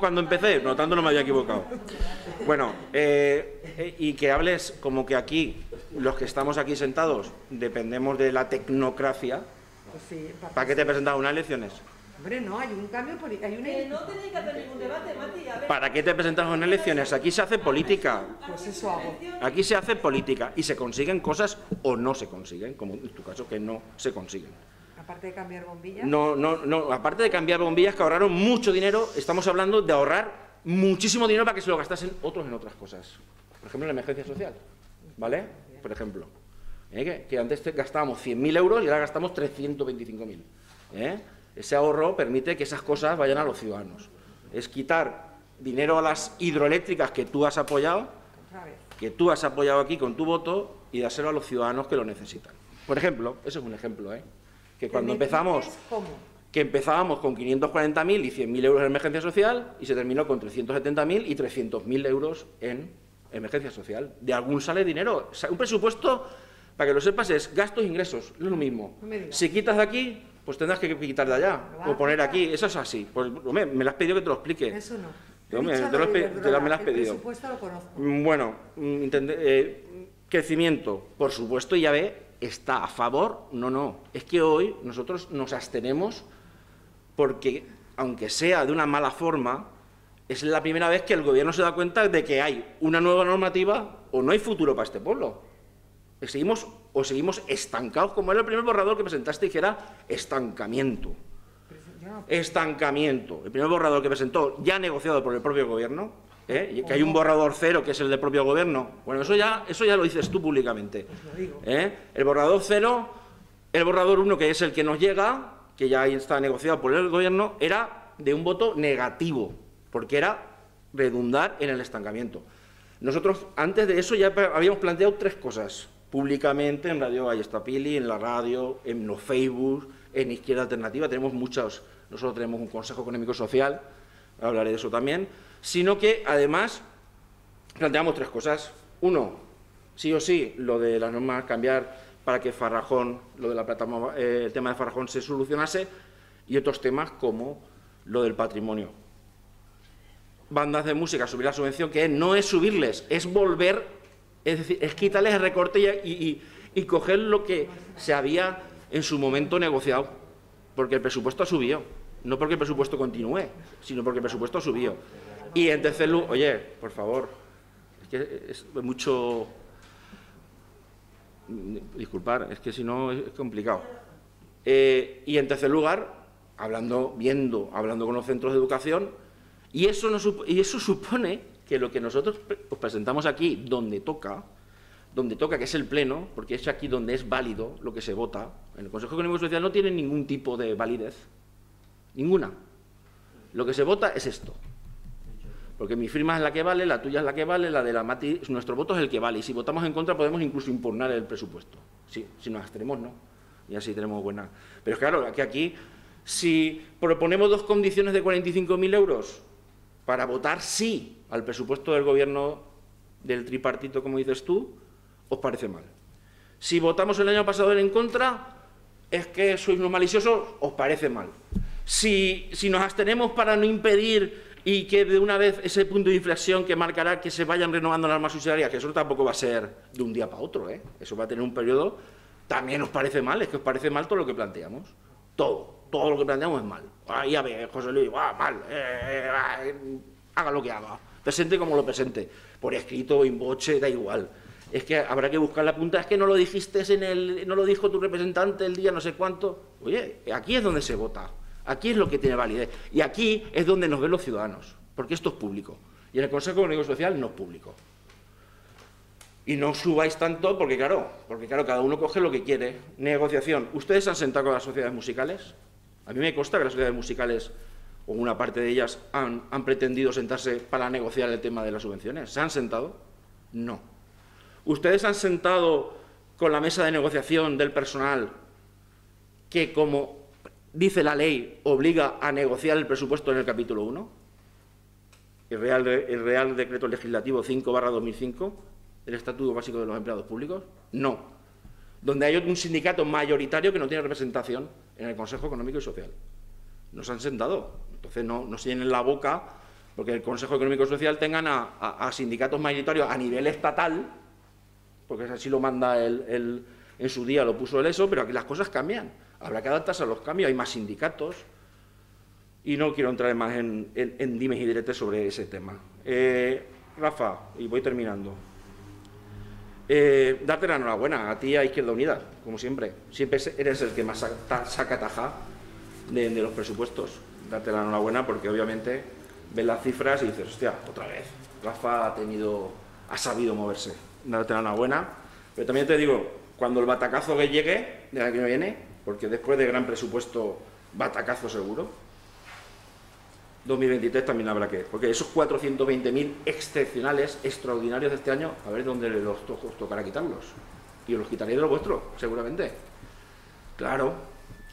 cuando empecé, por lo tanto no me había equivocado. Bueno, y que hables como que aquí, los que estamos aquí sentados, dependemos de la tecnocracia. Pues sí, ¿para qué te presentas a unas elecciones? Hombre, no, hay un cambio político. No tenéis que hacer ningún debate, Mati, a ver. ¿Para qué te presentas a unas elecciones? Aquí se hace política. Pues eso hago. Aquí se hace política y se consiguen cosas o no se consiguen, como en tu caso, que no se consiguen. ¿Aparte de cambiar bombillas? No, aparte de cambiar bombillas, que ahorraron mucho dinero, estamos hablando de ahorrar muchísimo dinero para que se lo gastasen otros en otras cosas. Por ejemplo, la emergencia social, ¿vale? por ejemplo, que antes gastábamos 100.000 euros y ahora gastamos 325.000. Ese ahorro permite que esas cosas vayan a los ciudadanos. Es quitar dinero a las hidroeléctricas que tú has apoyado, aquí con tu voto, y dárselo a los ciudadanos que lo necesitan. Por ejemplo, eso es un ejemplo, que cuando empezamos… ¿Cómo? Que empezábamos con 540.000 y 100.000 euros en emergencia social y se terminó con 370.000 y 300.000 euros en emergencia social. De algún sale dinero. Un presupuesto, para que lo sepas, es gastos e ingresos. No es lo mismo. Si quitas de aquí, pues tendrás que quitar de allá o poner aquí. Eso es así. Pues, hombre, me lo has pedido que te lo explique. Eso no. Me lo has pedido. El presupuesto lo conozco. Bueno, crecimiento, por supuesto, ya ve, está a favor. No, no. Es que hoy nosotros nos abstenemos. Porque, aunque sea de una mala forma, es la primera vez que el Gobierno se da cuenta de que hay una nueva normativa o no hay futuro para este pueblo. Seguimos estancados, como era el primer borrador que presentaste, que era estancamiento. Estancamiento. El primer borrador que presentó, ya negociado por el propio Gobierno, que hay un borrador cero, que es el del propio Gobierno. Bueno, eso ya lo dices tú públicamente. El borrador cero, el borrador uno, que es el que nos llega, que ya está negociado por el Gobierno, era de un voto negativo, porque era redundar en el estancamiento. Nosotros, antes de eso, ya habíamos planteado tres cosas, públicamente, en Radio Gallestapili, en la radio, en los Facebook, en Izquierda Alternativa. Tenemos muchos, nosotros tenemos un Consejo Económico y Social, hablaré de eso también, sino que, además, planteamos tres cosas. Uno, sí o sí, lo de las normas cambiar, para que Farrajón, lo de la plataforma, el tema de Farrajón se solucionase, y otros temas como lo del patrimonio. Bandas de música, subir la subvención, que no es subirles, es volver, es decir, es quitarles el recorte y coger lo que se había en su momento negociado, porque el presupuesto ha subido, no porque el presupuesto continúe, sino porque el presupuesto ha subido. Y en tercer lugar, oye, por favor, es que es mucho… Disculpar, es que si no es complicado. Y en tercer lugar, hablando con los centros de educación, y eso supone que lo que nosotros os presentamos aquí, donde toca, que es el Pleno, porque es aquí donde es válido lo que se vota. En el Consejo Económico y Social no tiene ningún tipo de validez, ninguna. Lo que se vota es esto. Porque mi firma es la que vale, la tuya es la que vale, la de la Mati, nuestro voto es el que vale. Y si votamos en contra podemos incluso impugnar el presupuesto. Sí, si nos abstenemos, no. Y así tenemos buena. Pero claro, que aquí, si proponemos dos condiciones de 45.000 euros para votar sí al presupuesto del Gobierno del tripartito, como dices tú, os parece mal. Si votamos el año pasado en contra, es que sois unos maliciosos, os parece mal. Si nos abstenemos para no impedir… y que de una vez ese punto de inflexión que marcará que se vayan renovando las normas subsidiarias, que eso tampoco va a ser de un día para otro, eso va a tener un periodo, también os parece mal, es que os parece mal todo lo que planteamos, todo lo que planteamos es mal. Ahí a ver, José Luis, mal, haga lo que haga, presente como lo presente, por escrito, en boche, da igual. Es que habrá que buscar la punta, es que no lo dijiste no lo dijo tu representante el día no sé cuánto. Oye, aquí es donde se vota. Aquí es lo que tiene validez. Y aquí es donde nos ven los ciudadanos, porque esto es público. Y en el Consejo Económico y Social no es público. Y no subáis tanto, porque claro, cada uno coge lo que quiere. Negociación. ¿Ustedes han sentado con las sociedades musicales? A mí me consta que las sociedades musicales, o una parte de ellas, han pretendido sentarse para negociar el tema de las subvenciones. ¿Se han sentado? No. ¿Ustedes han sentado con la mesa de negociación del personal que, como dice la ley, obliga a negociar el presupuesto en el capítulo 1, el Real Decreto Legislativo 5/2005, el Estatuto Básico de los Empleados Públicos? No. Donde hay un sindicato mayoritario que no tiene representación en el Consejo Económico y Social. No se han sentado. Entonces, no se llenen la boca porque el Consejo Económico y Social tengan a sindicatos mayoritarios a nivel estatal, porque así lo manda en su día lo puso el ESO, pero aquí las cosas cambian. Habrá que adaptarse a los cambios, hay más sindicatos y no quiero entrar más en dimes y diretes sobre ese tema. Rafa, y voy terminando, darte la enhorabuena a ti, a Izquierda Unida, como siempre. Siempre eres el que más saca tajada de los presupuestos. Darte la enhorabuena porque obviamente ves las cifras y dices, hostia, otra vez. Rafa ha sabido moverse. Darte la enhorabuena. Pero también te digo, cuando el batacazo que llegue, de aquí no viene, porque después de gran presupuesto, batacazo seguro, 2023 también habrá que... Porque esos 420.000 excepcionales, extraordinarios de este año, a ver dónde os tocará quitarlos. Y os los quitaréis de los vuestros, seguramente. Claro.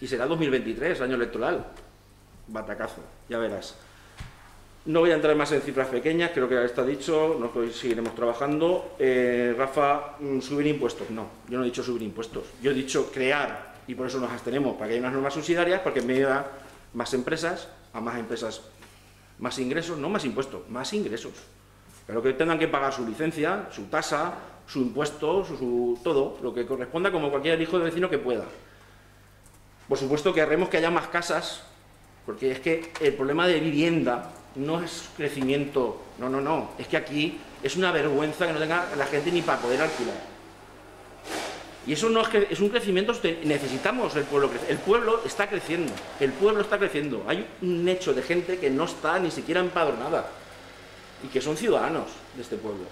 Y será 2023, año electoral. Batacazo, ya verás. No voy a entrar más en cifras pequeñas, creo que ya está dicho, nosotros seguiremos trabajando. Rafa, subir impuestos. No, yo no he dicho subir impuestos. Yo he dicho crear, y por eso nos abstenemos, para que haya unas normas subsidiarias, para que en medio de más empresas, a más empresas, más ingresos, no más impuestos, más ingresos. Pero que tengan que pagar su licencia, su tasa, su impuesto, su todo, lo que corresponda, como cualquier hijo de vecino que pueda. Por supuesto que haremos que haya más casas, porque es que el problema de vivienda no es crecimiento, no, no, no. Es que aquí es una vergüenza que no tenga la gente ni para poder alquilar. Y eso no es que es un crecimiento, necesitamos el pueblo crecer. El pueblo está creciendo, el pueblo está creciendo. Hay un hecho de gente que no está ni siquiera empadronada y que son ciudadanos de este pueblo.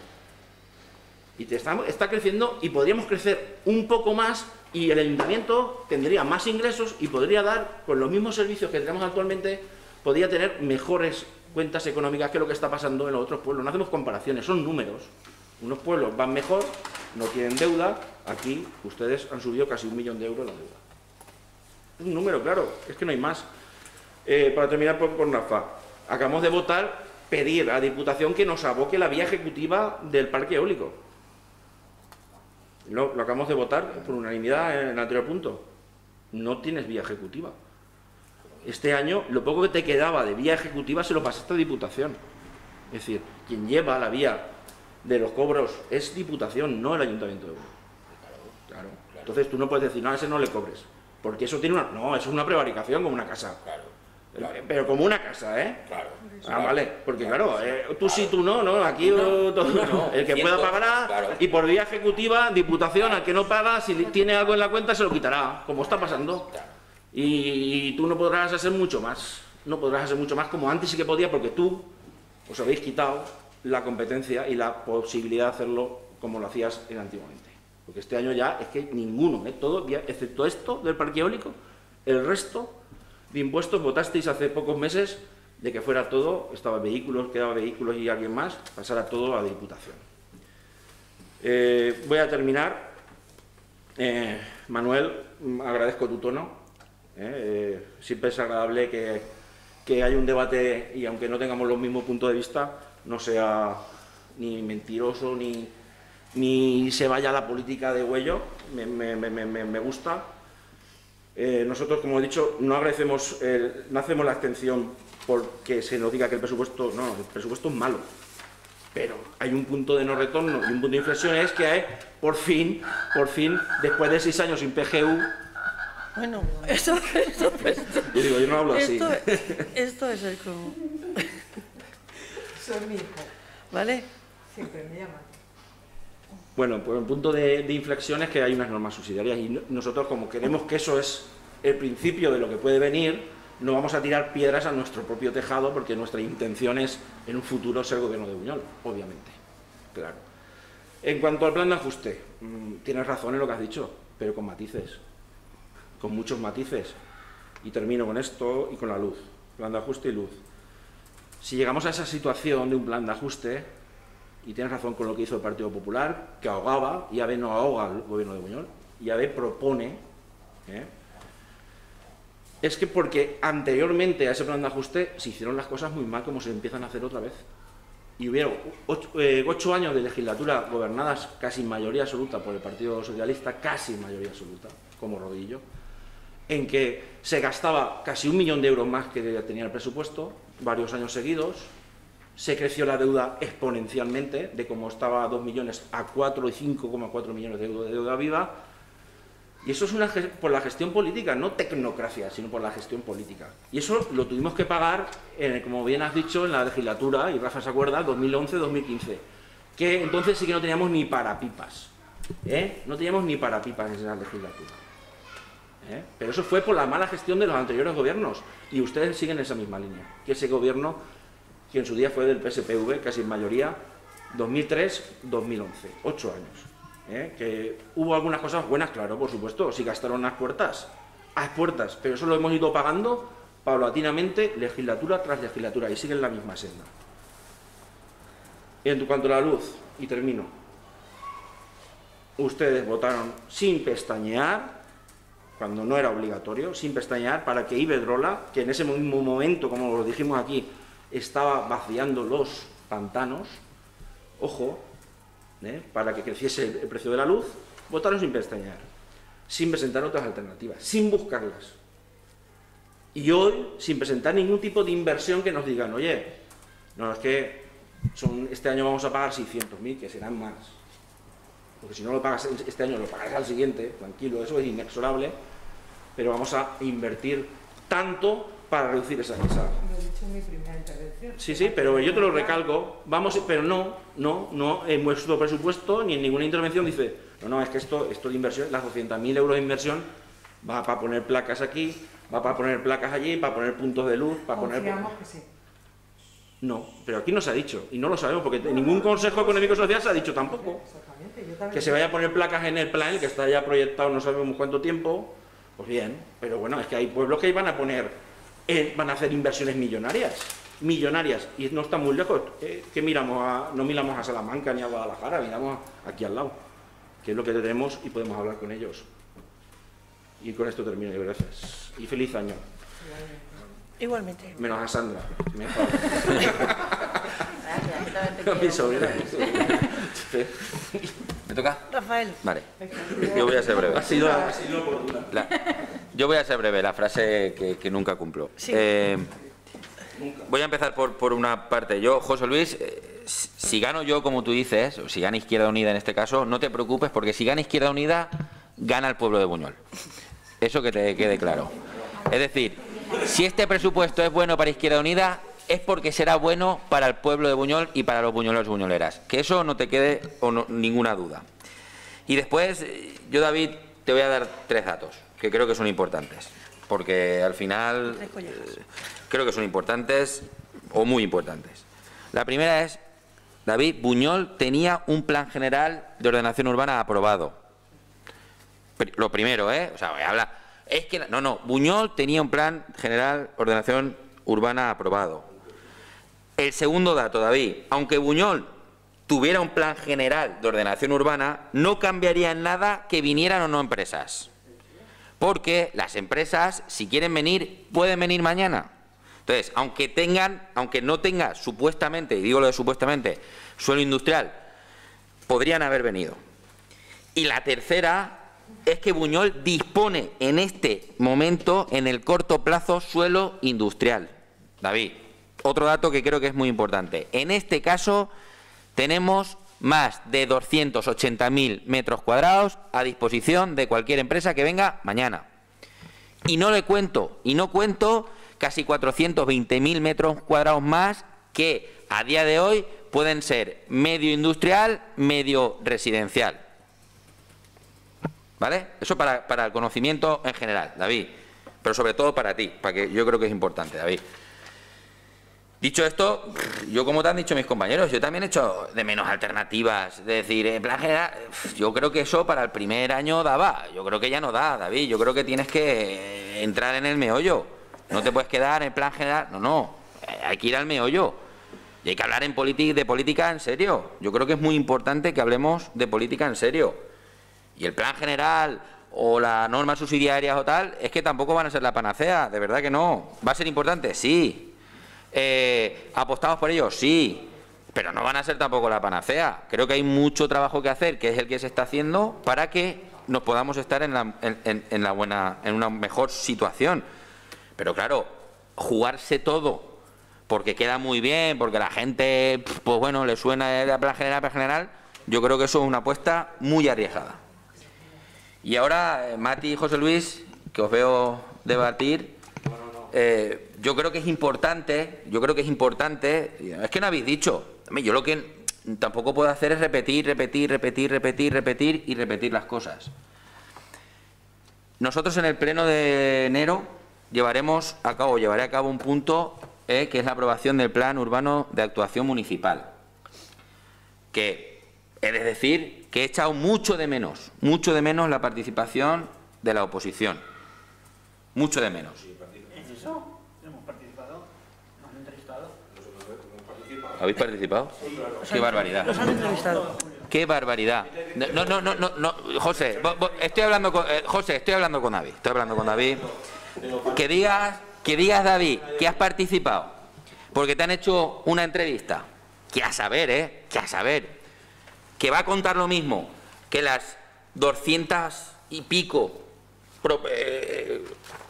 Y está creciendo y podríamos crecer un poco más y el ayuntamiento tendría más ingresos y podría dar, con los mismos servicios que tenemos actualmente, podría tener mejores cuentas económicas que lo que está pasando en los otros pueblos. No hacemos comparaciones, son números. Unos pueblos van mejor, no tienen deuda. Aquí ustedes han subido casi 1 millón de euros la deuda. Es un número, claro, es que no hay más. Para terminar con Rafa, acabamos de votar pedir a la Diputación que nos aboque la vía ejecutiva del parque eólico. Lo acabamos de votar por unanimidad en el anterior punto. No tienes vía ejecutiva. Este año, lo poco que te quedaba de vía ejecutiva se lo pasaste a Diputación. Es decir, quien lleva la vía de los cobros es Diputación, no el Ayuntamiento de Buñol. Claro. Entonces tú no puedes decir, no, a ese no le cobres. Porque eso tiene una... No, eso es una prevaricación como una casa. Claro. Pero como una casa, ¿eh? Claro. Ah, vale. Porque claro, tú claro. Sí, tú no, ¿no? Aquí no, todo, no. El que pueda pagará. Claro. Y por vía ejecutiva, Diputación, claro. Al que no paga, si tiene algo en la cuenta, se lo quitará. Como está pasando. Claro. Y tú no podrás hacer mucho más. No podrás hacer mucho más como antes sí que podías, porque tú os habéis quitado la competencia y la posibilidad de hacerlo como lo hacías antiguamente. Porque este año ya es que ninguno, todo, excepto esto del parque eólico, el resto de impuestos votasteis hace pocos meses de que fuera todo, estaba vehículos, quedaba vehículos y alguien más, pasara todo a la Diputación. Voy a terminar. Manuel, agradezco tu tono. Siempre es agradable que haya un debate y aunque no tengamos los mismos puntos de vista, no sea ni mentiroso ni se vaya la política de huello, me gusta. Nosotros, como he dicho, no agradecemos, no hacemos la abstención porque se nos diga que el presupuesto, no, el presupuesto es malo. Pero hay un punto de no retorno y un punto de inflexión es que hay, por fin, después de 6 años sin PGU... Bueno, esto. Yo digo, yo no hablo esto, así. Esto es el común. Soy mi hijo. ¿Vale? Siempre me llaman. Bueno, pues el punto de inflexión es que hay unas normas subsidiarias y nosotros, como queremos que eso es el principio de lo que puede venir, no vamos a tirar piedras a nuestro propio tejado porque nuestra intención es, en un futuro, ser gobierno de Buñol, obviamente. Claro. En cuanto al plan de ajuste, tienes razón en lo que has dicho, pero con matices, con muchos matices. Y termino con esto y con la luz, plan de ajuste y luz. Si llegamos a esa situación de un plan de ajuste... Y tienes razón con lo que hizo el Partido Popular, que ahogaba, y AB no ahoga al gobierno de Buñol, y AB propone... Es que porque anteriormente a ese plan de ajuste se hicieron las cosas muy mal, como se empiezan a hacer otra vez. Y hubieron 8 años de legislatura gobernadas casi en mayoría absoluta por el Partido Socialista, casi en mayoría absoluta, como rodillo, en que se gastaba casi 1 millón de euros más que tenía el presupuesto, varios años seguidos... Se creció la deuda exponencialmente, de como estaba a 2 millones a 4 y 5,4 millones de euros de deuda viva. Y eso es por la gestión política, no tecnocracia, sino por la gestión política. Y eso lo tuvimos que pagar, como bien has dicho, en la legislatura, y Rafa se acuerda, 2011-2015. Que entonces sí que no teníamos ni para pipas. No teníamos ni para pipas en esa legislatura. Pero eso fue por la mala gestión de los anteriores gobiernos. Y ustedes siguen esa misma línea, que ese gobierno... que en su día fue del PSPV, casi en mayoría, 2003-2011, 8 años. Que hubo algunas cosas buenas, claro, por supuesto, sí gastaron a expuertas, pero eso lo hemos ido pagando paulatinamente, legislatura tras legislatura, y siguen la misma senda. En cuanto a la luz, y termino, ustedes votaron sin pestañear, cuando no era obligatorio, sin pestañear, para que Iberdrola, que en ese mismo momento, como lo dijimos aquí, estaba vaciando los pantanos, ojo, para que creciese el precio de la luz, votaron sin pestañear, sin presentar otras alternativas, sin buscarlas. Y hoy, sin presentar ningún tipo de inversión que nos digan, oye, no, es que este año vamos a pagar 600.000, que serán más. Porque si no lo pagas este año, lo pagarás al siguiente, tranquilo, eso es inexorable, pero vamos a invertir tanto para reducir esa masa. Lo he dicho en mi primera intervención. Sí, sí, pero yo te lo recalco, vamos, pero no, en nuestro presupuesto ni en ninguna intervención dice, no, es que esto de inversión, las 200.000 euros de inversión, va para poner placas aquí, va para poner placas allí, para poner puntos de luz, para poner... Confiamos que sí. No, pero aquí no se ha dicho, y no lo sabemos, porque ningún Consejo Económico y Social se ha dicho tampoco. Exactamente, yo también. Que se vaya a poner placas en el plan, que está ya proyectado no sabemos cuánto tiempo, pues bien, pero bueno, es que hay pueblos que van a poner, van a hacer inversiones millonarias, y no está muy lejos, que no miramos a Salamanca ni a Guadalajara, miramos aquí al lado, que es lo que tenemos y podemos hablar con ellos. Y con esto termino, gracias. Y feliz año. Igualmente. Menos a Sandra. Me gracias. ¿Me toca? Rafael. Vale. Yo voy a ser breve. Ha sido oportuna. Yo voy a ser breve, la frase que nunca cumplo. Sí. Voy a empezar por una parte. Yo, José Luis, si gano yo, como tú dices, o si gana Izquierda Unida en este caso, no te preocupes, porque si gana Izquierda Unida, gana el pueblo de Buñol. Eso que te quede claro. Es decir, si este presupuesto es bueno para Izquierda Unida, es porque será bueno para el pueblo de Buñol y para los buñoleros y buñoleras. Que eso no te quede ninguna duda. Y después, yo, David, te voy a dar tres datos que creo que son importantes. Porque al final creo que son importantes o muy importantes. La primera es, David, Buñol tenía un plan general de ordenación urbana aprobado. Lo primero, ¿eh? O sea, habla... Es que no, Buñol tenía un plan general de ordenación urbana aprobado. El segundo dato, David, aunque Buñol tuviera un plan general de ordenación urbana, no cambiaría en nada que vinieran o no empresas. Porque las empresas, si quieren venir, pueden venir mañana. Entonces, aunque no tenga supuestamente, y digo lo de supuestamente, suelo industrial, podrían haber venido. Y la tercera es que Buñol dispone en este momento, en el corto plazo, suelo industrial. David, otro dato que creo que es muy importante. En este caso, tenemos más de 280.000 metros cuadrados a disposición de cualquier empresa que venga mañana. Y no cuento casi 420.000 metros cuadrados más que a día de hoy pueden ser medio industrial, medio residencial. ¿Vale? Eso para el conocimiento en general, David, pero sobre todo para ti, para que yo creo que es importante, David. Dicho esto, yo, como te han dicho mis compañeros, yo también he hecho de menos alternativas, es decir, en plan general, yo creo que eso para el primer año daba, yo creo que ya no da, David, yo creo que tienes que entrar en el meollo, no te puedes quedar en plan general, no, hay que ir al meollo y hay que hablar de política en serio, yo creo que es muy importante que hablemos de política en serio. Y el plan general o las normas subsidiarias o tal, es que tampoco van a ser la panacea, de verdad que no. ¿Va a ser importante? Sí. ¿Apostamos por ello? Sí. Pero no van a ser tampoco la panacea. Creo que hay mucho trabajo que hacer, que es el que se está haciendo, para que nos podamos estar en una mejor situación. Pero claro, jugarse todo, porque queda muy bien, porque la gente, pues bueno, le suena el plan general, yo creo que eso es una apuesta muy arriesgada. Y ahora, Mati y José Luis, que os veo debatir, yo creo que es importante, es que no habéis dicho, yo lo que tampoco puedo hacer es repetir las cosas. Nosotros en el pleno de enero llevaré a cabo un punto que es la aprobación del Plan Urbano de Actuación Municipal, que es decir, que he echado mucho de menos la participación de la oposición. Mucho de menos. ¿Es eso? ¿Hemos participado? ¿Nos han entrevistado? ¿Habéis participado? ¡Qué barbaridad! Nos han entrevistado. ¡Qué barbaridad! No, José, estoy hablando con David. Que digas, David, que has participado, porque te han hecho una entrevista, que a saber, que va a contar lo mismo que las 200 y pico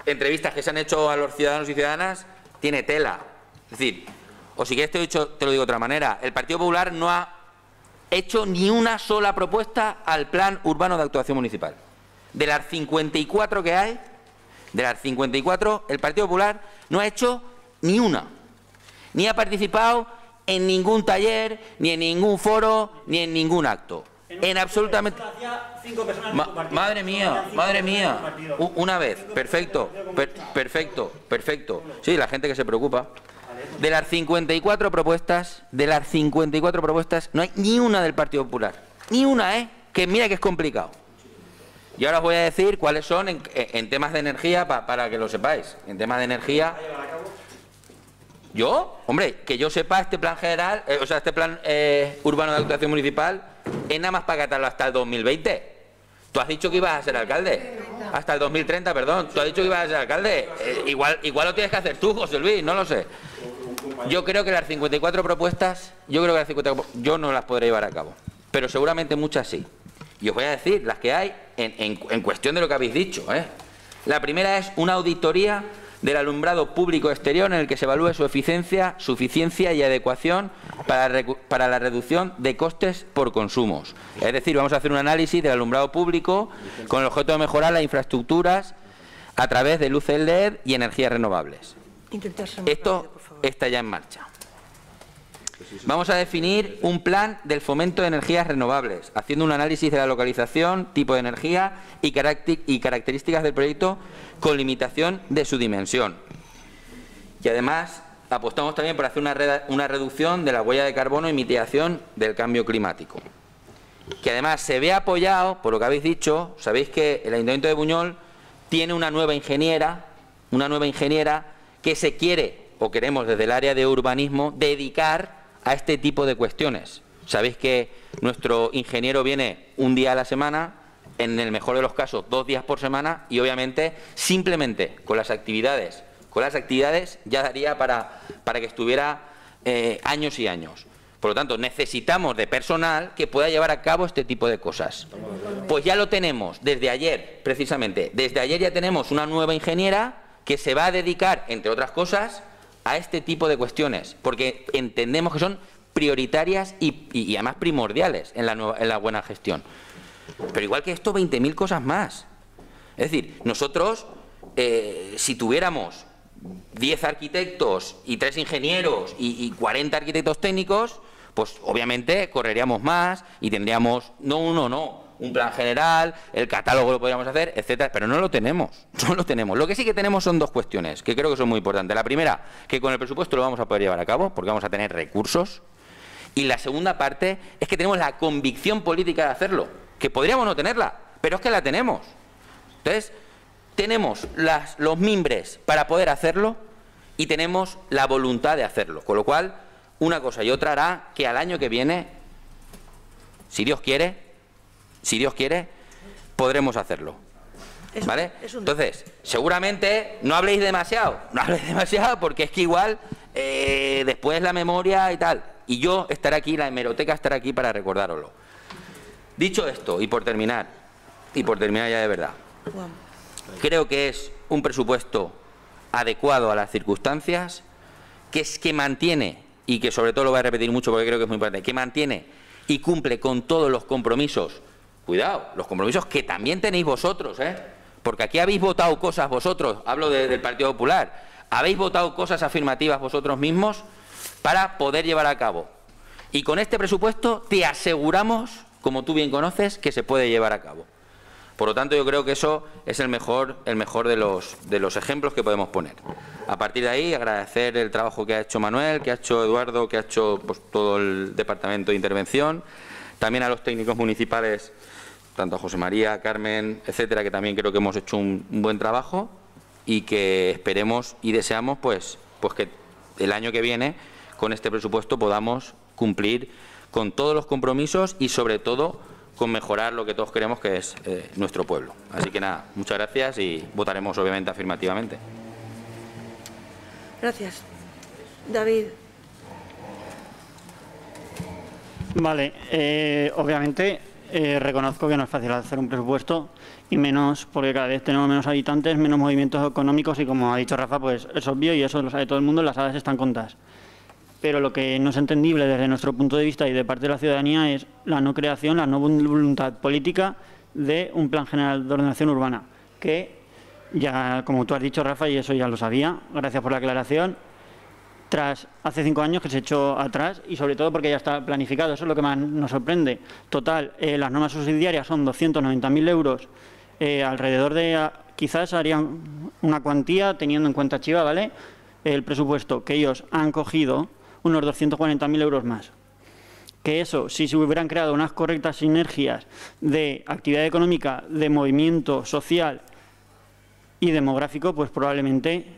entrevistas que se han hecho a los ciudadanos y ciudadanas, tiene tela. Es decir, o si quieres te lo digo de otra manera, el Partido Popular no ha hecho ni una sola propuesta al Plan Urbano de Actuación Municipal. De las 54 que hay, el Partido Popular no ha hecho ni una, ni ha participado en ningún taller, ni en ningún foro, ni en ningún acto. En absolutamente. Madre mía. Una vez, perfecto. Sí, la gente que se preocupa. De las 54 propuestas, no hay ni una del Partido Popular. Ni una, ¿eh? Que mira que es complicado. Y ahora os voy a decir cuáles son en temas de energía, para que lo sepáis. En temas de energía. Yo, hombre, que yo sepa, este plan general, este plan urbano de actuación municipal es nada más para catarlo hasta el 2020. Tú has dicho que ibas a ser alcalde. Hasta el 2030, perdón. Tú has dicho que ibas a ser alcalde. Igual lo tienes que hacer tú, José Luis, no lo sé. Yo creo que las 54 propuestas, yo no las podré llevar a cabo. Pero seguramente muchas sí. Y os voy a decir las que hay en cuestión de lo que habéis dicho, ¿eh? La primera es una auditoría del alumbrado público exterior en el que se evalúe su eficiencia, suficiencia y adecuación para la reducción de costes por consumos. Es decir, vamos a hacer un análisis del alumbrado público con el objeto de mejorar las infraestructuras a través de luces LED y energías renovables. Esto está ya en marcha. Vamos a definir un plan del fomento de energías renovables, haciendo un análisis de la localización, tipo de energía y características del proyecto con limitación de su dimensión. Y además apostamos también por hacer una reducción de la huella de carbono y mitigación del cambio climático. Que además se ve apoyado por lo que habéis dicho. Sabéis que el Ayuntamiento de Buñol tiene una nueva ingeniera que se quiere, o queremos desde el área de urbanismo, dedicar a este tipo de cuestiones. Sabéis que nuestro ingeniero viene un día a la semana, en el mejor de los casos 2 días por semana, y obviamente simplemente con las actividades ya daría para que estuviera años y años. Por lo tanto, necesitamos de personal que pueda llevar a cabo este tipo de cosas. Pues ya lo tenemos desde ayer, precisamente. Desde ayer ya tenemos una nueva ingeniera que se va a dedicar, entre otras cosas, a este tipo de cuestiones, porque entendemos que son prioritarias y además primordiales en la buena gestión. Pero igual que esto, 20.000 cosas más. Es decir, nosotros, si tuviéramos 10 arquitectos y 3 ingenieros y 40 arquitectos técnicos, pues obviamente correríamos más y tendríamos, un plan general, el catálogo lo podríamos hacer, etcétera, pero no lo tenemos. Lo que sí que tenemos son dos cuestiones que creo que son muy importantes. La primera, que con el presupuesto lo vamos a poder llevar a cabo porque vamos a tener recursos. Y la segunda parte es que tenemos la convicción política de hacerlo, que podríamos no tenerla, pero es que la tenemos. Entonces, tenemos los mimbres para poder hacerlo y tenemos la voluntad de hacerlo. Con lo cual, una cosa y otra hará que al año que viene, si Dios quiere, podremos hacerlo, ¿vale? Entonces, seguramente no habléis demasiado, porque es que igual después la memoria y tal. Y yo estaré aquí, la hemeroteca estará aquí para recordároslo. Dicho esto, y por terminar ya de verdad, creo que es un presupuesto adecuado a las circunstancias, que mantiene, y que sobre todo lo voy a repetir mucho porque creo que es muy importante, que mantiene y cumple con todos los compromisos. Cuidado, los compromisos que también tenéis vosotros, ¿eh? Porque aquí habéis votado cosas vosotros, hablo del Partido Popular, habéis votado cosas afirmativas vosotros mismos para poder llevar a cabo. Y con este presupuesto te aseguramos, como tú bien conoces, que se puede llevar a cabo. Por lo tanto, yo creo que eso es el mejor de los ejemplos que podemos poner. A partir de ahí, agradecer el trabajo que ha hecho Manuel, que ha hecho Eduardo, que ha hecho todo el departamento de intervención. También a los técnicos municipales, tanto a José María, Carmen, etcétera, que también creo que hemos hecho un buen trabajo y que esperemos y deseamos pues que el año que viene, con este presupuesto, podamos cumplir con todos los compromisos y, sobre todo, con mejorar lo que todos queremos, que es nuestro pueblo. Así que nada, muchas gracias y votaremos, obviamente, afirmativamente. Gracias. David. Vale, obviamente reconozco que no es fácil hacer un presupuesto, y menos porque cada vez tenemos menos habitantes, menos movimientos económicos, y como ha dicho Rafa, pues es obvio y eso lo sabe todo el mundo, las hadas están contadas. Pero lo que no es entendible desde nuestro punto de vista y de parte de la ciudadanía es la no creación, la no voluntad política de un plan general de ordenación urbana, que ya, como tú has dicho, Rafa, y eso ya lo sabía, gracias por la aclaración, hace 5 años que se echó atrás y, sobre todo, porque ya está planificado. Eso es lo que más nos sorprende. Total, las normas subsidiarias son 290.000 euros, alrededor de, quizás harían una cuantía, teniendo en cuenta Chiva, ¿vale?, el presupuesto, que ellos han cogido unos 240.000 euros más. Que eso, si se hubieran creado unas correctas sinergias de actividad económica, de movimiento social y demográfico, pues probablemente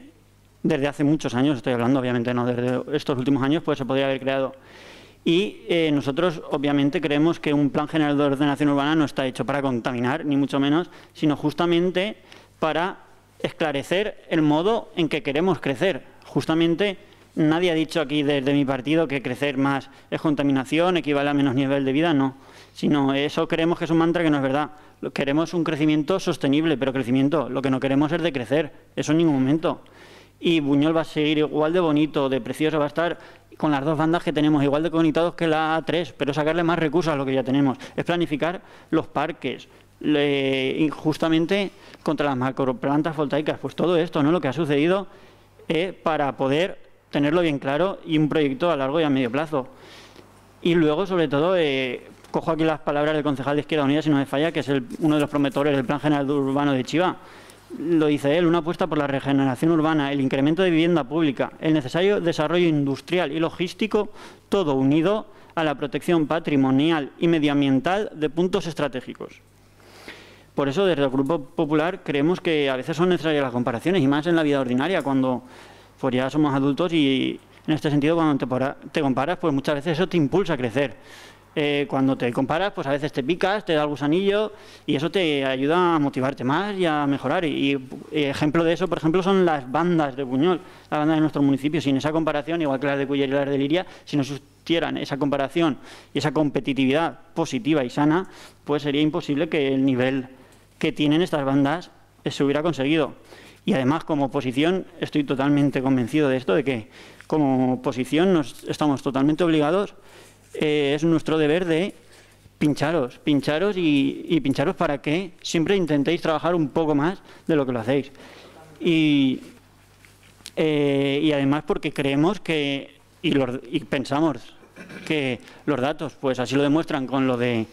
desde hace muchos años, estoy hablando obviamente no desde estos últimos años, pues se podría haber creado. Y nosotros obviamente creemos que un plan general de ordenación urbana no está hecho para contaminar, ni mucho menos, sino justamente para esclarecer el modo en que queremos crecer. Justamente nadie ha dicho aquí desde mi partido que crecer más es contaminación, equivale a menos nivel de vida, no. Sino eso creemos que es un mantra que no es verdad. Queremos un crecimiento sostenible, pero crecimiento. Lo que no queremos es decrecer, eso en ningún momento. Y Buñol va a seguir igual de bonito, de precioso, va a estar con las dos bandas que tenemos, igual de conectados que la A3, pero sacarle más recursos a lo que ya tenemos. Es planificar los parques, justamente contra las macroplantas voltaicas. Pues todo esto, ¿no?, lo que ha sucedido, para poder tenerlo bien claro y un proyecto a largo y a medio plazo. Y luego, sobre todo, cojo aquí las palabras del concejal de Izquierda Unida, si no me falla, que es uno de los promotores del Plan General Urbano de Chiva. Lo dice él: una apuesta por la regeneración urbana, el incremento de vivienda pública, el necesario desarrollo industrial y logístico, todo unido a la protección patrimonial y medioambiental de puntos estratégicos. Por eso, desde el Grupo Popular, creemos que a veces son necesarias las comparaciones, y más en la vida ordinaria, cuando pues ya somos adultos, y en este sentido, cuando te comparas, pues muchas veces eso te impulsa a crecer. Cuando te comparas, pues a veces te picas, te da el gusanillo, y eso te ayuda a motivarte más y a mejorar. Y ejemplo de eso, por ejemplo, son las bandas de Buñol, las bandas de nuestro municipio. Sin esa comparación, igual que las de Culler y las de Liria, si no existieran esa comparación y esa competitividad positiva y sana, pues sería imposible que el nivel que tienen estas bandas se hubiera conseguido. Y además, como oposición, estoy totalmente convencido de esto, de que como oposición estamos totalmente obligados. Es nuestro deber de pincharos y pincharos para que siempre intentéis trabajar un poco más de lo que lo hacéis. Y además porque creemos que, y pensamos que los datos, pues así lo demuestran con lo de,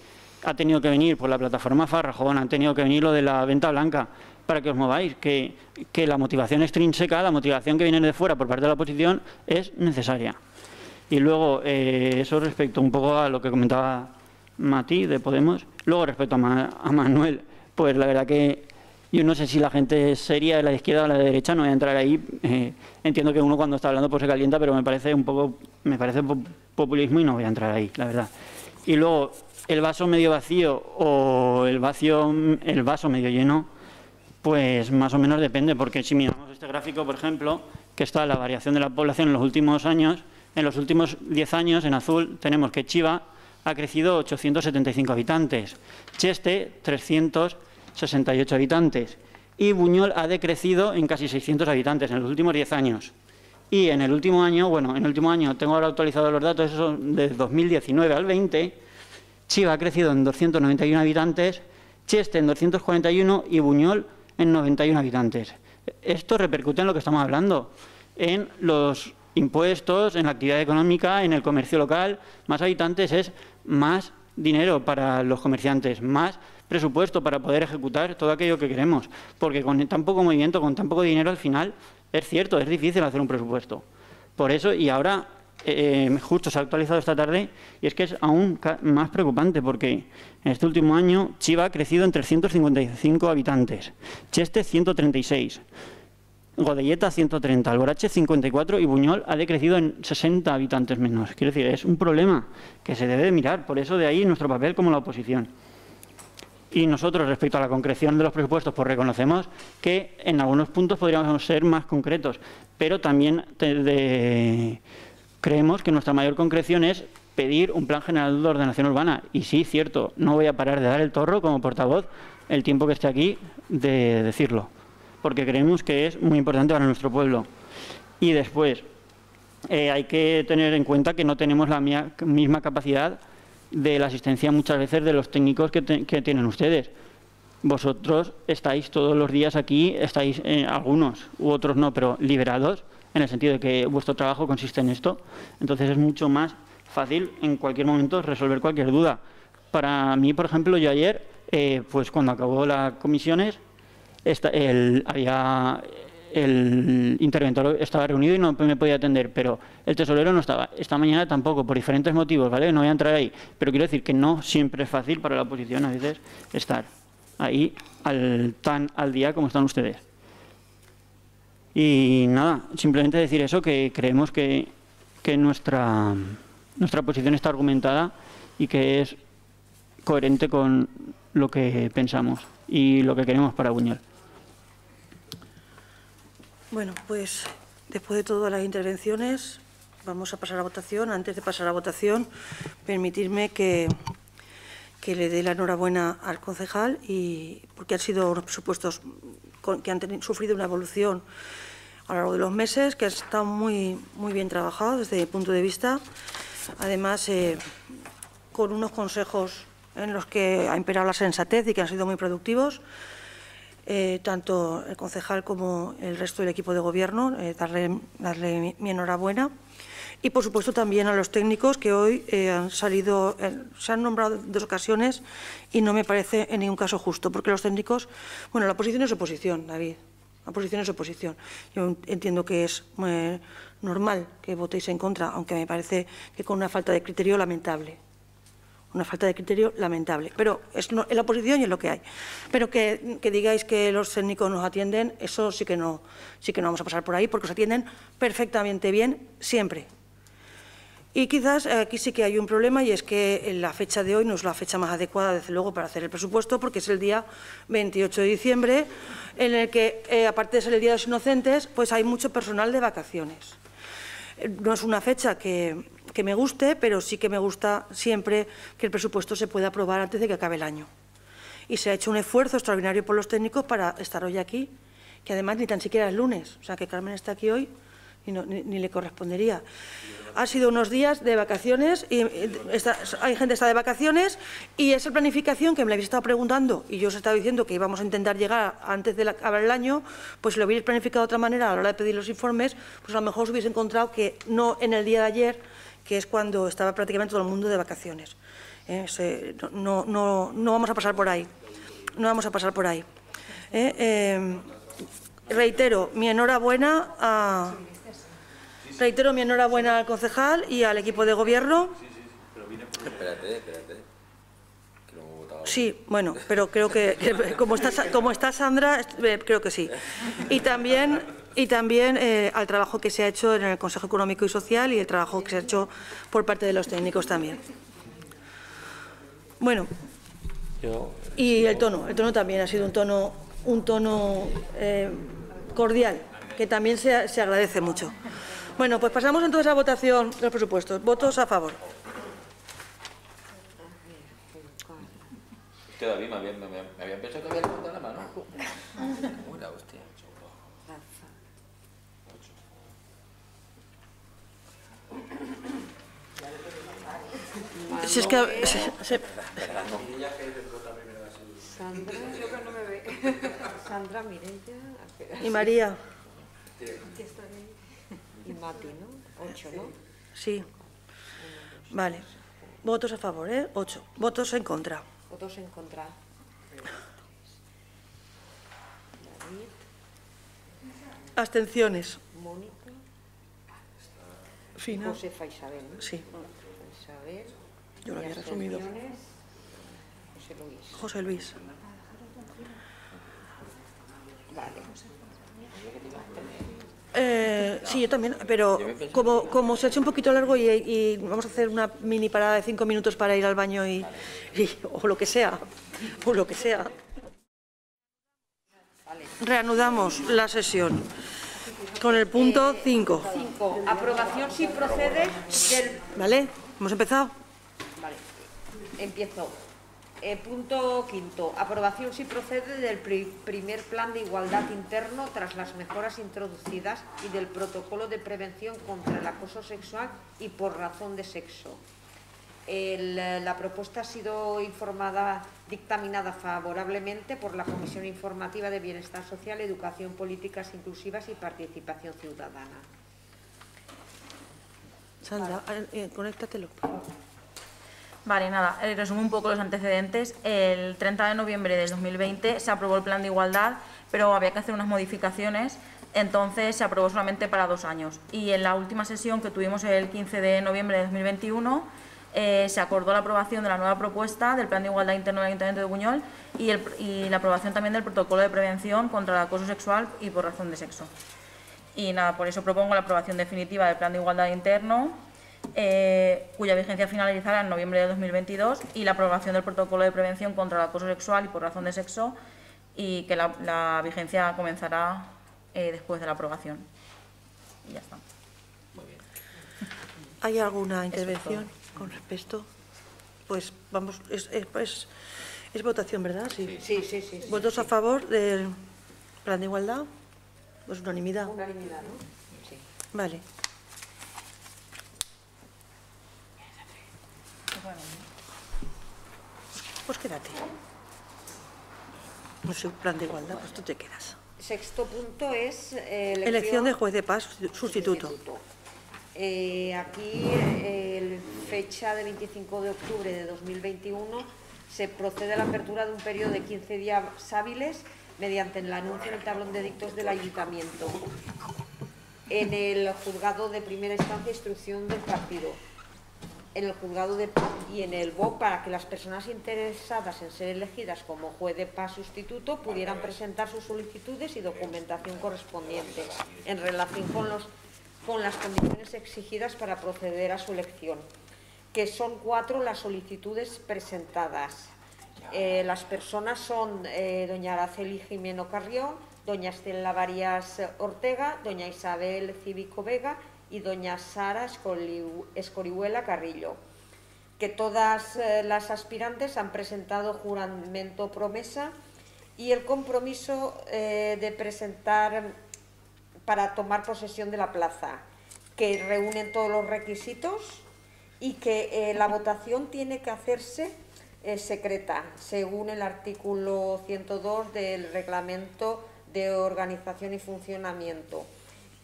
ha tenido que venir por la plataforma Farrajón, ha tenido que venir lo de la venta blanca, para que os mováis, que la motivación extrínseca, la motivación que viene de fuera por parte de la oposición, es necesaria. Y luego, eso respecto un poco a lo que comentaba Mati de Podemos. Luego, respecto a Manuel, pues la verdad que yo no sé si la gente es seria de la izquierda o de la derecha, no voy a entrar ahí. Entiendo que uno cuando está hablando pues se calienta, pero me parece populismo y no voy a entrar ahí, la verdad. Y luego, el vaso medio vacío o el vaso medio lleno, pues más o menos depende, porque si miramos este gráfico, por ejemplo, que está la variación de la población en los últimos años. En los últimos 10 años, en azul, tenemos que Chiva ha crecido 875 habitantes, Cheste 368 habitantes y Buñol ha decrecido en casi 600 habitantes en los últimos 10 años. Y en el último año, tengo ahora actualizados los datos, eso son de 2019 al 20, Chiva ha crecido en 291 habitantes, Cheste en 241 y Buñol en 91 habitantes. Esto repercute en lo que estamos hablando, en los impuestos, en la actividad económica, en el comercio local. Más habitantes es más dinero para los comerciantes, más presupuesto para poder ejecutar todo aquello que queremos, porque con tan poco movimiento, con tan poco dinero, al final, es cierto, es difícil hacer un presupuesto. Por eso, y ahora justo se ha actualizado esta tarde, y es que es aún más preocupante porque en este último año Chiva ha crecido en 355 habitantes, Cheste 136, Godelleta 130, Alborache 54 y Buñol ha decrecido en 60 habitantes menos. Quiero decir, es un problema que se debe de mirar, por eso de ahí nuestro papel como la oposición. Y nosotros, respecto a la concreción de los presupuestos, pues reconocemos que en algunos puntos podríamos ser más concretos, pero también creemos que nuestra mayor concreción es pedir un plan general de ordenación urbana. Y sí, cierto, no voy a parar de dar el torro como portavoz el tiempo que esté aquí de decirlo, porque creemos que es muy importante para nuestro pueblo. Y después, hay que tener en cuenta que no tenemos la misma capacidad de la asistencia muchas veces de los técnicos que tienen ustedes. Vosotros estáis todos los días aquí, estáis algunos u otros no, pero liberados, en el sentido de que vuestro trabajo consiste en esto. Entonces es mucho más fácil en cualquier momento resolver cualquier duda. Para mí, por ejemplo, yo ayer, pues cuando acabó las comisiones, el interventor estaba reunido y no me podía atender, pero el tesorero no estaba. Esta mañana tampoco, por diferentes motivos, ¿vale? No voy a entrar ahí. Pero quiero decir que no siempre es fácil para la oposición a veces estar ahí tan al día como están ustedes. Y nada, simplemente decir eso, que creemos que nuestra posición está argumentada y que es coherente con lo que pensamos y lo que queremos para Buñol. Bueno, pues después de todas las intervenciones vamos a pasar a votación. Antes de pasar a votación, permitirme que le dé la enhorabuena al concejal porque han sido unos presupuestos que han sufrido una evolución a lo largo de los meses, que han estado muy bien trabajados desde el punto de vista. Además, con unos consejos en los que ha imperado la sensatez y que han sido muy productivos. Tanto el concejal como el resto del equipo de gobierno, darle mi enhorabuena. Y, por supuesto, también a los técnicos que hoy se han nombrado en dos ocasiones y no me parece en ningún caso justo, porque los técnicos… Bueno, la oposición es oposición, David, la oposición es oposición. Yo entiendo que es normal que votéis en contra, aunque me parece que con una falta de criterio lamentable. Una falta de criterio lamentable, pero es la oposición y es lo que hay. Pero que digáis que los técnicos nos atienden, eso sí que no vamos a pasar por ahí, porque os atienden perfectamente bien siempre. Y quizás aquí sí que hay un problema, y es que la fecha de hoy no es la fecha más adecuada, desde luego, para hacer el presupuesto, porque es el día 28 de diciembre, en el que, aparte de ser el Día de los Inocentes, pues hay mucho personal de vacaciones. No es una fecha que me guste, pero sí que me gusta siempre que el presupuesto se pueda aprobar antes de que acabe el año. Y se ha hecho un esfuerzo extraordinario por los técnicos para estar hoy aquí, que además ni tan siquiera es lunes, o sea que Carmen está aquí hoy y ni le correspondería. Ha sido unos días de vacaciones, y hay gente que está de vacaciones, y esa planificación que me la habéis estado preguntando, y yo os he estado diciendo que íbamos a intentar llegar antes de acabar el año, pues si lo hubierais planificado de otra manera a la hora de pedir los informes, pues a lo mejor os hubiese encontrado que no en el día de ayer, que es cuando estaba prácticamente todo el mundo de vacaciones. No vamos a pasar por ahí. No vamos a pasar por ahí. Reitero mi enhorabuena al concejal y al equipo de gobierno. Espérate. Sí, bueno, pero creo que como está Sandra, creo que sí. Y también al trabajo que se ha hecho en el Consejo Económico y Social y el trabajo que se ha hecho por parte de los técnicos también. Bueno, y el tono también ha sido un tono cordial, que también se agradece mucho. Bueno, pues pasamos entonces a votación de los presupuestos. Votos a favor. Todavía me habían pensado que había levantado la mano. Una hostia. Si es que Sandra, creo que no me ve. Sandra, Mireia y María. Y Mati, ¿no? 8, ¿no? Sí. Vale. Votos a favor, 8. Votos en contra. Votos en contra. David. Abstenciones. Mónica. Fina. Josefa Isabel, ¿no? Sí. Isabel. Yo lo había resumido. José Luis. José Luis. Vale. Sí, yo también, pero como se ha hecho un poquito largo y vamos a hacer una mini parada de 5 minutos para ir al baño o lo que sea, o lo que sea. Reanudamos la sesión con el punto 5. Aprobación si procede del... Vale, hemos empezado. Vale, empiezo. Punto 5. Aprobación si procede del primer plan de igualdad interno tras las mejoras introducidas y del protocolo de prevención contra el acoso sexual y por razón de sexo. La propuesta ha sido dictaminada favorablemente por la Comisión Informativa de Bienestar Social, Educación, Políticas Inclusivas y Participación Ciudadana. Sandra, conéctatelo. Vale, nada, resumo un poco los antecedentes. El 30 de noviembre del 2020 se aprobó el Plan de Igualdad, pero había que hacer unas modificaciones, entonces se aprobó solamente para 2 años. Y en la última sesión que tuvimos el 15 de noviembre de 2021, se acordó la aprobación de la nueva propuesta del Plan de Igualdad Interno del Ayuntamiento de Buñol y la aprobación también del protocolo de prevención contra el acoso sexual y por razón de sexo. Y nada, por eso propongo la aprobación definitiva del Plan de Igualdad Interno, cuya vigencia finalizará en noviembre de 2022, y la aprobación del protocolo de prevención contra el acoso sexual y por razón de sexo, y que la vigencia comenzará después de la aprobación. Y ya está. Muy bien. ¿Hay alguna intervención con respecto? Pues vamos, es votación, ¿verdad? Sí. Sí. ¿Votos a favor del plan de igualdad? Pues unanimidad. Unanimidad, ¿no? Sí. Vale. Pues quédate. No sé, plan de igualdad, pues tú te quedas. Sexto punto es elección de juez de paz sustituto. Aquí, fecha de 25 de octubre de 2021, se procede a la apertura de un periodo de 15 días hábiles mediante el anuncio en el tablón de edictos del Ayuntamiento en el juzgado de primera instancia e instrucción del partido, en el juzgado de paz y en el BOC, para que las personas interesadas en ser elegidas como juez de paz sustituto pudieran presentar sus solicitudes y documentación correspondiente en relación con las condiciones exigidas para proceder a su elección, que son 4 las solicitudes presentadas. Las personas son doña Araceli Jimeno Carrión, doña Estela Varias Ortega, doña Isabel Cívico Vega y doña Sara Escorihuela Carrillo, que todas las aspirantes han presentado juramento promesa y el compromiso de presentar para tomar posesión de la plaza, que reúnen todos los requisitos y que la votación tiene que hacerse secreta, según el artículo 102 del Reglamento de Organización y Funcionamiento.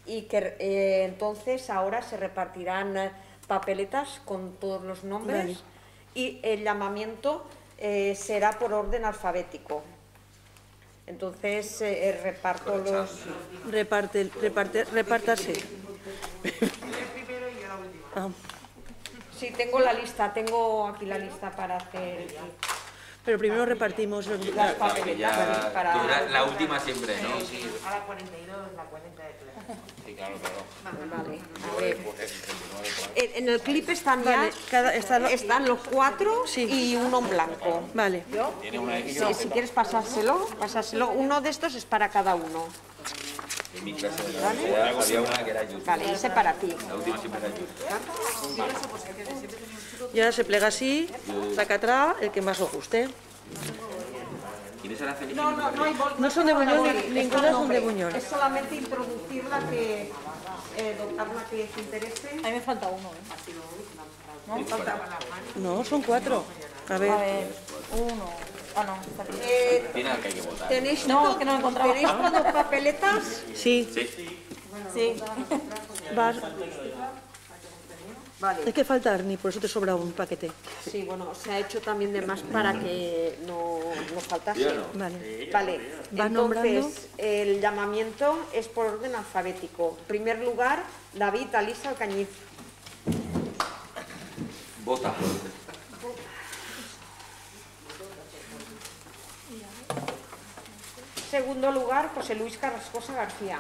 Y que entonces ahora se repartirán papeletas con todos los nombres. Vale. Y el llamamiento será por orden alfabético. Entonces reparto los... Repártase. Sí, tengo la lista, tengo aquí la lista para hacer... Pero primero repartimos las papeletas. Para... La última siempre, ¿no? Sí. A la 42, la 40 de clase. Sí, claro. Vale. A ver. En el clip están, vale, están los 4, sí, y uno en blanco. Vale. Sí, si quieres pasárselo. Uno de estos es para cada uno. En mi clase de la universidad había una que era justa. Vale, ese para ti. La última siempre era justa. Y ahora se plega así, saca atrás, el que más os guste. No son de Buñol, ninguna son de Buñol. Es solamente introducir la que, adoptar la que te interese. A mí me falta uno, No, son 4. A ver, uno. Ah, no. ¿Tenéis cuando papeletas? Sí. Sí. Vale. Es que falta Arni, por eso te sobra un paquete. Sí, bueno, se ha hecho también de más para que no faltase. Vale. Entonces, el llamamiento es por orden alfabético. En primer lugar, David Alís Alcañiz. Vota. Segundo lugar, José Luis Carrascosa García.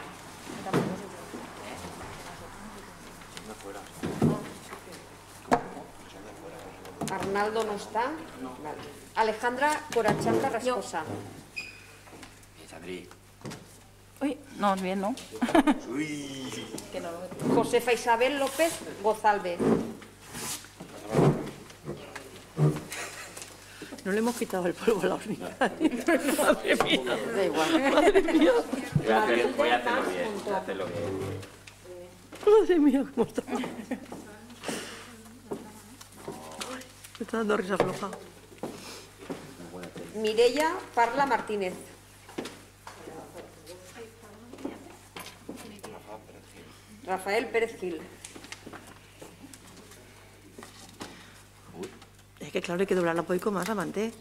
Arnaldo no está. Vale. Alejandra Corachán Carrascosa. Uy, no, bien, ¿no? Josefa Isabel López Gozalvez. No le hemos quitado el polvo a la hormiga. Madre mía. Da igual. Madre mía. Voy a hacerlo bien. Madre mía, cómo está. Me está dando risa floja. Mireia Parla Martínez. Rafael Pérez Gil. Es que claro, hay que doblarla un poco más, amante.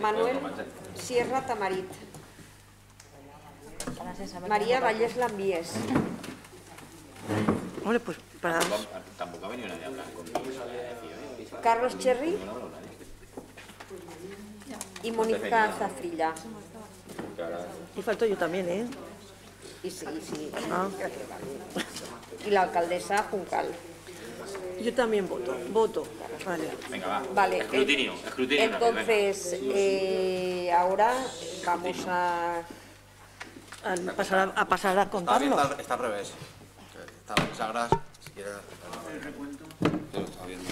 Manuel Sierra Tamarit. María Vallés Lambíes. Hombre, pues para... Tampoco ha venido nadie a hablar conmigo. Carlos Cherry y Mónica Zafrilla. Y falto yo también, ¿eh? Y sí. Ah. Y la alcaldesa Juncal. Yo también voto. Vale. Venga, va. Vale. Escrutinio. Entonces, ahora vamos a pasar a contarlo. Está al revés. Está las sagras. Si quieres... Yo lo estaba viendo.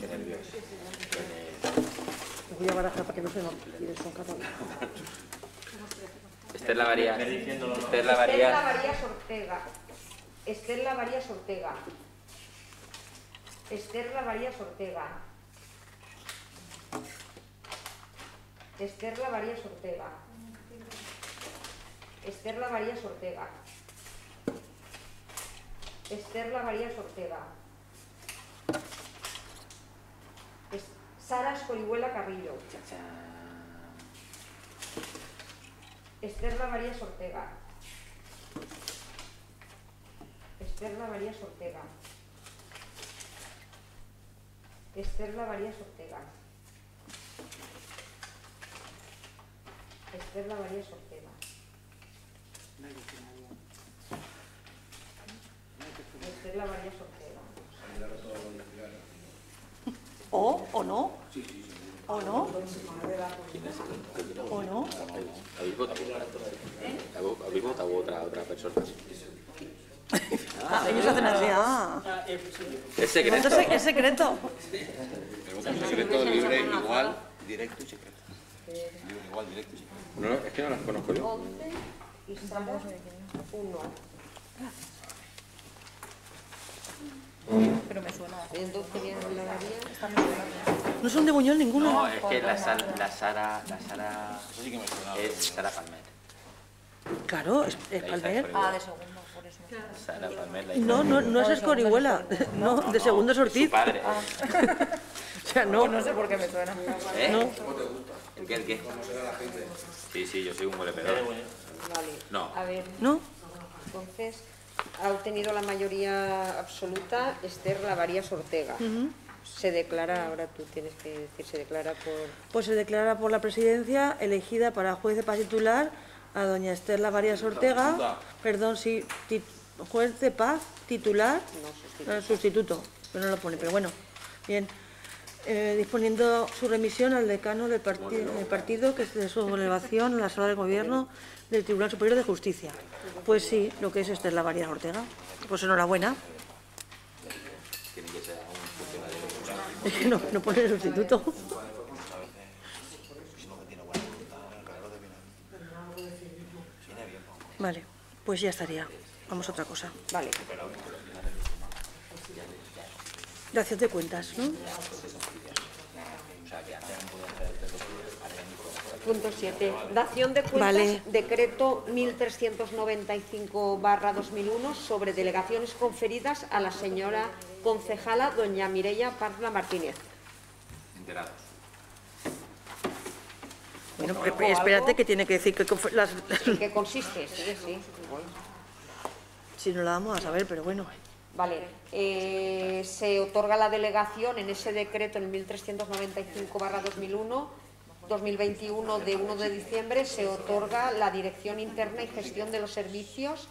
Qué nervios. Voy a barajar para que no se nos tire el son catalán. Esther la Varias Ortega. Sara Escorihuela Carrillo. Esther la Varias Ortega. ¿O no? ¿Habéis votado otra persona? Ellos hacen así. Es secreto. Es secreto libre, igual, directo y secreto. No, es que no las conozco yo. 11 y estamos 1. Pero me suena. No son de Buñol ninguno. No, es que la Sara. Eso sí que me suena. Es Sara Palmer. Claro, es Palmer. Ah, de segundo, por eso. Claro. Sara Palmer. No es Escorihuela. No, de segundo es Ortiz. Su padre. O sea, no sé por qué me suena. ¿No? ¿Cómo te gusta? ¿El qué? ¿Cómo será la gente? Sí, yo soy un goleador. Vale. No. A ver. ¿No? Entonces, ha obtenido la mayoría absoluta Esther la Varias Ortega. Se declara, ahora tú tienes que decir, se declara por... Pues se declara por la presidencia elegida para juez de paz titular a doña Esther la Varias Ortega. Perdón, sí, juez de paz titular, no, sustituto, pero no lo pone, pero bueno, bien. Disponiendo su remisión al decano del partido, que es de su elevación en la sala de gobierno del Tribunal Superior de Justicia. Pues sí, lo que es Esther la Varias Ortega. Pues enhorabuena. Es que no pone el sustituto. Vale, pues ya estaría. Vamos a otra cosa. Vale. Gracias de cuentas, ¿no? Punto 7. Dación de cuentas, vale. Decreto 1395/2001 sobre delegaciones conferidas a la señora concejala doña Mireia Parla Martínez. Enterados. Bueno, espérate, que tiene que decir que... ¿En qué consiste? Sí. Si no la vamos a saber, pero bueno... Vale, se otorga la delegación en ese decreto, en el 1395/2001, 2021 de 1 de diciembre, se otorga la dirección interna y gestión de los servicios,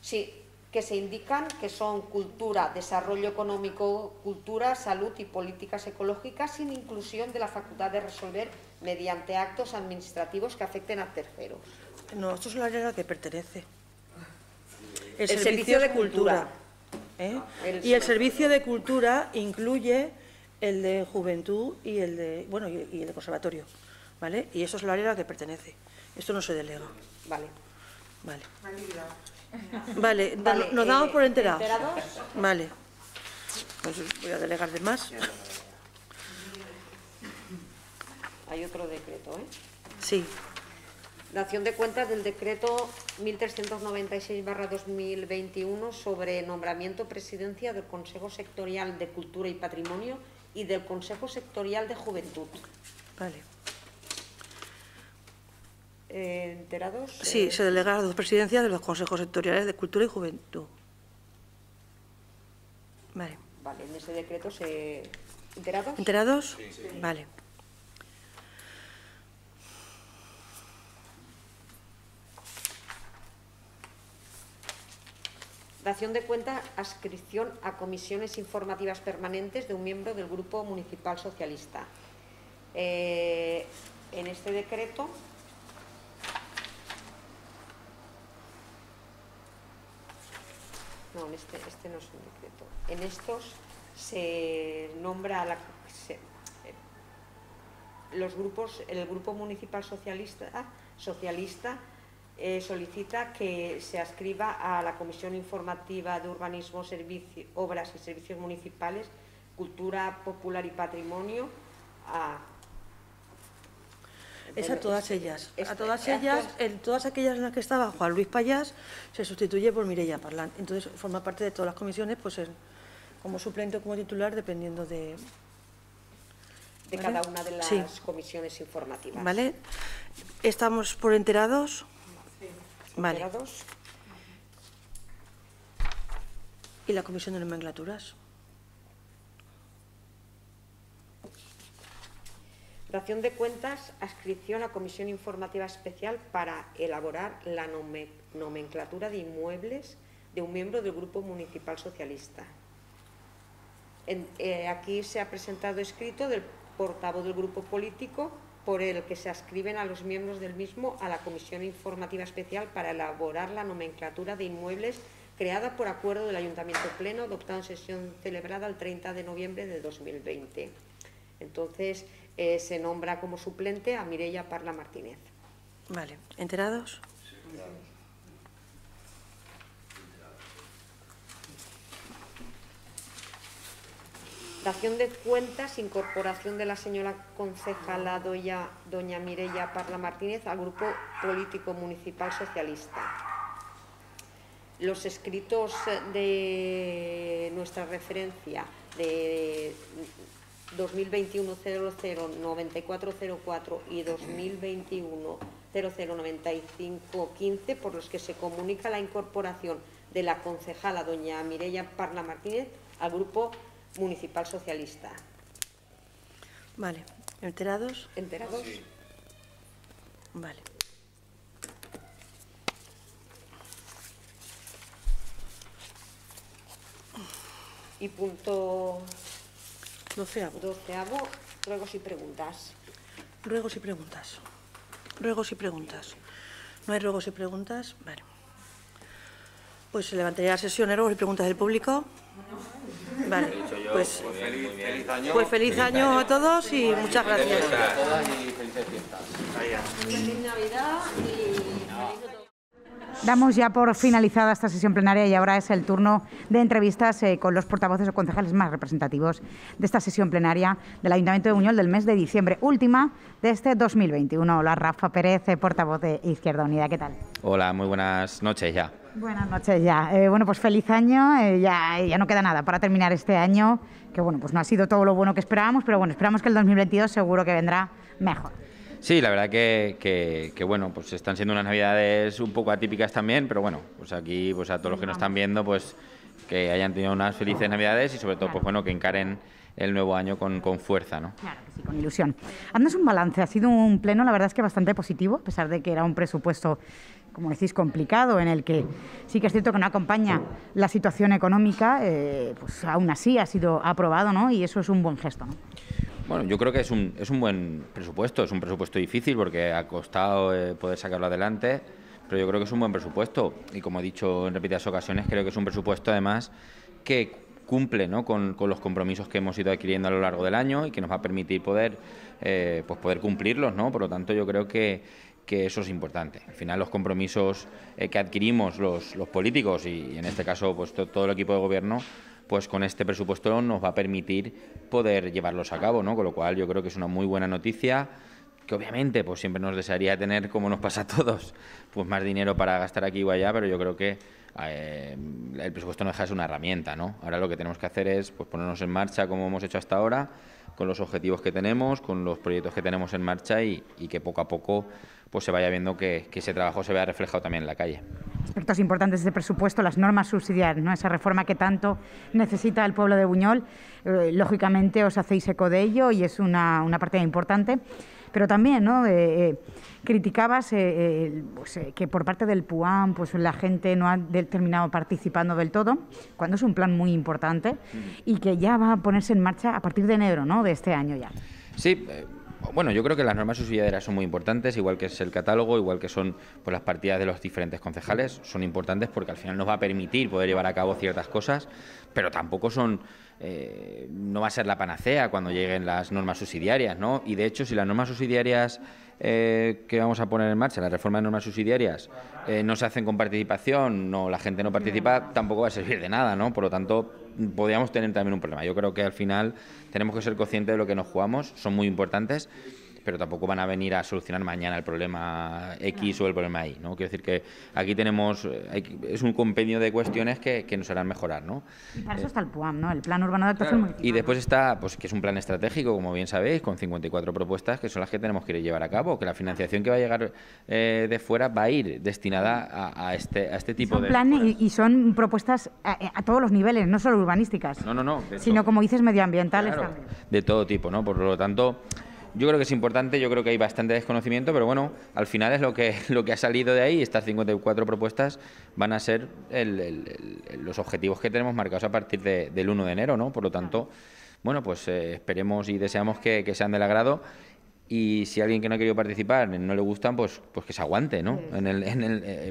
sí, que se indican que son cultura, desarrollo económico, cultura, salud y políticas ecológicas, sin inclusión de la facultad de resolver mediante actos administrativos que afecten a terceros. No, esto es la área que pertenece. El servicio de cultura. Y el servicio de cultura incluye el de juventud y el de, bueno, y el de conservatorio, ¿vale? Y eso es la área a la que pertenece. Esto no se delega. Vale. Vale. Vale, vale, nos damos por enterados. Vale. Pues voy a delegar de más. Hay otro decreto, ¿eh? Sí. Dación de cuentas del decreto 1396/2021 sobre nombramiento presidencia del Consejo Sectorial de Cultura y Patrimonio y del Consejo Sectorial de Juventud. Vale. ¿Enterados? Sí, se delegan las dos presidencias de los Consejos Sectoriales de Cultura y Juventud. Vale. Vale, en ese decreto se... ¿Enterados? ¿Enterados? Sí, sí. Vale. Dación de cuenta, adscripción a comisiones informativas permanentes de un miembro del Grupo Municipal Socialista. En este decreto no, este no es un decreto. En estos se nombra los grupos, el Grupo Municipal Socialista solicita que se adscriba a la Comisión Informativa de Urbanismo, Obras y Servicios Municipales, Cultura Popular y Patrimonio. Es a todas ellas. A todas ellas, en todas aquellas en las que estaba Juan Luis Payás, se sustituye por Mireia Parla. Entonces, forma parte de todas las comisiones, pues como suplente o como titular, dependiendo de… de ¿vale? cada una de las sí. comisiones informativas. Vale. ¿Estamos por enterados? Sí. Vale. ¿Enterados? ¿Y la comisión de nomenclaturas? Dación de cuentas, adscripción a comisión informativa especial para elaborar la nomenclatura de inmuebles de un miembro del Grupo Municipal Socialista. Aquí se ha presentado escrito del portavoz del grupo político por el que se adscriben a los miembros del mismo a la comisión informativa especial para elaborar la nomenclatura de inmuebles creada por acuerdo del Ayuntamiento Pleno adoptado en sesión celebrada el 30 de noviembre de 2020. Entonces, se nombra como suplente a Mireia Parla Martínez. Vale. ¿Enterados? Sí, enterados. Dación de cuentas, incorporación de la señora concejala doña Mireia Parla Martínez al Grupo Político Municipal Socialista. Los escritos de nuestra referencia de 2021-00-9404 y 2021-00-9515, por los que se comunica la incorporación de la concejala doña Mireia Parla Martínez al Grupo Municipal Socialista. Vale. ¿Enterados? ¿Enterados? Sí. Vale. Y punto... 12avo. 12avo, ruegos y preguntas. Ruegos y preguntas. Ruegos y preguntas. ¿No hay ruegos y preguntas? Vale. Pues se levantaría la sesión de ruegos y preguntas del público. Vale. Pues feliz año. Pues feliz año a todos y muchas gracias. Feliz Navidad y felices fiestas. Damos ya por finalizada esta sesión plenaria y ahora es el turno de entrevistas con los portavoces o concejales más representativos de esta sesión plenaria del Ayuntamiento de Buñol del mes de diciembre, última de este 2021. Hola, Rafa Pérez, portavoz de Izquierda Unida. ¿Qué tal? Hola, muy buenas noches ya. Buenas noches ya. Bueno, pues feliz año. Ya no queda nada para terminar este año, que bueno, pues no ha sido todo lo bueno que esperábamos, pero bueno, esperamos que el 2022 seguro que vendrá mejor. Sí, la verdad que bueno, pues están siendo unas navidades un poco atípicas también, pero bueno, pues aquí, pues a todos los que nos están viendo, pues que hayan tenido unas felices Navidades y, sobre todo, pues bueno, que encaren el nuevo año con fuerza, ¿no? Claro que sí, con ilusión. Haznos un balance. Ha sido un pleno, la verdad es que bastante positivo, a pesar de que era un presupuesto, como decís, complicado, en el que sí que es cierto que no acompaña la situación económica, pues aún así ha sido aprobado, ¿no? Y eso es un buen gesto, ¿no? Bueno, yo creo que es un buen presupuesto. Es un presupuesto difícil porque ha costado poder sacarlo adelante, pero yo creo que es un buen presupuesto. Y como he dicho en repetidas ocasiones, creo que es un presupuesto, además, que cumple, ¿no?, con los compromisos que hemos ido adquiriendo a lo largo del año y que nos va a permitir poder cumplirlos, ¿no? Por lo tanto, yo creo que eso es importante. Al final, los compromisos que adquirimos los políticos y, en este caso, pues, todo el equipo de gobierno, pues con este presupuesto nos va a permitir poder llevarlos a cabo, ¿no? Con lo cual, yo creo que es una muy buena noticia, que obviamente pues siempre nos desearía tener, como nos pasa a todos, pues más dinero para gastar aquí o allá, pero yo creo que el presupuesto no deja de ser una herramienta, ¿no? Ahora lo que tenemos que hacer es, pues, ponernos en marcha como hemos hecho hasta ahora, con los objetivos que tenemos, con los proyectos que tenemos en marcha y que poco a poco pues se vaya viendo que ese trabajo se vea reflejado también en la calle. Aspectos importantes de presupuesto, las normas subsidiarias, ¿no?, esa reforma que tanto necesita el pueblo de Buñol. Lógicamente os hacéis eco de ello y es una partida importante. Pero también, ¿no?, criticabas pues, que por parte del PUAM pues la gente no ha terminado participando del todo, cuando es un plan muy importante y que ya va a ponerse en marcha a partir de enero, ¿no?, de este año ya. Sí, bueno, yo creo que las normas subsidiarias son muy importantes, igual que es el catálogo, igual que son, pues, las partidas de los diferentes concejales, son importantes porque al final nos va a permitir poder llevar a cabo ciertas cosas, pero tampoco son… no va a ser la panacea cuando lleguen las normas subsidiarias, ¿no? Y de hecho, si las normas subsidiarias que vamos a poner en marcha, la reforma de normas subsidiarias, no se hacen con participación, la gente no participa, tampoco va a servir de nada, ¿no? Por lo tanto, podríamos tener también un problema. Yo creo que al final tenemos que ser conscientes de lo que nos jugamos, son muy importantes, pero tampoco van a venir a solucionar mañana el problema X o el problema Y, ¿no? Quiero decir que aquí tenemos… es un compendio de cuestiones que nos harán mejorar, ¿no? Y para eso está el PUAM, ¿no?, el Plan Urbano de Actuación Municipal. Y después está, pues, que es un plan estratégico, como bien sabéis, con 54 propuestas, que son las que tenemos que llevar a cabo, que la financiación que va a llegar de fuera va a ir destinada a este tipo de… Son planes y son propuestas a todos los niveles, no solo urbanísticas. No. Sino, como dices, medioambientales también. De todo tipo, ¿no? Por lo tanto… Yo creo que es importante, yo creo que hay bastante desconocimiento, pero bueno, al final es lo que ha salido de ahí. Estas 54 propuestas van a ser los objetivos que tenemos marcados a partir del 1 de enero, ¿no? Por lo tanto, bueno, pues esperemos y deseamos que sean del agrado. Y si alguien que no ha querido participar no le gustan, pues que se aguante, ¿no?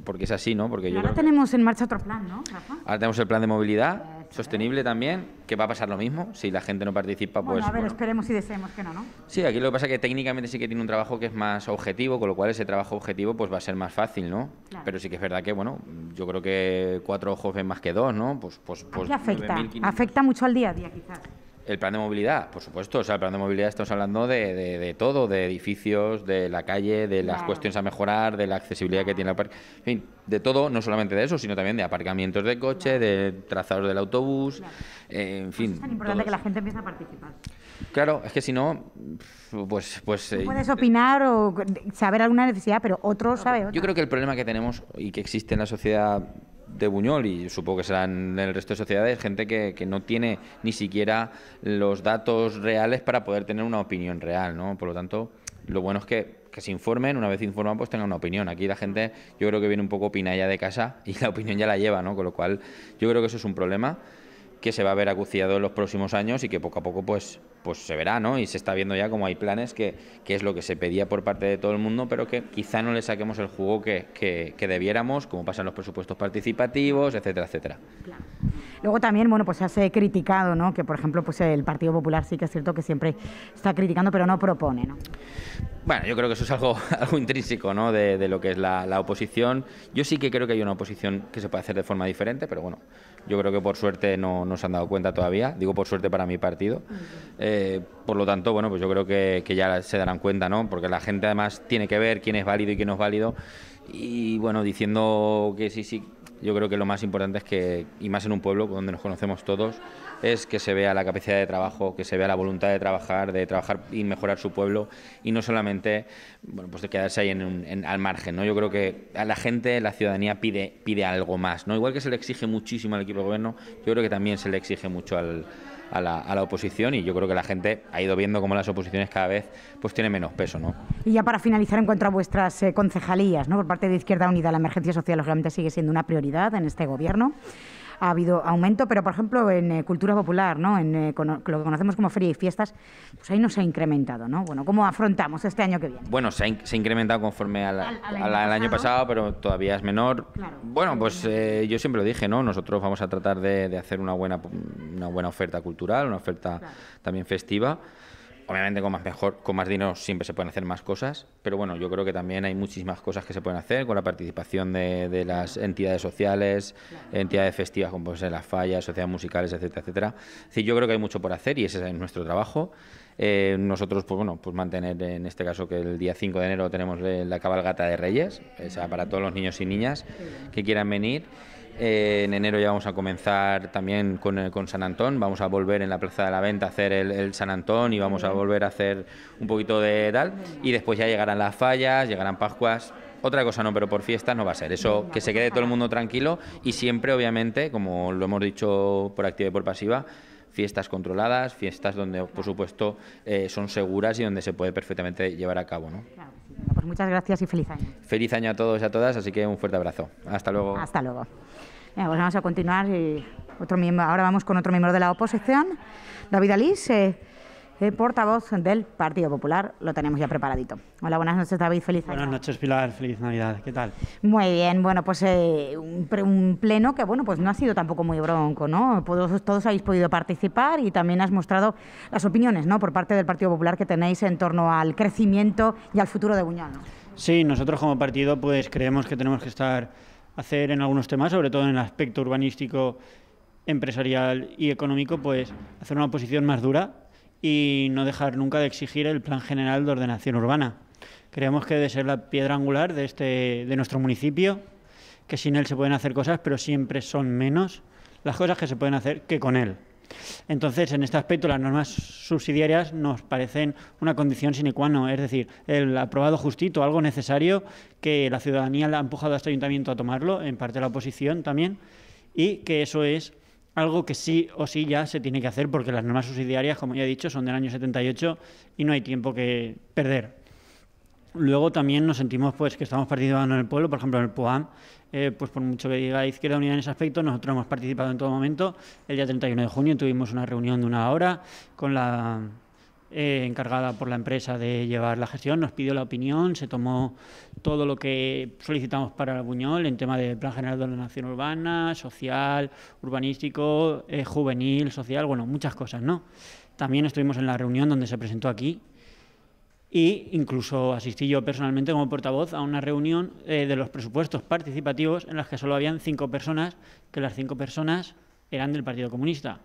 Porque es así, ¿no? Porque yo ahora tenemos en marcha otro plan, ¿no, Rafa? Ahora tenemos el plan de movilidad sostenible también, que va a pasar lo mismo. Si la gente no participa, pues… Bueno, a ver, esperemos y deseemos que no, ¿no? Sí, aquí lo que pasa es que técnicamente sí que tiene un trabajo que es más objetivo, con lo cual ese trabajo objetivo pues va a ser más fácil, ¿no? Claro. Pero sí que es verdad que, bueno, yo creo que 4 ojos ven más que 2, ¿no? Pues afecta mucho al día a día, quizás. El plan de movilidad, por supuesto. O sea, el plan de movilidad estamos hablando de todo, de edificios, de la calle, de las cuestiones a mejorar, de la accesibilidad que tiene el parque. En fin, de todo, no solamente de eso, sino también de aparcamientos de coche, de trazados del autobús, en fin. Pues es tan importante que la gente empiece a participar. Claro, es que si no, pues puedes opinar o saber alguna necesidad, pero otro sabe otra. Yo creo que el problema que tenemos y que existe en la sociedad de Buñol, y supongo que será en el resto de sociedades, gente que no tiene ni siquiera los datos reales para poder tener una opinión real, ¿no? Por lo tanto, lo bueno es que se informen, una vez informan, pues tengan una opinión. Aquí la gente, yo creo que viene un poco opinada de casa y la opinión ya la lleva, ¿no? Con lo cual, yo creo que eso es un problema que se va a ver acuciado en los próximos años y que poco a poco pues se verá, ¿no? Y se está viendo ya como hay planes que es lo que se pedía por parte de todo el mundo, pero que quizá no le saquemos el jugo que debiéramos, como pasan los presupuestos participativos, etcétera, etcétera. Claro. Luego también, bueno, pues se ha criticado, ¿no?, que, por ejemplo, pues el Partido Popular sí que es cierto que siempre está criticando, pero no propone, ¿no? Bueno, yo creo que eso es algo intrínseco, ¿no?, de lo que es la oposición. Yo sí que creo que hay una oposición que se puede hacer de forma diferente, pero bueno, yo creo que por suerte no se han dado cuenta todavía. Digo por suerte para mi partido. Por lo tanto, bueno, pues yo creo que ya se darán cuenta, ¿no? Porque la gente además tiene que ver quién es válido y quién no es válido. Y bueno, diciendo que sí, yo creo que lo más importante es que, y más en un pueblo donde nos conocemos todos, es que se vea la capacidad de trabajo, que se vea la voluntad de trabajar y mejorar su pueblo, y no solamente, bueno, pues de quedarse ahí al margen, ¿no? Yo creo que a la gente, la ciudadanía pide algo más, ¿no? Igual que se le exige muchísimo al equipo de gobierno, yo creo que también se le exige mucho a la oposición, y yo creo que la gente ha ido viendo cómo las oposiciones cada vez pues tienen menos peso, ¿no? Y ya para finalizar, en cuanto a vuestras concejalías, ¿no?, por parte de Izquierda Unida, la emergencia social lógicamente sigue siendo una prioridad en este gobierno. Ha habido aumento, pero, por ejemplo, en cultura popular, ¿no?, en lo que conocemos como feria y fiestas, pues ahí no se ha incrementado, ¿no? Bueno, ¿cómo afrontamos este año que viene? Bueno, se ha incrementado conforme al año pasado, pero todavía es menor. Claro. Bueno, pues yo siempre lo dije, ¿no? Nosotros vamos a tratar de hacer una buena oferta cultural, una oferta, claro, también festiva. Obviamente con más dinero siempre se pueden hacer más cosas, pero bueno, yo creo que también hay muchísimas cosas que se pueden hacer con la participación de las entidades sociales, entidades festivas como pueden ser las fallas, sociedades musicales, etcétera, etcétera. Es decir, yo creo que hay mucho por hacer y ese es nuestro trabajo. Nosotros, pues bueno, pues mantener en este caso que el día 5 de enero tenemos la cabalgata de Reyes, esa para todos los niños y niñas que quieran venir. En enero ya vamos a comenzar también con San Antón, vamos a volver en la Plaza de la Venta a hacer el San Antón y vamos a volver a hacer un poquito de tal, y después ya llegarán las fallas, llegarán Pascuas. Otra cosa no, pero por fiestas no va a ser. Eso, que se quede todo el mundo tranquilo y siempre, obviamente, como lo hemos dicho por activa y por pasiva, fiestas controladas, fiestas donde, por supuesto, son seguras y donde se puede perfectamente llevar a cabo, ¿no? Claro. Pues muchas gracias y feliz año. Feliz año a todos y a todas, así que un fuerte abrazo. Hasta luego. Hasta luego. Pues vamos a continuar. Ahora vamos con otro miembro de la oposición, David Alís, portavoz del Partido Popular. Lo tenemos ya preparadito. Hola, buenas noches, David. Feliz año. Buenas noches, Pilar. Feliz Navidad. ¿Qué tal? Muy bien. Bueno, pues un pleno que, bueno, pues no ha sido tampoco muy bronco, ¿no? Todos habéis podido participar y también has mostrado las opiniones, ¿no?, por parte del Partido Popular que tenéis en torno al crecimiento y al futuro de Buñol, ¿no? Sí, nosotros como partido pues creemos que tenemos que hacer en algunos temas, sobre todo en el aspecto urbanístico, empresarial y económico, pues hacer una oposición más dura y no dejar nunca de exigir el Plan General de Ordenación Urbana. Creemos que debe ser la piedra angular de nuestro municipio, que sin él se pueden hacer cosas, pero siempre son menos las cosas que se pueden hacer que con él. Entonces, en este aspecto, las normas subsidiarias nos parecen una condición sine qua non, es decir, el aprobado justito, algo necesario que la ciudadanía le ha empujado a este ayuntamiento a tomarlo, en parte la oposición también, y que eso es algo que sí o sí ya se tiene que hacer, porque las normas subsidiarias, como ya he dicho, son del año 78 y no hay tiempo que perder. Luego también nos sentimos pues que estamos participando en el pueblo, por ejemplo en el PUAM, pues por mucho que diga Izquierda Unida en ese aspecto, nosotros hemos participado en todo momento. El día 31 de junio tuvimos una reunión de una hora con la encargada por la empresa de llevar la gestión, nos pidió la opinión, se tomó todo lo que solicitamos para Buñol en tema de Plan General de Ordenación Urbana, social, urbanístico, juvenil, social, bueno, muchas cosas, ¿no? También estuvimos en la reunión donde se presentó aquí. Y incluso asistí yo personalmente como portavoz a una reunión de los presupuestos participativos en las que solo habían 5 personas, que las 5 personas eran del Partido Comunista,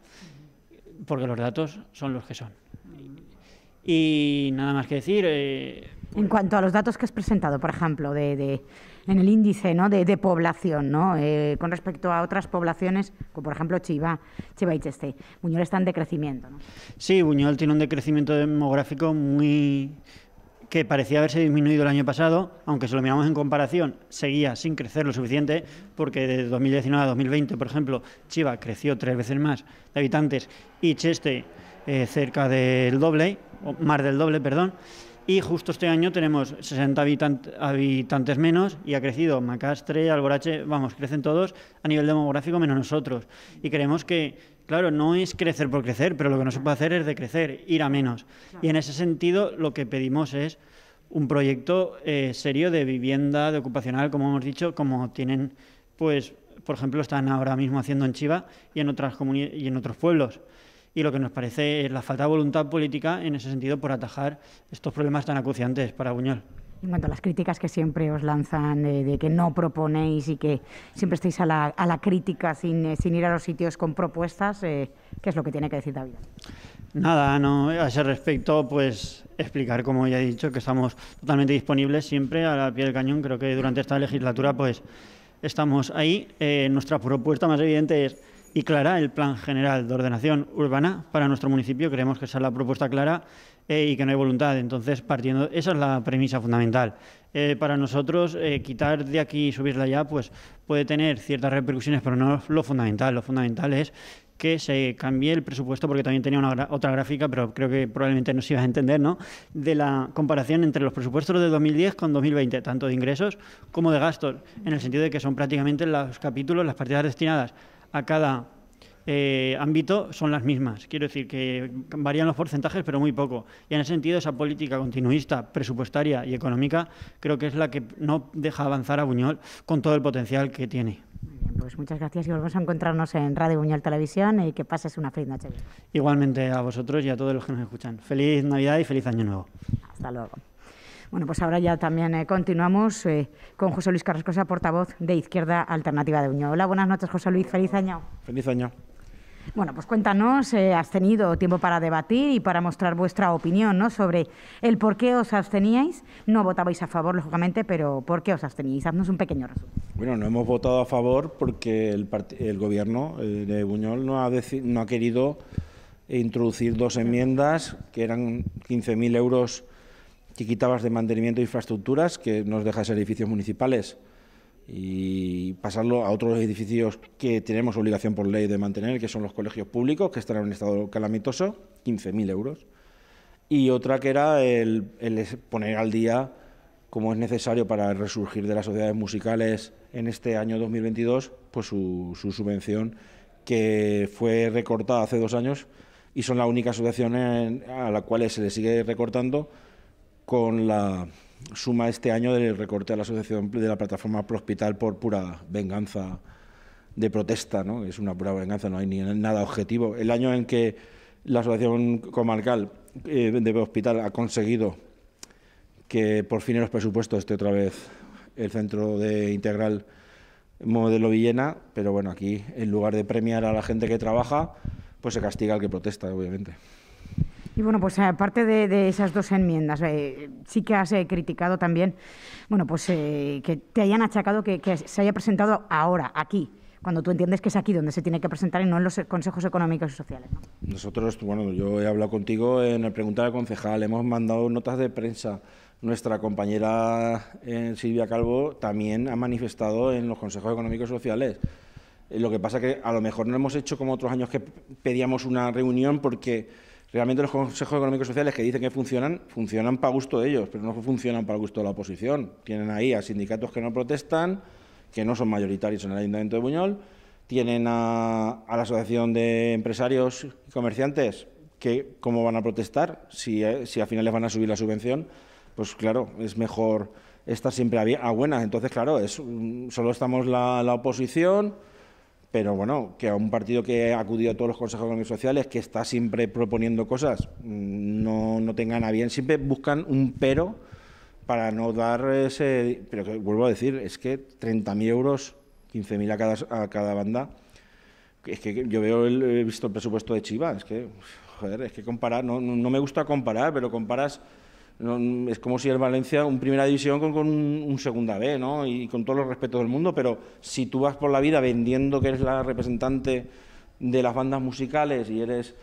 porque los datos son los que son. Y nada más que decir. En cuanto a los datos que has presentado, por ejemplo, en el índice, ¿no?, de población, ¿no?, con respecto a otras poblaciones, como por ejemplo Chiva y Cheste, Buñol está en decrecimiento, ¿no? Sí, Buñol tiene un decrecimiento demográfico que parecía haberse disminuido el año pasado, aunque si lo miramos en comparación, seguía sin crecer lo suficiente, porque de 2019 a 2020, por ejemplo, Chiva creció 3 veces más de habitantes y Cheste cerca del doble, o más del doble, perdón. Y justo este año tenemos 60 habitantes menos y ha crecido Macastre, Alborache, vamos, crecen todos a nivel demográfico menos nosotros. Y creemos que, claro, no es crecer por crecer, pero lo que no se puede hacer es decrecer, ir a menos. Y en ese sentido lo que pedimos es un proyecto serio de vivienda, de ocupacional, como hemos dicho, como tienen, pues, por ejemplo, están ahora mismo haciendo en Chiva y en otros pueblos. Y lo que nos parece es la falta de voluntad política en ese sentido por atajar estos problemas tan acuciantes para Buñol. En cuanto a las críticas que siempre os lanzan de que no proponéis y que siempre estáis a la crítica sin ir a los sitios con propuestas, ¿qué es lo que tiene que decir David? Nada, no, a ese respecto, pues explicar, como ya he dicho, que estamos totalmente disponibles siempre a la pie del cañón. Creo que durante esta legislatura, pues estamos ahí. Nuestra propuesta más evidente es y clara el Plan General de Ordenación Urbana para nuestro municipio. Creemos que esa es la propuesta clara y que no hay voluntad. Entonces, partiendo, esa es la premisa fundamental. Para nosotros, quitar de aquí y subirla allá, pues puede tener ciertas repercusiones, pero no lo fundamental. Lo fundamental es que se cambie el presupuesto, porque también tenía una, otra gráfica, pero creo que probablemente no se iba a entender, ¿no?, de la comparación entre los presupuestos de 2010 con 2020, tanto de ingresos como de gastos, en el sentido de que son prácticamente los capítulos, las partidas destinadas a cada ámbito son las mismas. Quiero decir que varían los porcentajes, pero muy poco. Y en ese sentido, esa política continuista, presupuestaria y económica, creo que es la que no deja avanzar a Buñol con todo el potencial que tiene. Bien, pues muchas gracias y volvemos a encontrarnos en Radio Buñol Televisión y que pases una feliz noche. Igualmente a vosotros y a todos los que nos escuchan. Feliz Navidad y feliz Año Nuevo. Hasta luego. Bueno, pues ahora ya también continuamos con José Luis Carrascosa, portavoz de Izquierda Alternativa de Buñol. Hola, buenas noches, José Luis. Feliz año. Feliz año. Bueno, pues cuéntanos, has tenido tiempo para debatir y para mostrar vuestra opinión, ¿no?, sobre el por qué os absteníais. No votabais a favor, lógicamente, pero ¿por qué os absteníais? Haznos un pequeño resumen. Bueno, no hemos votado a favor porque el Gobierno de Buñol no ha querido introducir dos enmiendas, que eran 15.000 euros que quitabas de mantenimiento de infraestructuras, que nos dejas edificios municipales, y pasarlo a otros edificios que tenemos obligación por ley de mantener, que son los colegios públicos, que están en un estado calamitoso, 15.000 euros. Y otra que era el poner al día, como es necesario para el resurgir de las sociedades musicales en este año 2022, pues su subvención, que fue recortada hace 2 años, y son las únicas asociaciones a las cuales se le sigue recortando, con la suma este año del recorte a la asociación de la plataforma Prohospital por pura venganza de protesta, ¿no? Es una pura venganza, no hay ni nada objetivo. El año en que la asociación comarcal de Prohospital ha conseguido que por fin en los presupuestos esté otra vez el centro de integral modelo Villena, pero bueno, aquí en lugar de premiar a la gente que trabaja, pues se castiga al que protesta, obviamente. Y bueno, pues aparte de esas dos enmiendas, sí que has criticado también, bueno, pues que te hayan achacado que se haya presentado ahora, aquí, cuando tú entiendes que es aquí donde se tiene que presentar y no en los consejos económicos y sociales, ¿no? Nosotros, bueno, yo he hablado contigo en la pregunta del concejal, hemos mandado notas de prensa. Nuestra compañera Silvia Calvo también ha manifestado en los consejos económicos y sociales. Lo que pasa que a lo mejor no hemos hecho como otros años que pedíamos una reunión porque realmente los consejos económicos y sociales que dicen que funcionan, funcionan para gusto de ellos, pero no funcionan para gusto de la oposición. Tienen ahí a sindicatos que no protestan, que no son mayoritarios en el Ayuntamiento de Buñol, tienen a la Asociación de Empresarios y Comerciantes, que cómo van a protestar si al final les van a subir la subvención. Pues claro, es mejor estar siempre a buenas. Entonces, claro, solo estamos la oposición. Pero bueno, que a un partido que ha acudido a todos los consejos económicos y sociales, que está siempre proponiendo cosas, no tengan a bien, siempre buscan un pero para no dar ese. Pero que vuelvo a decir, es que 30.000 euros, 15.000 a cada banda. Es que yo he visto el presupuesto de Chiva, es que, joder, es que comparar, no me gusta comparar, pero comparas. No, es como si el Valencia, un primera división con un segunda B, ¿no? Y con todos los respetos del mundo, pero si tú vas por la vida vendiendo que eres la representante de las bandas musicales y eres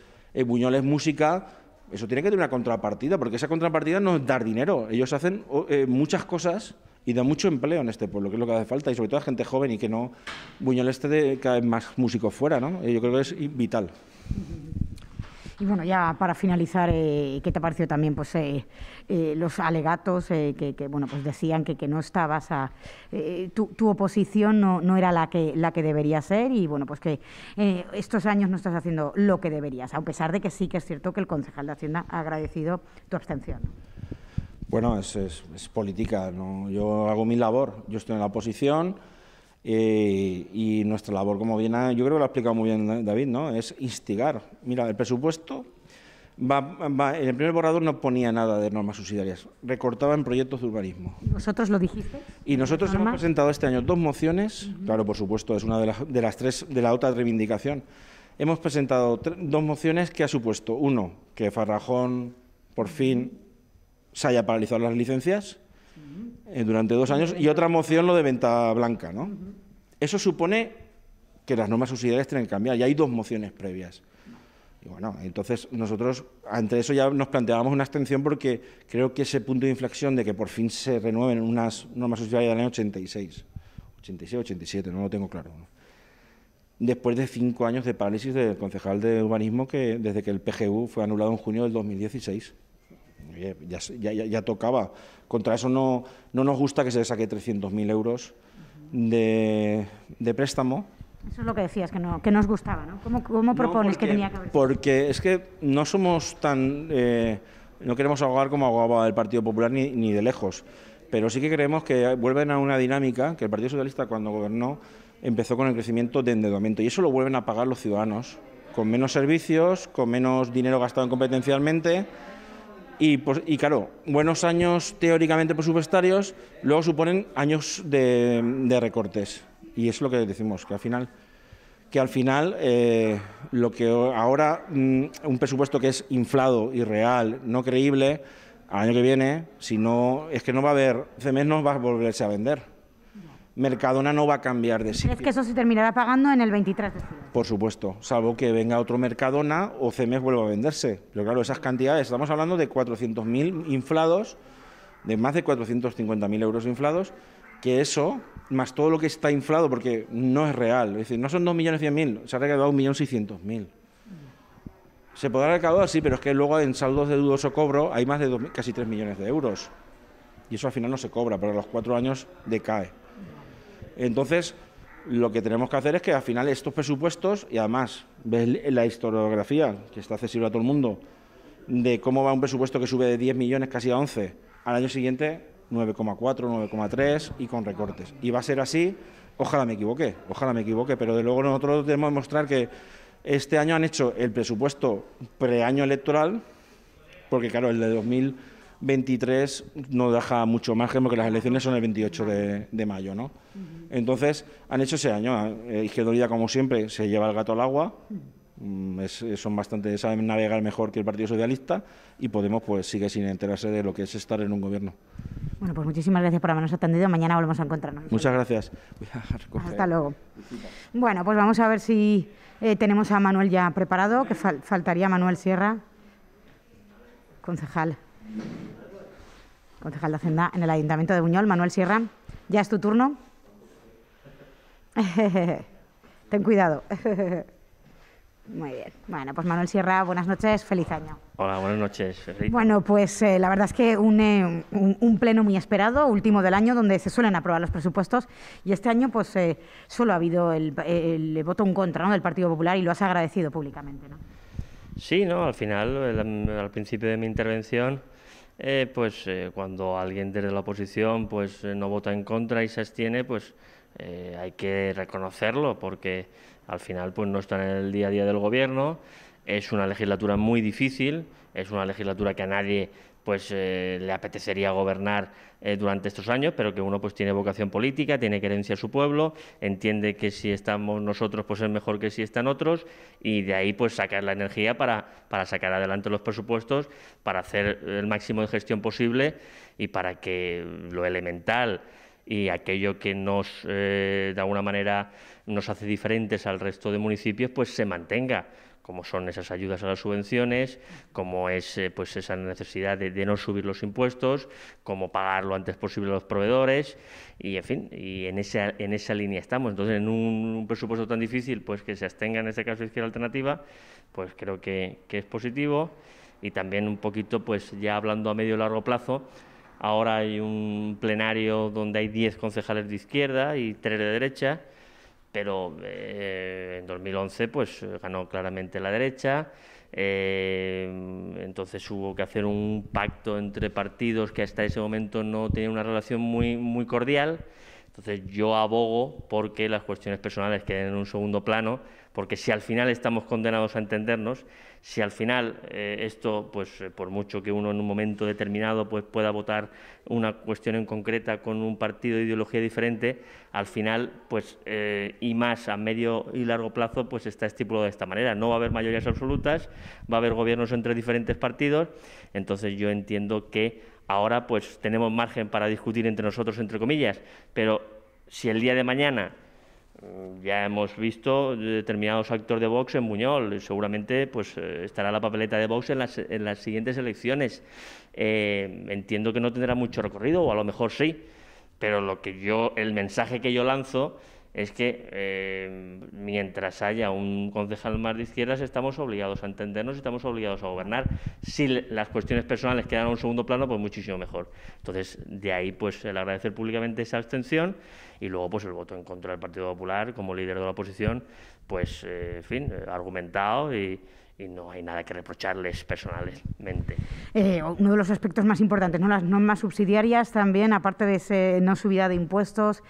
Buñol es música, eso tiene que tener una contrapartida, porque esa contrapartida no es dar dinero. Ellos hacen muchas cosas y dan mucho empleo en este pueblo, que es lo que hace falta, y sobre todo a gente joven y que no Buñol esté cada vez más músicos fuera, ¿no? Yo creo que es vital. Y bueno, ya para finalizar, ¿qué te pareció también pues, los alegatos que bueno, pues decían que no estabas tu oposición no era la que debería ser y bueno, pues que estos años no estás haciendo lo que deberías, a pesar de que sí que es cierto que el concejal de Hacienda ha agradecido tu abstención? Bueno, es política, ¿no? Yo hago mi labor, yo estoy en la oposición. Y nuestra labor, como bien, yo creo que lo ha explicado muy bien David, ¿no?, es instigar. Mira, el presupuesto, en el primer borrador no ponía nada de normas subsidiarias, recortaba en proyectos de urbanismo. ¿Vosotros lo dijiste? Y nosotros hemos presentado este año 2 mociones, claro, por supuesto, es una de las tres, de la otra reivindicación. Hemos presentado 2 mociones que ha supuesto, uno, que Farrajón por fin se haya paralizado las licencias, durante 2 años, y otra moción lo de venta blanca, ¿no? Eso supone que las normas subsidiarias tienen que cambiar, y hay 2 mociones previas. Y bueno, entonces nosotros ante eso ya nos planteábamos una abstención, porque creo que ese punto de inflexión de que por fin se renueven unas normas subsidiarias del año 86, 87, no lo tengo claro, ¿no? Después de 5 años de parálisis del concejal de urbanismo, que desde que el PGU fue anulado en junio del 2016. Ya tocaba. Contra eso no nos gusta que se le saque 300.000 euros de préstamo. Eso es lo que decías, que no os gustaba, ¿no? ¿Cómo propones que tenía que haber? Porque es que no somos tan... no queremos ahogar como ahogaba el Partido Popular ni de lejos, pero sí que creemos que vuelven a una dinámica que el Partido Socialista, cuando gobernó, empezó con el crecimiento de endeudamiento, y eso lo vuelven a pagar los ciudadanos, con menos servicios, con menos dinero gastado competencialmente. Y claro, buenos años teóricamente presupuestarios luego suponen años de recortes. Y es lo que decimos, que al final lo que ahora un presupuesto que es inflado, irreal, no creíble, al año que viene, si no, es que no va a haber, Cemex no va a volverse a vender. Mercadona no va a cambiar de sitio. ¿Es que eso se terminará pagando en el 23 de julio? Por supuesto, salvo que venga otro Mercadona o Cemex vuelva a venderse. Pero claro, esas cantidades, estamos hablando de 400.000 inflados, de más de 450.000 euros inflados, que eso, más todo lo que está inflado, porque no es real. Es decir, no son 2.100.000, se ha recaudado 1.600.000. Se podrá recaudar, sí, pero es que luego en saldos de dudoso cobro hay más de casi 3 millones de euros. Y eso al final no se cobra, pero a los 4 años decae. Entonces, lo que tenemos que hacer es que al final estos presupuestos, y además ves la historiografía, que está accesible a todo el mundo, de cómo va un presupuesto que sube de 10 millones casi a 11, al año siguiente 9,4, 9,3 y con recortes. Y va a ser así, ojalá me equivoque, pero de luego nosotros tenemos que mostrar que este año han hecho el presupuesto preaño electoral, porque claro, el de 2023 no deja mucho margen, porque las elecciones son el 28 de mayo, ¿no? Entonces, han hecho ese año. Izquierda Unida, como siempre, se lleva el gato al agua. Saben navegar mejor que el Partido Socialista, y Podemos pues sigue sin enterarse de lo que es estar en un gobierno. Bueno, pues muchísimas gracias por habernos atendido. Mañana volvemos a encontrarnos. Muchas gracias. Hasta luego. Bueno, pues vamos a ver si tenemos a Manuel ya preparado, que faltaría Manuel Sierra, concejal de Hacienda en el Ayuntamiento de Buñol. Manuel Sierra, ya es tu turno. Ten cuidado. Muy bien. Bueno, pues Manuel Sierra, buenas noches, feliz año. Hola, buenas noches. Bueno, pues la verdad es que un pleno muy esperado, último del año, donde se suelen aprobar los presupuestos, y este año pues solo ha habido el voto en contra, ¿no?, del Partido Popular, y lo has agradecido públicamente, ¿no? Sí, ¿no? Al final, al principio de mi intervención, cuando alguien desde la oposición pues no vota en contra y se abstiene, pues hay que reconocerlo, porque al final pues no están en el día a día del Gobierno. Es una legislatura muy difícil, es una legislatura que a nadie pues le apetecería gobernar durante estos años, pero que uno pues tiene vocación política, tiene querencia a su pueblo, entiende que si estamos nosotros pues es mejor que si están otros, y de ahí pues sacar la energía para sacar adelante los presupuestos, para hacer el máximo de gestión posible y para que lo elemental y aquello que nos de alguna manera nos hace diferentes al resto de municipios pues se mantenga, como son esas ayudas a las subvenciones, como es pues esa necesidad de no subir los impuestos, como pagar lo antes posible a los proveedores, y en fin, y en esa línea estamos. Entonces, en un presupuesto tan difícil, pues que se abstenga en este caso Izquierda Alternativa, pues creo que es positivo. Y también un poquito, pues ya hablando a medio y largo plazo, ahora hay un plenario donde hay 10 concejales de izquierda y 3 de derecha, pero en 2011 pues ganó claramente la derecha, entonces hubo que hacer un pacto entre partidos que hasta ese momento no tenían una relación muy cordial. Entonces yo abogo porque las cuestiones personales queden en un segundo plano, porque si al final estamos condenados a entendernos, si al final esto, pues por mucho que uno en un momento determinado pues pueda votar una cuestión en concreta con un partido de ideología diferente, al final, pues y más a medio y largo plazo, pues está estipulado de esta manera. No va a haber mayorías absolutas, va a haber gobiernos entre diferentes partidos. Entonces yo entiendo que Ahora pues tenemos margen para discutir entre nosotros, entre comillas, pero si el día de mañana ya hemos visto determinados actores de Vox en Buñol, seguramente pues estará la papeleta de Vox en las siguientes elecciones. Entiendo que no tendrá mucho recorrido, o a lo mejor sí, pero el mensaje que yo lanzo es que mientras haya un concejal más de izquierdas estamos obligados a entendernos, estamos obligados a gobernar. Si las cuestiones personales quedan a un segundo plano, pues muchísimo mejor. Entonces, de ahí pues el agradecer públicamente esa abstención y luego pues el voto en contra del Partido Popular como líder de la oposición, pues en fin, argumentado y no hay nada que reprocharles personalmente. Uno de los aspectos más importantes, ¿no? Las normas subsidiarias también, aparte de ese no subida de impuestos,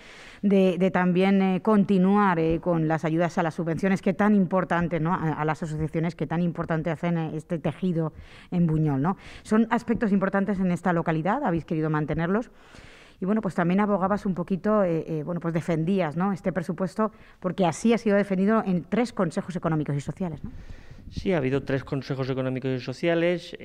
de también continuar con las ayudas a las subvenciones, que tan importante, ¿no? A las asociaciones, que tan importante hacen este tejido en Buñol, ¿no? Son aspectos importantes en esta localidad, habéis querido mantenerlos. Y bueno, pues también abogabas un poquito, bueno, pues defendías, ¿no?, este presupuesto, porque así ha sido defendido en 3 consejos económicos y sociales, ¿no? Sí, ha habido 3 consejos económicos y sociales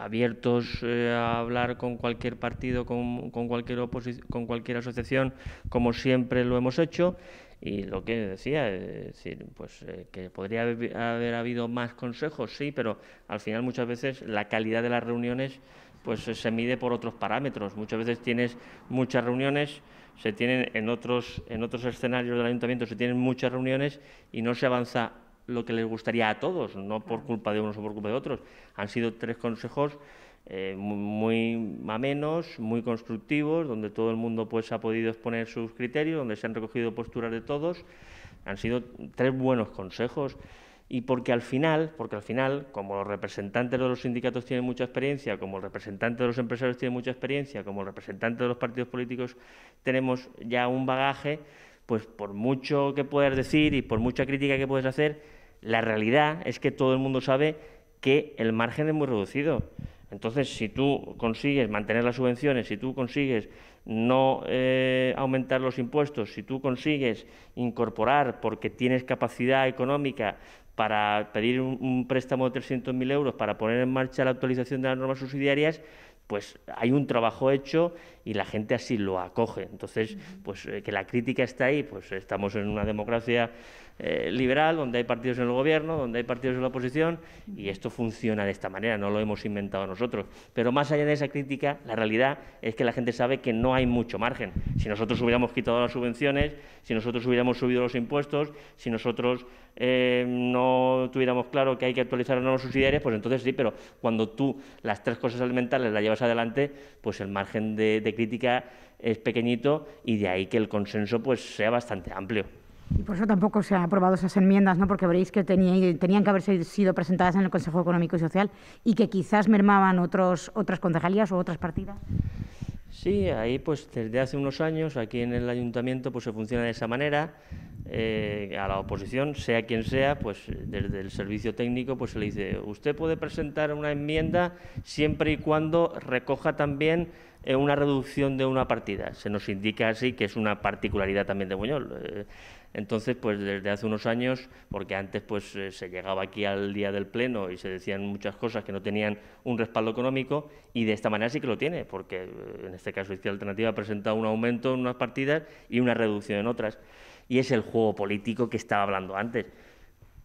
abiertos a hablar con cualquier partido, con cualquier asociación, como siempre lo hemos hecho. Y lo que decía, es decir, pues que podría haber habido más consejos, sí, pero al final muchas veces la calidad de las reuniones pues se mide por otros parámetros. Muchas veces tienes muchas reuniones, se tienen en otros escenarios del ayuntamiento, se tienen muchas reuniones y no se avanza lo que les gustaría a todos, no por culpa de unos o por culpa de otros. Han sido 3 consejos muy amenos, muy constructivos, donde todo el mundo pues ha podido exponer sus criterios, donde se han recogido posturas de todos. Han sido 3 buenos consejos. Y porque al final, como los representantes de los sindicatos tienen mucha experiencia, como el representante de los empresarios tiene mucha experiencia, como el representante de los partidos políticos tenemos ya un bagaje, pues por mucho que puedas decir y por mucha crítica que puedes hacer, la realidad es que todo el mundo sabe que el margen es muy reducido. Entonces, si tú consigues mantener las subvenciones, si tú consigues no aumentar los impuestos, si tú consigues incorporar, porque tienes capacidad económica para pedir un préstamo de 300.000 euros para poner en marcha la actualización de las normas subsidiarias, pues hay un trabajo hecho y la gente así lo acoge. Entonces, pues que la crítica está ahí, pues estamos en una democracia liberal, donde hay partidos en el gobierno, donde hay partidos en la oposición, y esto funciona de esta manera, no lo hemos inventado nosotros. Pero más allá de esa crítica, la realidad es que la gente sabe que no hay mucho margen. Si nosotros hubiéramos quitado las subvenciones, si nosotros hubiéramos subido los impuestos, si nosotros no tuviéramos claro que hay que actualizar las normas subsidiarias, pues entonces sí, pero cuando tú las 3 cosas elementales las llevas adelante, pues el margen de crítica es pequeñito, y de ahí que el consenso pues sea bastante amplio. Y por eso tampoco se han aprobado esas enmiendas, ¿no? Porque veréis que tenían que haber sido presentadas en el Consejo Económico y Social y que quizás mermaban otras concejalías o otras partidas. Sí, ahí pues desde hace unos años aquí en el ayuntamiento pues se funciona de esa manera. A la oposición, sea quien sea, pues desde el servicio técnico pues se le dice: usted puede presentar una enmienda siempre y cuando recoja también una reducción de una partida. Se nos indica así que es una particularidad también de Buñol. Entonces, pues desde hace unos años, porque antes pues se llegaba aquí al día del pleno y se decían muchas cosas que no tenían un respaldo económico, y de esta manera sí que lo tiene, porque en este caso Izquierda Alternativa ha presentado un aumento en unas partidas y una reducción en otras. Y es el juego político que estaba hablando antes.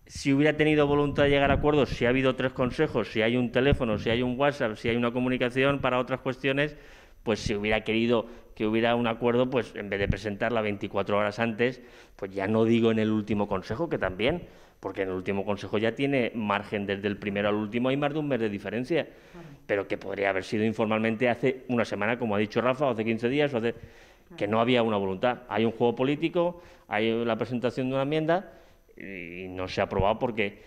Si hubiera tenido voluntad de llegar a acuerdos, si ha habido 3 consejos, si hay un teléfono, si hay un WhatsApp, si hay una comunicación para otras cuestiones, pues si hubiera querido que hubiera un acuerdo, pues en vez de presentarla 24 horas antes, pues ya no digo en el último consejo, que también, porque en el último consejo ya tiene margen desde el primero al último, hay más de un mes de diferencia, pero que podría haber sido informalmente hace una semana, como ha dicho Rafa, o hace 15 días, o hace... que no había una voluntad. Hay un juego político, hay la presentación de una enmienda y no se ha aprobado porque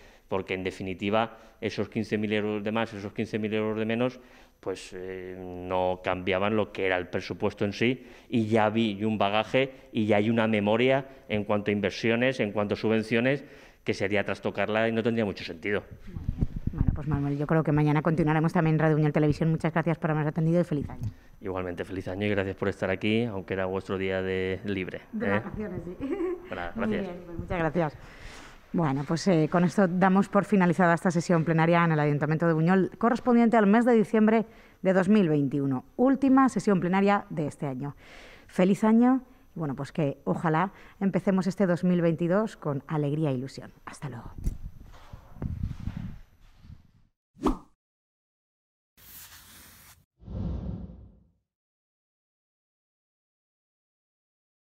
en definitiva, esos 15.000 euros de más, esos 15.000 euros de menos, pues no cambiaban lo que era el presupuesto en sí, y ya hay un bagaje y ya hay una memoria en cuanto a inversiones, en cuanto a subvenciones, que sería trastocarla y no tendría mucho sentido. Bueno, pues Manuel, yo creo que mañana continuaremos también en Radio Buñol Televisión. Muchas gracias por habernos atendido y feliz año. Igualmente, feliz año y gracias por estar aquí, aunque era vuestro día de libre. De vacaciones, sí. Bueno, gracias. Muy bien, pues muchas gracias. Bueno, pues con esto damos por finalizada esta sesión plenaria en el Ayuntamiento de Buñol, correspondiente al mes de diciembre de 2021, última sesión plenaria de este año. Feliz año y bueno, pues que ojalá empecemos este 2022 con alegría e ilusión. Hasta luego.